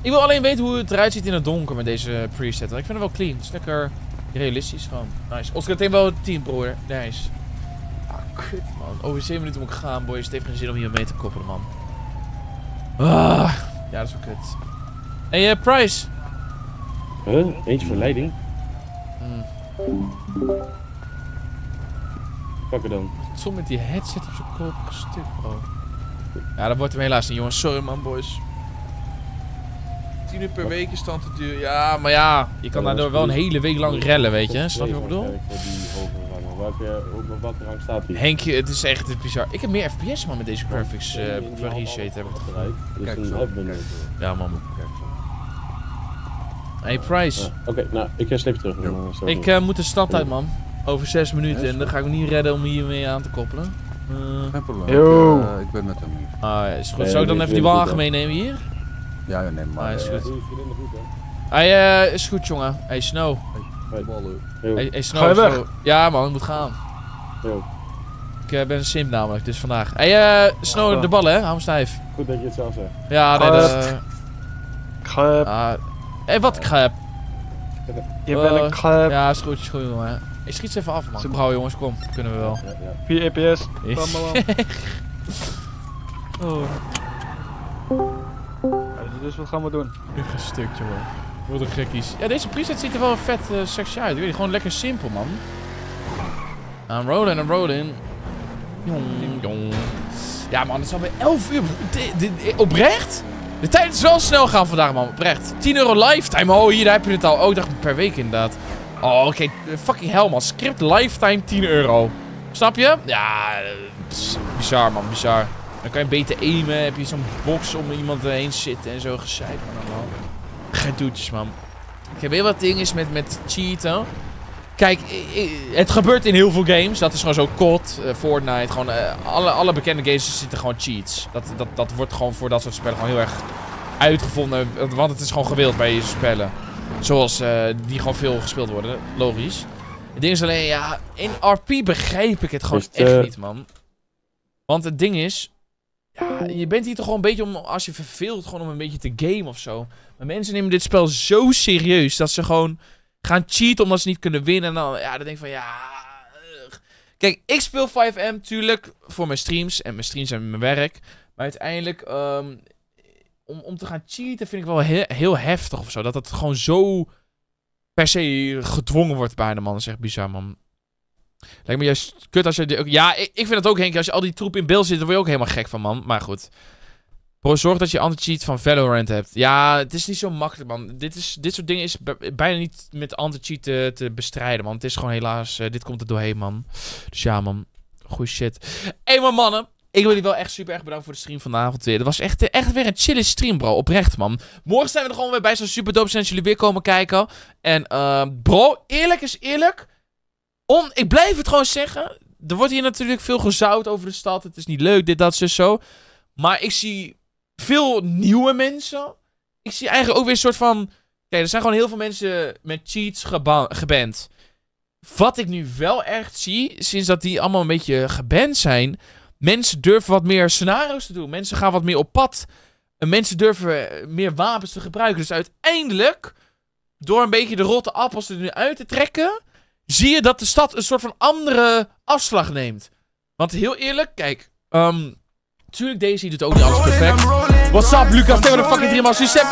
ik wil alleen weten hoe het eruit ziet in het donker met deze preset. Want ik vind het wel clean. Het is lekker realistisch gewoon. Nice. Oscar heeft wel tien, broer. Nice. Kut, man. Over zeven minuten moet ik gaan, boys. Het heeft geen zin om hier mee te koppelen, man. Ah, ja, dat is wel kut. Hé, hey, uh, Price. Huh? Eentje voor leiding? Hmm. Pak het dan. Soms met die headset op zijn kop stuk, bro. Ja, dat wordt hem helaas niet, jongens. Sorry, man, boys. tien uur per week is dan te duur. Ja, maar ja. Je kan daardoor wel een hele week lang rellen, weet je. Snap je wat ik bedoel? Welke rang staat hier? Henkje, het is echt bizar. Ik heb meer F P S, man, met deze graphics. Uh, van reshade heb ik het geluid. Kijk zo. Ja, man. Hey, Price. Ja, oké, okay, nou, ik sleep terug. Man. Ik uh, moet de stad uit, man. Over zes minuten. En dan ga ik me niet redden om hiermee aan te koppelen. Uh, Geen probleem. Uh, ik ben met hem hier. Ah, is goed. Zou ik dan even die wagen meenemen hier? Ja, neem maar. Ah, is goed. Hey, uh, is goed, jongen. Hey, Snow. Hey, hey, Snow, ga je weg? Snow. Ja, man, ik moet gaan. Yo. Ik uh, ben een sim namelijk, dus vandaag. Hey, uh, Snow, oh, de ballen, hè? Hou hem stijf. Goed dat je het zelf zegt. Ja, nee, dat is... Krep. Hé, hey, wat krep? Je uh, bent een krep. Ja, is goed, is goed, jongen. Ik schiet ze even af, man. Brouw, jongens, kom. Kunnen we wel. vier E P S. Yes. Oh. Ja, dus wat gaan we doen? Echt een stuk, jongen. Wat een gekkies. Ja, deze preset ziet er wel vet uh, sexy uit. Ik weet niet, gewoon lekker simpel, man. I'm rolling, I'm rolling. Ja man, het is alweer elf uur. Oprecht? De tijd is wel snel gaan vandaag man, oprecht. tien euro lifetime, oh hier daar heb je het al. Oh, ik dacht per week inderdaad. Oh, oké, okay. Fucking hell man. Script lifetime tien euro. Snap je? Ja, pss, bizar man, bizar. Dan kan je beter aimen, heb je zo'n box om iemand heen zitten en zo gezeid man. man. Gedoetjes man. Ik heb heel wat dingen met, met cheaten. Kijk, het gebeurt in heel veel games. Dat is gewoon zo C O D, uh, Fortnite. Gewoon, uh, alle, alle bekende games zitten gewoon cheats. Dat, dat, dat wordt gewoon voor dat soort spellen gewoon heel erg uitgevonden. Want het is gewoon gewild bij deze spellen. Zoals uh, die gewoon veel gespeeld worden. Logisch. Het ding is alleen, ja, in R P begrijp ik het gewoon het, echt uh... niet, man. Want het ding is... Ja, je bent hier toch gewoon een beetje om, als je verveelt, gewoon om een beetje te gamen of zo. Maar mensen nemen dit spel zo serieus dat ze gewoon... gaan cheaten omdat ze niet kunnen winnen. En dan, ja, dan denk ik van, ja... Ugh. Kijk, ik speel vijf M, tuurlijk, voor mijn streams. En mijn streams en mijn werk. Maar uiteindelijk, um, om, om te gaan cheaten vind ik wel he heel heftig of zo. Dat dat gewoon zo per se gedwongen wordt bij de man. Dat is echt bizar, man. Lijkt me juist kut als je... Ja, ik, ik vind het ook, Henk. Als je al die troep in beeld zit, dan word je ook helemaal gek van, man. Maar goed. Bro, zorg dat je anti-cheat van Valorant hebt. Ja, het is niet zo makkelijk, man. Dit, is, dit soort dingen is bijna niet met anti-cheat te, te bestrijden, man. Het is gewoon helaas... Uh, dit komt er doorheen, man. Dus ja, man. Goeie shit. Hey, maar mannen. Ik wil jullie wel echt super erg bedanken voor de stream vanavond weer. Dat was echt, echt weer een chille stream, bro. Oprecht, man. Morgen zijn we er gewoon weer bij. Zo'n super dope zijn als jullie weer komen kijken. En, uh, bro, eerlijk is eerlijk. On, ik blijf het gewoon zeggen. Er wordt hier natuurlijk veel gezout over de stad. Het is niet leuk, dit, dat, zus, zo. Maar ik zie... veel nieuwe mensen. Ik zie eigenlijk ook weer een soort van... Kijk, er zijn gewoon heel veel mensen met cheats geband. Wat ik nu wel echt zie, sinds dat die allemaal een beetje geband zijn... Mensen durven wat meer scenario's te doen. Mensen gaan wat meer op pad. En mensen durven meer wapens te gebruiken. Dus uiteindelijk, door een beetje de rotte appels er nu uit te trekken... zie je dat de stad een soort van andere afslag neemt. Want heel eerlijk, kijk... Um, Natuurlijk, D S I doet ook niet alles perfect. What's up, Lucas? Tegen de fucking drie man. Nu stem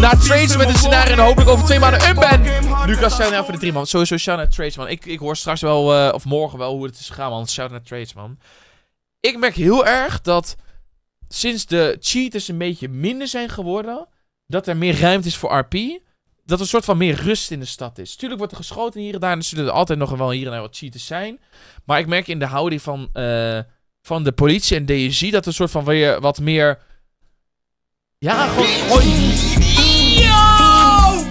naar Trades met een scenario en hopelijk over twee maanden een ben. Lucas, shout out voor de drie man. Sowieso shout naar Trades, man. Ik, ik hoor straks wel, uh, of morgen wel, hoe het is gegaan, man. Shout naar Trades, man. Ik merk heel erg dat sinds de cheaters een beetje minder zijn geworden, dat er meer ruimte is voor R P. Dat er een soort van meer rust in de stad is. Tuurlijk wordt er geschoten hier en daar. En er zullen er altijd nog wel hier en daar wat cheaters zijn. Maar ik merk in de houding van... Uh, Van de politie en D S I dat een soort van weer wat meer. Ja, gewoon. Yo!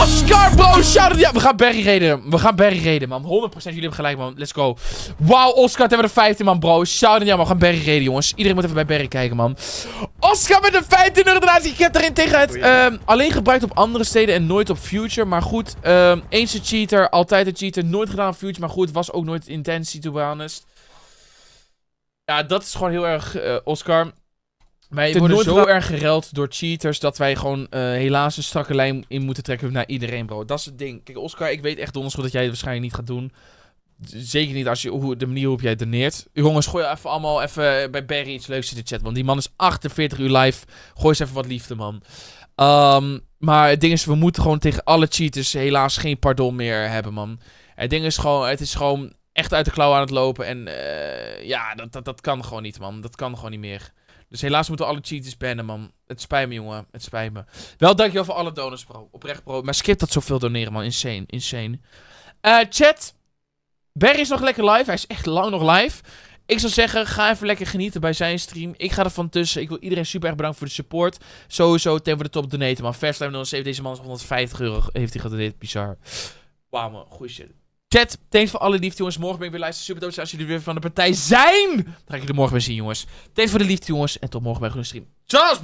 Oscar, bro! Shout-out! Ja, we gaan Barry reden. We gaan Barry reden, man. honderd procent jullie hebben gelijk, man. Let's go. Wauw, Oscar, het hebben we de vijftien, man, bro. Shout-out, ja, man. We gaan Barry reden, jongens. Iedereen moet even bij Barry kijken, man. Oscar met de vijftien euro donatie. Ik heb erin tegen het. Um, alleen gebruikt op andere steden en nooit op Future. Maar goed, um, eens een cheater, altijd een cheater. Nooit gedaan op Future, maar goed. Was ook nooit intentie, to be honest. Ja, dat is gewoon heel erg, uh, Oscar. Wij worden nooit zo wel... erg gereld door cheaters dat wij gewoon uh, helaas een strakke lijn in moeten trekken naar iedereen, bro. Dat is het ding. Kijk, Oscar, ik weet echt donders goed dat jij het waarschijnlijk niet gaat doen. Zeker niet als je, hoe, de manier waarop jij doneert. Jongens, gooi even allemaal even bij Barry iets leuks in de chat, man. Die man is achtenveertig uur live. Gooi eens even wat liefde, man. Um, maar het ding is, we moeten gewoon tegen alle cheaters helaas geen pardon meer hebben, man. Het ding is gewoon, het is gewoon... echt uit de klauw aan het lopen. En uh, ja, dat, dat, dat kan gewoon niet, man. Dat kan gewoon niet meer. Dus helaas moeten we alle cheaters bannen, man. Het spijt me, jongen. Het spijt me. Wel, dankjewel voor alle donors, bro. Oprecht, bro. Maar skip dat zoveel doneren, man. Insane. Insane. Uh, chat. Barry is nog lekker live. Hij is echt lang nog live. Ik zou zeggen, ga even lekker genieten bij zijn stream. Ik ga er van tussen. Ik wil iedereen super erg bedanken voor de support. Sowieso, ten voor de top donaten, man. Fastlife nul zeven, deze man is honderdvijftig euro. Heeft hij gedoneerd. Bizar. Wauw, man. Goeie shit. Chat, thanks voor alle liefde, jongens. Morgen ben ik weer live. Super dood als jullie weer van de partij zijn. Dan ga ik jullie morgen weer zien, jongens. Thanks voor de liefde, jongens. En tot morgen bij een groene stream. Ciao!